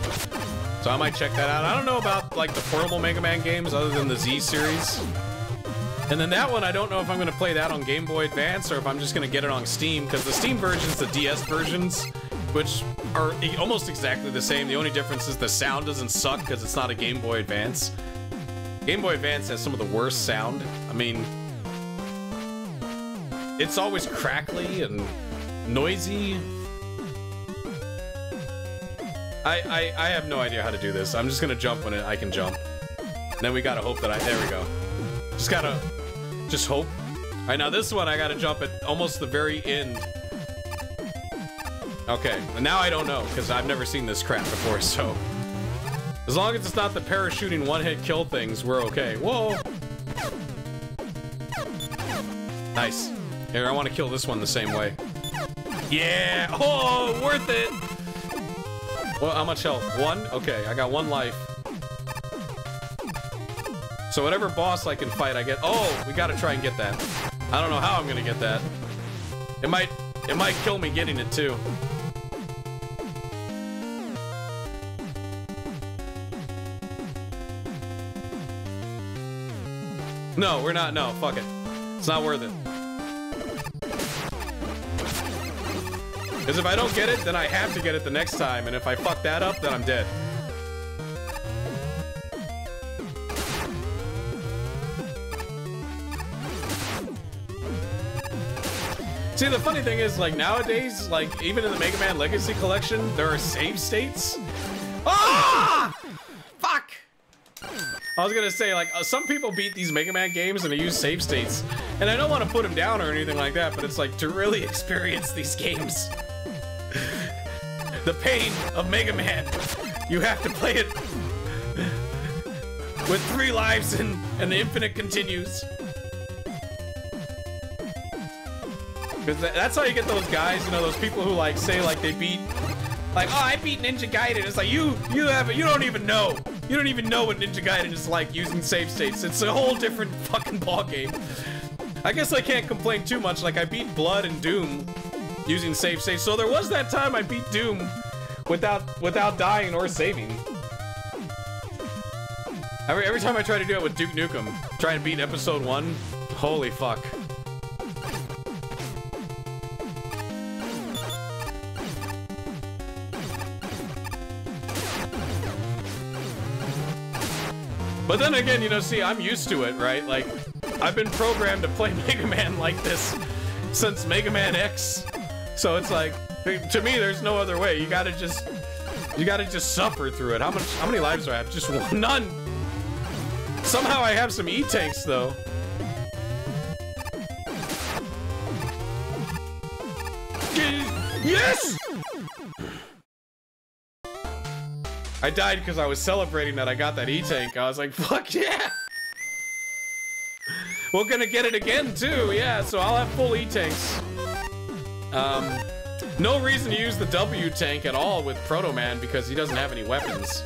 so I might check that out. I don't know about like the portable Mega Man games other than the Z series. And then that one, I don't know if I'm going to play that on Game Boy Advance or if I'm just going to get it on Steam, because the Steam versions, the D S versions, which are almost exactly the same. The only difference is the sound doesn't suck because it's not a Game Boy Advance. Game Boy Advance has some of the worst sound. I mean, it's always crackly and noisy. I, I, I have no idea how to do this. I'm just gonna jump when it, I can jump. And then we gotta hope that I, there we go. Just gotta, just hope. All right, now this one I gotta jump at almost the very end. Okay, and now I don't know, because I've never seen this crap before, so. As long as it's not the parachuting one-hit kill things, we're okay. Whoa! Nice. Here, I wanna kill this one the same way. Yeah! Oh, worth it! Well, how much health? One? Okay, I got one life. So whatever boss I can fight, I get... Oh, we gotta try and get that. I don't know how I'm gonna get that. It might... It might kill me getting it, too. No, we're not... No, fuck it. It's not worth it. Because if I don't get it, then I have to get it the next time, and if I fuck that up, then I'm dead. See, the funny thing is, like, nowadays, like, even in the Mega Man Legacy Collection, there are save states. Ah! Fuck! I was gonna say, like, uh, some people beat these Mega Man games and they use save states. And I don't want to put them down or anything like that, but it's like, to really experience these games. The pain of Mega Man. You have to play it with three lives and, and the infinite continues. Because that's how you get those guys, you know, those people who like say like they beat, like, oh, I beat Ninja Gaiden. It's like, you, you haven't, you don't even know. You don't even know what Ninja Gaiden is like using save states. It's a whole different fucking ballgame. I guess I can't complain too much. Like, I beat Blood and Doom using save states. So there was that time I beat Doom without without dying or saving. Every, every time I try to do it with Duke Nukem, try and beat episode one, holy fuck. But then again, you know, see, I'm used to it, right? Like, I've been programmed to play Mega Man like this since Mega Man X. So it's like, to me, there's no other way. You gotta just, you gotta just suffer through it. How much, how many lives do I have? Just one, none. Somehow I have some E-tanks though. Yes! I died because I was celebrating that I got that E-tank. I was like, fuck yeah! We're gonna get it again too, yeah, so I'll have full E-tanks. Um, no reason to use the W tank at all with Proto Man because he doesn't have any weapons.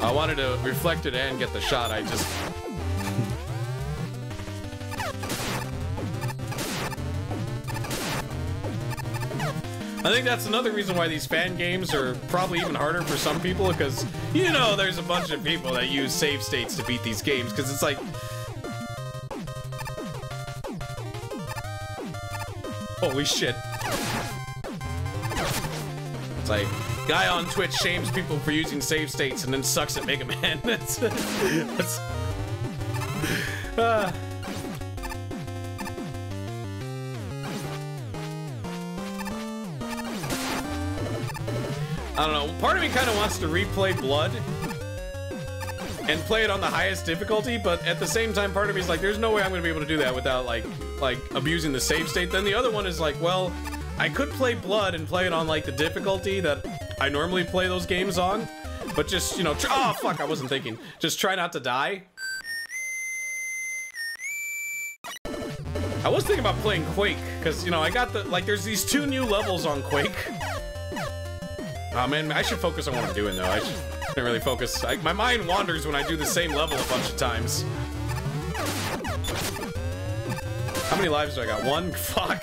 I wanted to reflect it and get the shot, I just... I think that's another reason why these fan games are probably even harder for some people, because, you know, there's a bunch of people that use save states to beat these games, because it's like... Holy shit. It's like, guy on Twitch shames people for using save states and then sucks at Mega Man. That's... that's uh. I don't know, part of me kind of wants to replay Blood and play it on the highest difficulty, but at the same time, part of me is like, there's no way I'm gonna be able to do that without like like abusing the save state. Then the other one is like, well, I could play Blood and play it on like the difficulty that I normally play those games on, but just, you know, tr oh fuck, I wasn't thinking. Just try not to die. I was thinking about playing Quake, because, you know, I got the, like, there's these two new levels on Quake. Oh man, I should focus on what I'm doing though. I shouldn't really focus. I, my mind wanders when I do the same level a bunch of times. How many lives do I got? One? Fuck.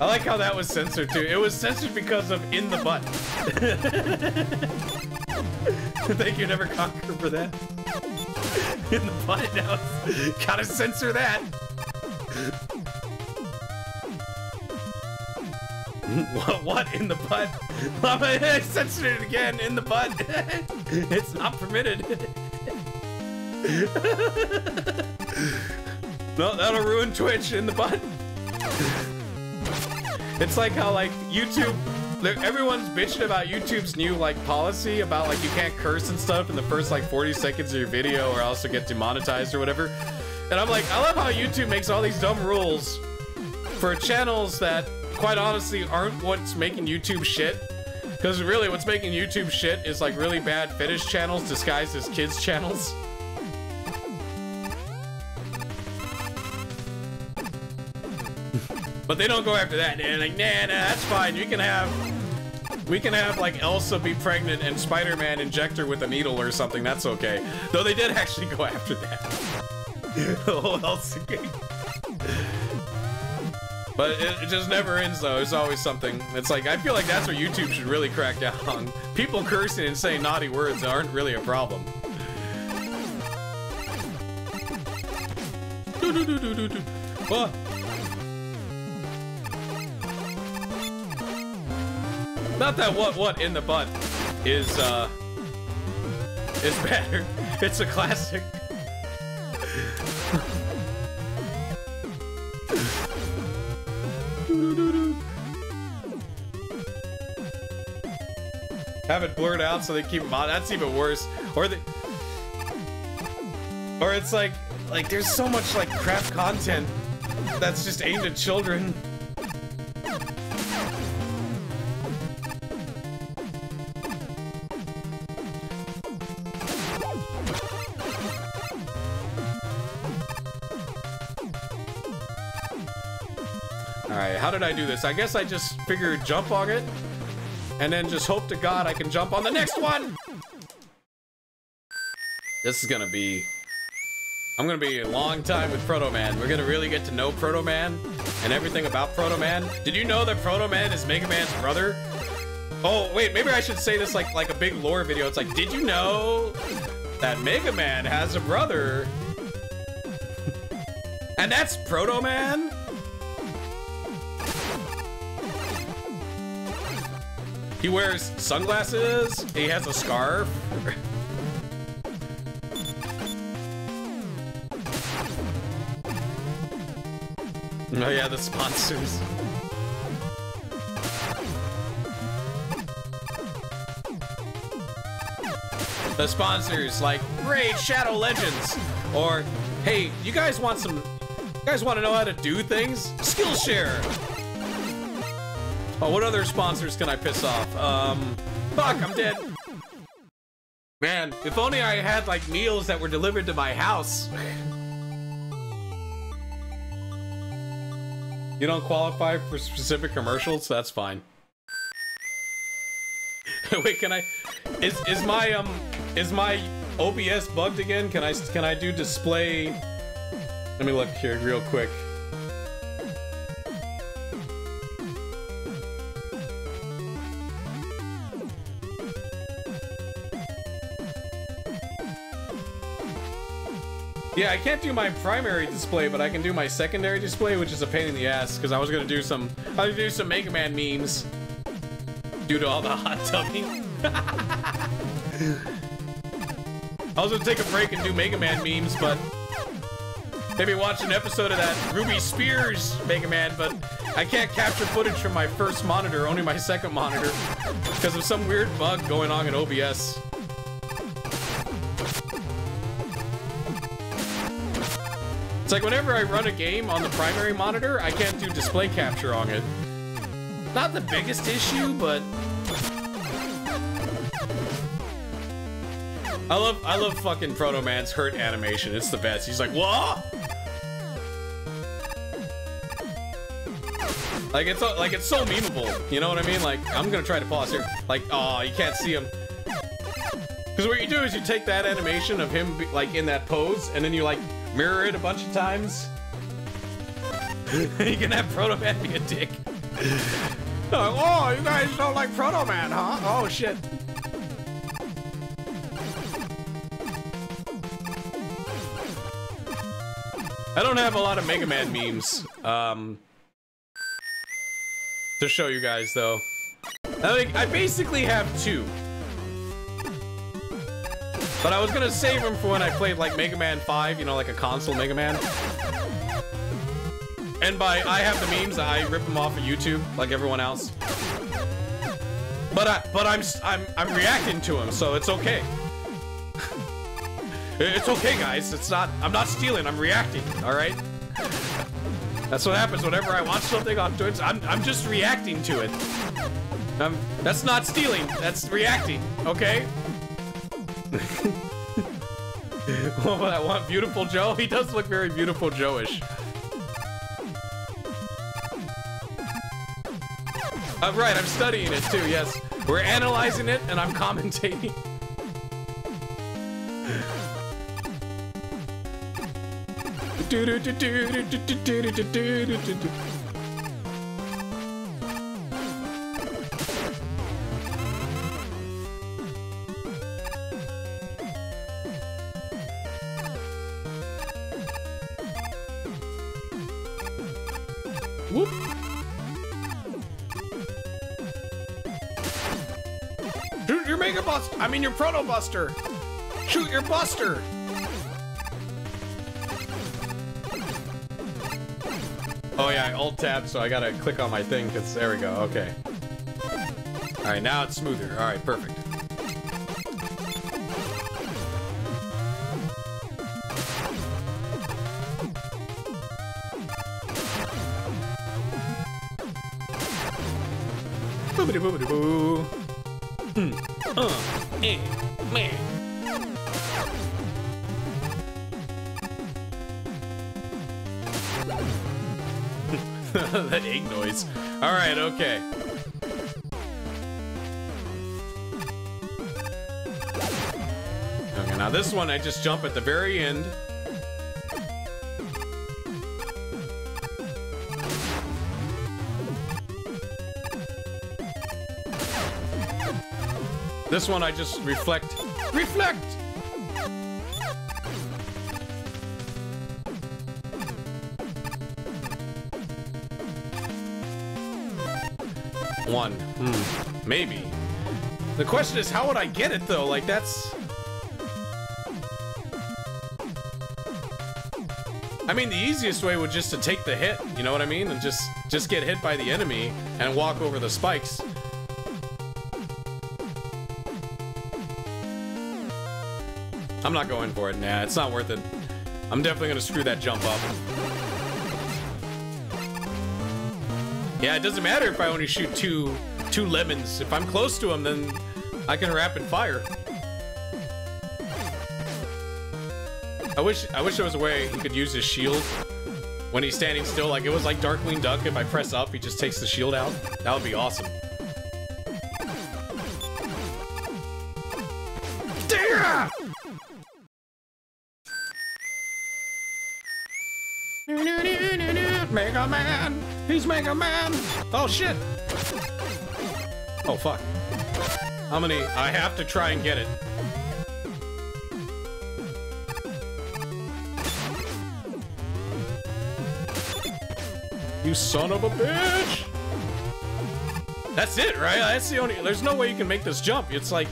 I like how that was censored too. It was censored because of in the butt. Thank you, Never Conquer, for that. In the butt now. Gotta censor that. what, what in the butt? I censored it again. In the butt. It's not permitted. No, that'll ruin Twitch. In the butt. It's like how like YouTube, everyone's bitching about YouTube's new like policy about like you can't curse and stuff in the first like forty seconds of your video or else you'll get demonetized or whatever. And I'm like, I love how YouTube makes all these dumb rules for channels that quite honestly aren't what's making YouTube shit. Because really what's making YouTube shit is like really bad fetish channels disguised as kids channels. But they don't go after that. And like, nah, nah, that's fine. You can have, we can have like Elsa be pregnant and Spider-Man inject her with a needle or something. That's okay. Though they did actually go after that. The whole Elsa game. But it, it just never ends though. It's always something. It's like, I feel like that's what YouTube should really crack down on. People cursing and saying naughty words aren't really a problem. Do do do do do do. What? Not that what what in the butt is uh is better. It's a classic. Have it blurred out so they keep them on. That's even worse. Or they, or it's like like there's so much like crap content that's just aimed at children. How did I do this? I guess I just figured jump on it and then just hope to God I can jump on the next one. This is gonna be, I'm gonna be a long time with Proto Man. We're gonna really get to know Proto Man and everything about Proto Man. Did you know that Proto Man is Mega Man's brother? Oh wait, maybe I should say this like like a big lore video. It's like, did you know that Mega Man has a brother? And that's Proto Man? He wears sunglasses, he has a scarf. Oh yeah, the sponsors. The sponsors like Raid Shadow Legends, or hey, you guys want some, you guys want to know how to do things? Skillshare. Oh, what other sponsors can I piss off? Um, fuck, I'm dead. Man, if only I had like meals that were delivered to my house. You don't qualify for specific commercials, that's fine. Wait, can I? Is is my um is my O B S bugged again? Can I can I do display? Let me look here real quick. Yeah, I can't do my primary display, but I can do my secondary display, which is a pain in the ass, because I was gonna do some I was gonna do some Mega Man memes. Due to all the hot tubbing. I was gonna take a break and do Mega Man memes, but maybe watch an episode of that Ruby Spears Mega Man, but I can't capture footage from my first monitor, only my second monitor, because of some weird bug going on in O B S. It's like whenever I run a game on the primary monitor, I can't do display capture on it. Not the biggest issue, but I love I love fucking Proto Man's hurt animation. It's the best. He's like, "What?" Like it's so, like it's so memeable. You know what I mean? Like I'm gonna try to pause here. Like, oh, you can't see him. Because what you do is you take that animation of him like in that pose, and then you like. Mirror it a bunch of times. You can have Proto Man be a dick. Like, oh, you guys don't like Proto Man, huh? Oh shit. I don't have a lot of Mega Man memes um, to show you guys though. I think I basically have two. But I was gonna save them for when I played like Mega Man five, you know, like a console Mega Man. And by I have the memes, I rip them off of YouTube, like everyone else. But I, but I'm, I'm, I'm reacting to them, so it's okay. It's okay, guys. It's not. I'm not stealing. I'm reacting. All right. That's what happens whenever I watch something on Twitch. I'm, I'm just reacting to it. I'm, that's not stealing. That's reacting. Okay. What would I want? Beautiful Joe? He does look very Beautiful Joe-ish. I'm right, I'm studying it too, yes. We're analyzing it and I'm commentating. Mega Buster! I mean your Proto Buster! Shoot your Buster! Oh yeah, I alt tab, so I gotta click on my thing, because there we go, okay. Alright, now it's smoother. Alright, perfect. Boobity-boobity-boo. Hmm. Uh. Eh. Meh. That egg noise. Alright, okay. Okay, now this one I just jump at the very end. This one I just reflect. Reflect! One. Hmm. Maybe. The question is, how would I get it though? Like, that's... I mean, the easiest way would just to take the hit, you know what I mean? And just, just get hit by the enemy and walk over the spikes. I'm not going for it. Nah, it's not worth it. I'm definitely gonna screw that jump up. Yeah, it doesn't matter if I only shoot two two lemons. If I'm close to them, then I can rapid fire. I wish I wish there was a way he could use his shield when he's standing still. Like it was like Darkwing Duck. If I press up, he just takes the shield out. That would be awesome. Mega Man! He's Mega Man! Oh shit! Oh fuck. How many? I have to try and get it. You son of a bitch! That's it, right? That's the only... There's no way you can make this jump. It's like...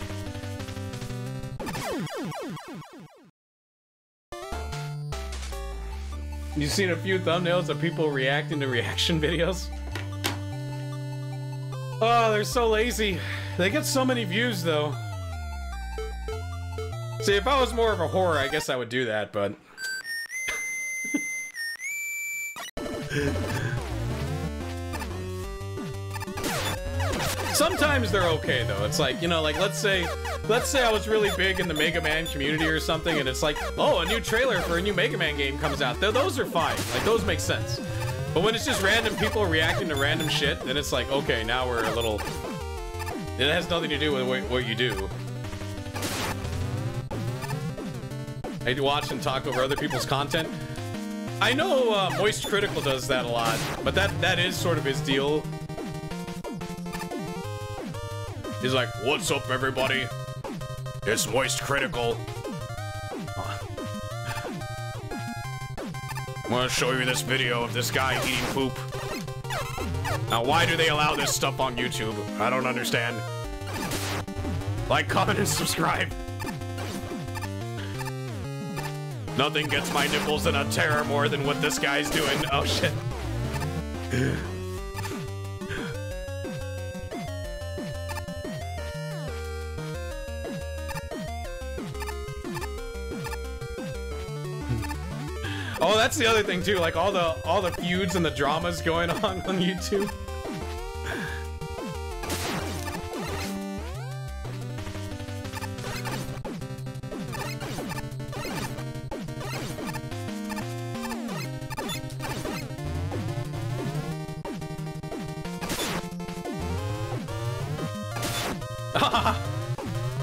You've seen a few thumbnails of people reacting to reaction videos. Oh, they're so lazy. They get so many views, though. See, if I was more of a horror, I guess I would do that, but... Sometimes they're okay, though. It's like, you know, like, let's say... Let's say I was really big in the Mega Man community or something, and it's like, oh, a new trailer for a new Mega Man game comes out. Those are fine. Like, those make sense. But when it's just random people reacting to random shit, then it's like, okay, now we're a little... It has nothing to do with what you do. I watch and talk over other people's content. I know uh, Moist Critical does that a lot, but that, that is sort of his deal. He's like, what's up, everybody? It's Moist Critical. I'm gonna show you this video of this guy eating poop. Now, why do they allow this stuff on YouTube? I don't understand. Like, comment, and subscribe. Nothing gets my nipples in a terror more than what this guy's doing. Oh, shit. Oh, that's the other thing too, like all the all the feuds and the dramas going on on YouTube.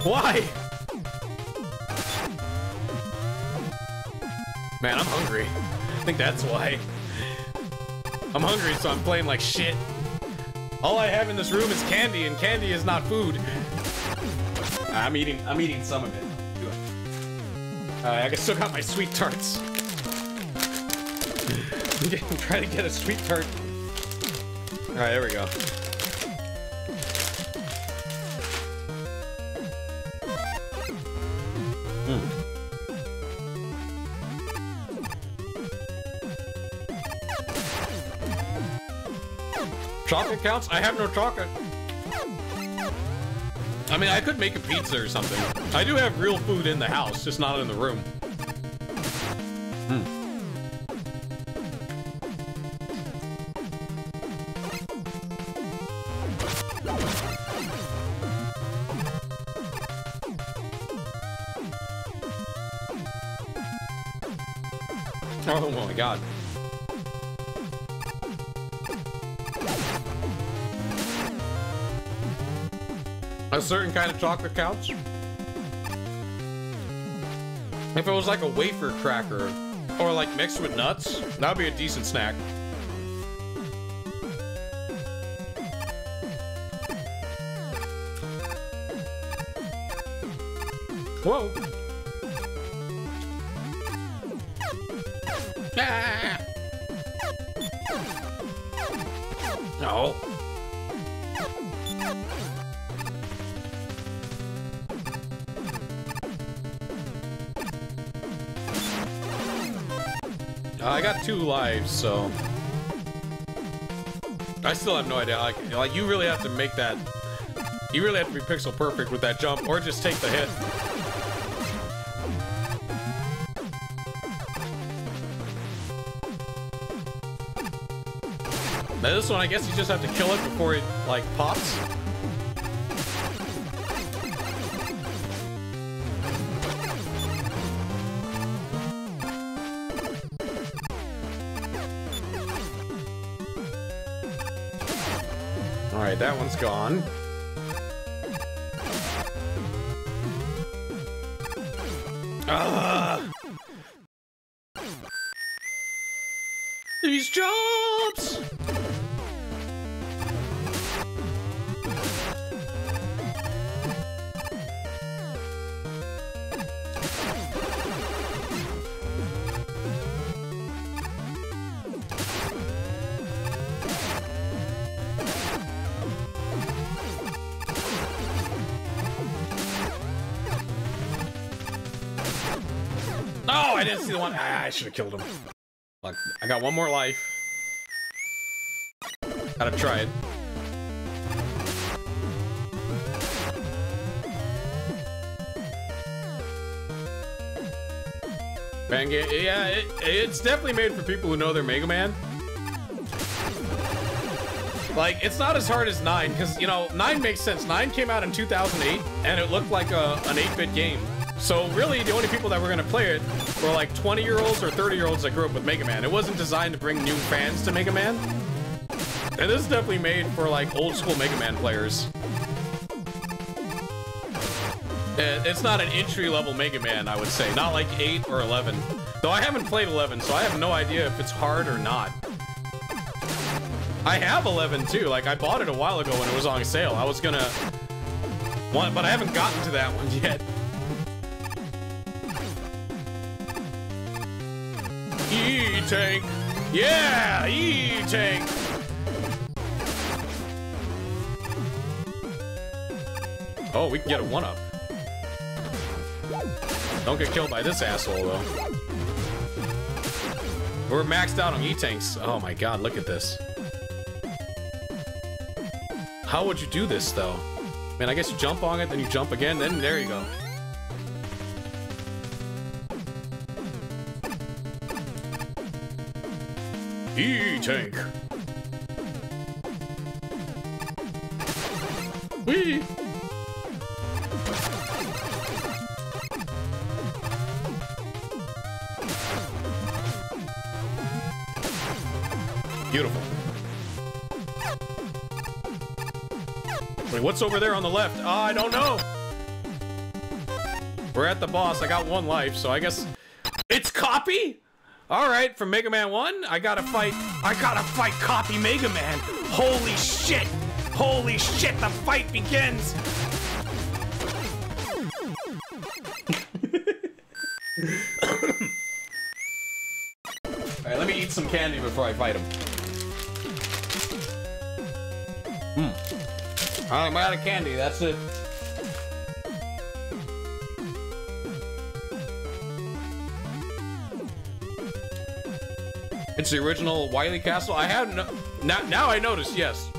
Why? Man, I'm hungry. I think that's why. I'm hungry, so I'm playing like shit. All I have in this room is candy, and candy is not food. I'm eating I'm eating some of it. Uh, I still got my sweet tarts. I'm trying to get a sweet tart. Alright, there we go. Chocolate counts? I have no chocolate. I mean, I could make a pizza or something. I do have real food in the house, just not in the room. Hmm. Oh, oh my god. A certain kind of chocolate counts? If it was like a wafer cracker, or like mixed with nuts, that'd be a decent snack. Whoa! Ah. No. Uh, I got two lives, so I still have no idea. Like, like, you really have to make that. You really have to be pixel perfect with that jump, or just take the hit. Now this one, I guess you just have to kill it before it, like, pops. Alright, that one's gone. Ugh. These jumps! I didn't see the one. Ah, I should have killed him. Look, I got one more life. Gotta try it. Bang it. Yeah, it, it's definitely made for people who know their Mega Man. Like, it's not as hard as nine, because, you know, nine makes sense. nine came out in two thousand eight, and it looked like a, an eight bit game. So really, the only people that were going to play it were like twenty-year-olds or thirty-year-olds that grew up with Mega Man. It wasn't designed to bring new fans to Mega Man. And this is definitely made for like old-school Mega Man players. It's not an entry-level Mega Man, I would say. Not like eight or eleven. Though I haven't played eleven, so I have no idea if it's hard or not. I have eleven, too. Like, I bought it a while ago when it was on sale. I was going to want, but I haven't gotten to that one yet. E-tank! Yeah! E-tank! Oh, we can get a one-up. Don't get killed by this asshole, though. We're maxed out on E-tanks. Oh my god, look at this. How would you do this, though? Man, I guess you jump on it, then you jump again, then there you go. E-tank. Wee. Beautiful. Wait, what's over there on the left? Uh, I don't know. We're at the boss. I got one life, so I guess it's Copy? Alright, from Mega Man one, I gotta fight, I gotta fight Copy Mega Man. Holy shit! Holy shit, the fight begins! Alright, let me eat some candy before I fight him. Hmm. I'm out of candy, that's it. It's the original Wily Castle. I have no. Now, now I notice. Yes.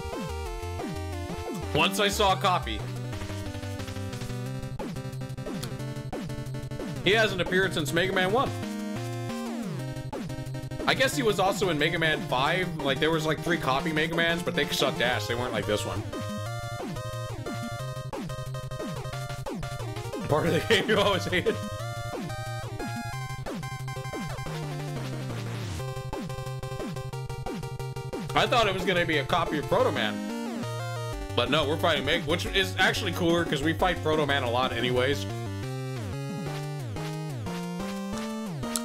once I saw a copy. He hasn't appeared since Mega Man one. I guess he was also in Mega Man five. Like, there was like three copy Mega Mans, but they sucked ass. They weren't like this one. Part of the game you always hated. I thought it was gonna be a copy of Proto Man, but no, we're fighting Meg, which is actually cooler because we fight Proto Man a lot anyways.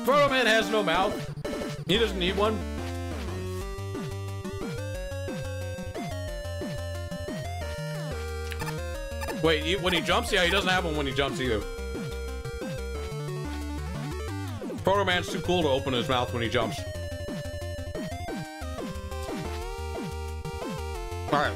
Proto Man has no mouth. He doesn't need one. Wait, he, when he jumps? Yeah, he doesn't have one when he jumps either. Proto Man's too cool to open his mouth when he jumps. All right.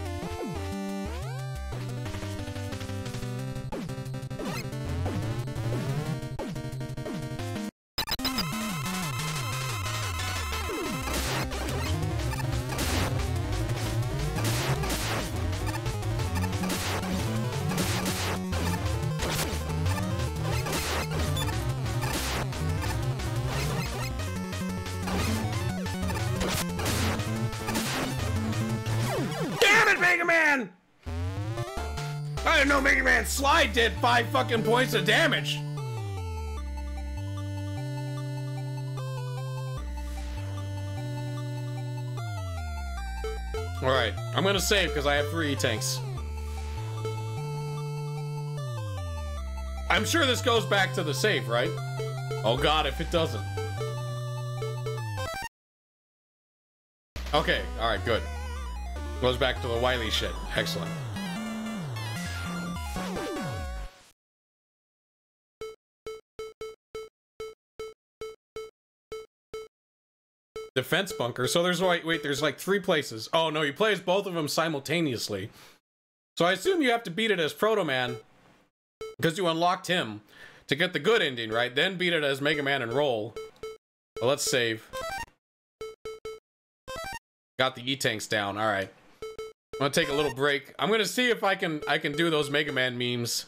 Slide did five fucking points of damage. All right, I'm gonna save because I have three E-tanks. I'm sure this goes back to the save, right? Oh God, if it doesn't. Okay, all right, good. Goes back to the Wily shit, excellent. Defense bunker. So there's like, wait, there's like three places. Oh no, he plays both of them simultaneously. So I assume you have to beat it as Proto Man because you unlocked him to get the good ending, right? Then beat it as Mega Man and Roll. Well, let's save. Got the E-tanks down. All right, I'm gonna take a little break. I'm gonna see if I can I can do those Mega Man memes.